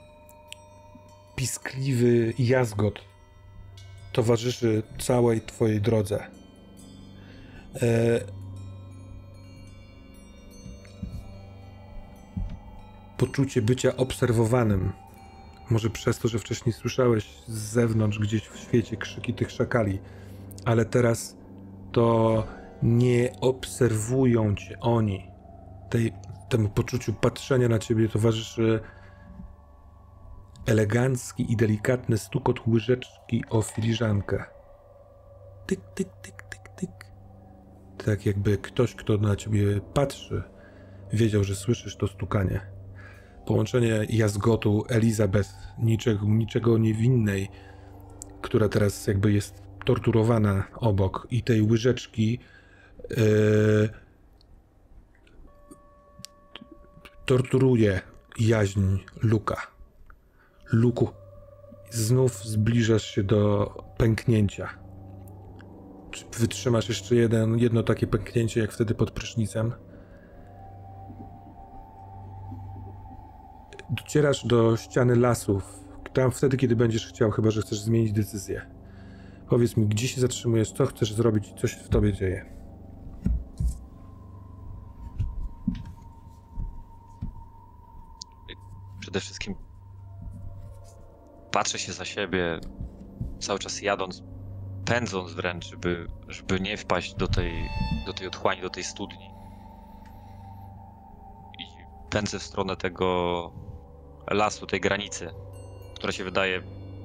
piskliwy jazgot towarzyszy całej twojej drodze. E Poczucie bycia obserwowanym. Może przez to, że wcześniej słyszałeś z zewnątrz gdzieś w świecie krzyki tych szakali, ale teraz to nie obserwują cię oni. Tej, temu poczuciu patrzenia na ciebie towarzyszy elegancki i delikatny stukot łyżeczki o filiżankę. Tyk, tyk, tyk, tyk, tyk. Tak jakby ktoś, kto na ciebie patrzy, wiedział, że słyszysz to stukanie. Połączenie jazgotu Elizabeth, niczego, niczego niewinnej, która teraz jakby jest torturowana obok, i tej łyżeczki yy, torturuje jaźń Luka. Luku, znów zbliżasz się do pęknięcia. Czy wytrzymasz jeszcze jeden, jedno takie pęknięcie, jak wtedy pod prysznicem? Docierasz do ściany lasów, tam wtedy, kiedy będziesz chciał, chyba że chcesz zmienić decyzję. Powiedz mi, gdzie się zatrzymujesz, co chcesz zrobić, co się w tobie dzieje. Przede wszystkim patrzę się za siebie, cały czas jadąc, pędząc wręcz, żeby, żeby nie wpaść do tej, do tej otchłani, do tej studni. I pędzę w stronę tego lasu, tej granicy, która się wydaje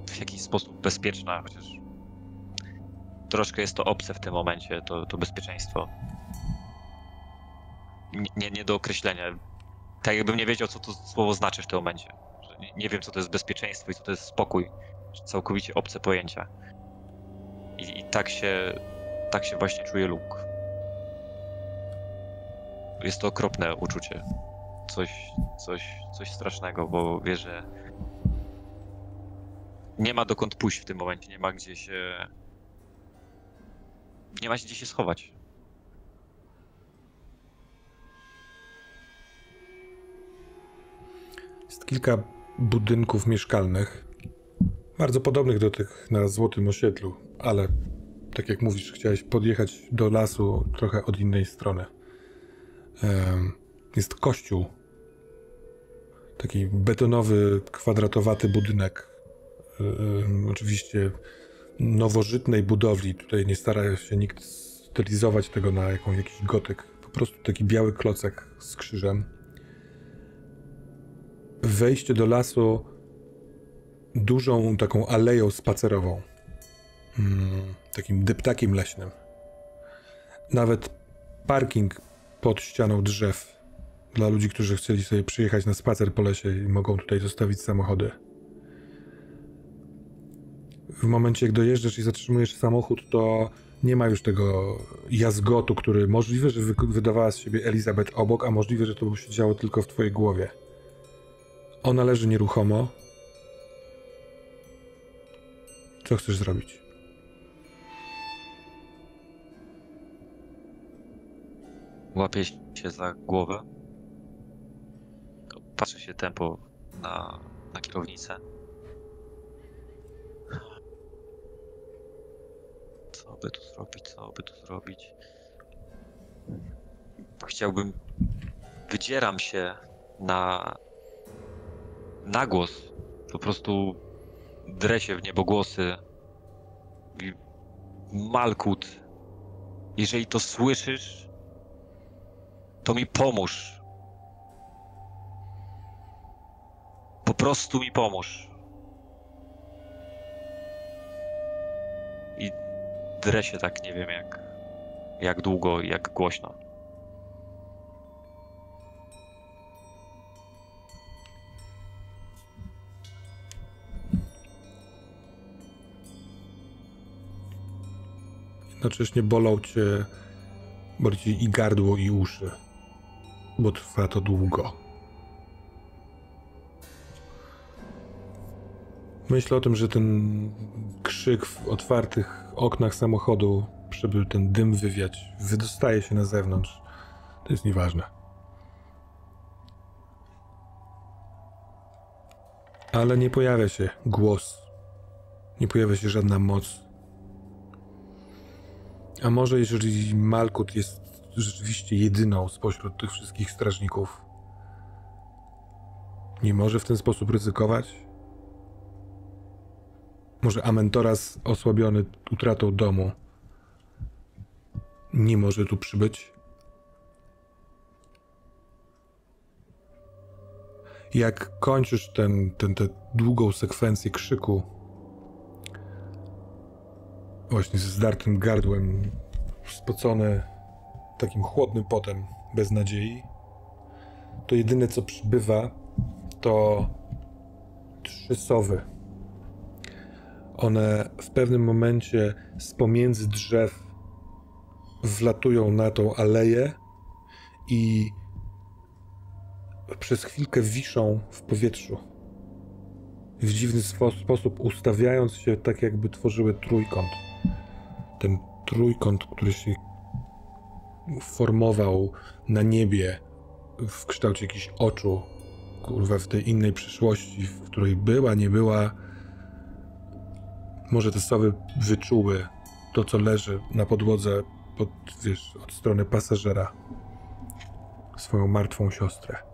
w jakiś sposób bezpieczna, chociaż troszkę jest to obce w tym momencie, to, to bezpieczeństwo. Nie, nie do określenia. Tak jakbym nie wiedział, co to słowo znaczy w tym momencie. Nie wiem, co to jest bezpieczeństwo i co to jest spokój. Całkowicie obce pojęcia. I, i tak się, tak się właśnie czuje Luke. Jest to okropne uczucie. Coś, coś, coś strasznego, bo wie, że nie ma dokąd pójść w tym momencie, nie ma gdzie się... Nie ma się gdzie się schować. Jest kilka budynków mieszkalnych, bardzo podobnych do tych na Złotym Osiedlu, ale tak jak mówisz, chciałeś podjechać do lasu trochę od innej strony. Jest kościół, taki betonowy, kwadratowaty budynek, oczywiście nowożytnej budowli. Tutaj nie stara się nikt stylizować tego na jaką, jakiś gotyk, po prostu taki biały klocek z krzyżem. Wejście do lasu dużą taką aleją spacerową, mm, takim deptakiem leśnym. Nawet parking pod ścianą drzew dla ludzi, którzy chcieli sobie przyjechać na spacer po lesie i mogą tutaj zostawić samochody. W momencie, jak dojeżdżasz i zatrzymujesz samochód, to nie ma już tego jazgotu, który możliwe, że wydawała z siebie Elizabeth obok, a możliwe, że to się działo tylko w twojej głowie. Ona leży nieruchomo. Co chcesz zrobić? Łapię się za głowę. Patrzę się tempo na, na kierownicę. Co by tu zrobić? Co by tu zrobić? Chciałbym... Wydzieram się na... na głos, po prostu drę się w niebogłosy. Malkut, jeżeli to słyszysz, to mi pomóż. Po prostu mi pomóż. I drę się tak, nie wiem jak, jak długo, jak głośno. Jednocześnie bolą cię, boli cię i gardło, i uszy, bo trwa to długo. Myślę o tym, że ten krzyk w otwartych oknach samochodu, żeby ten dym wywiać, wydostaje się na zewnątrz. To jest nieważne. Ale nie pojawia się głos, nie pojawia się żadna moc. A może jeżeli Malkut jest rzeczywiście jedyną spośród tych wszystkich strażników, nie może w ten sposób ryzykować? Może Amentoras, osłabiony utratą domu, nie może tu przybyć? Jak kończysz tę ten, ten, ten długą sekwencję krzyku właśnie ze zdartym gardłem, spocony takim chłodnym potem bez nadziei, to jedyne co przybywa to trzy sowy. One w pewnym momencie z pomiędzy drzew wlatują na tą aleję i przez chwilkę wiszą w powietrzu. W dziwny sposób ustawiając się tak, jakby tworzyły trójkąt. Ten trójkąt, który się formował na niebie w kształcie jakichś oczu, kurwa, w tej innej przyszłości, w której była, nie była. Może te sowy wyczuły to, co leży na podłodze pod, wiesz, od strony pasażera. Swoją martwą siostrę.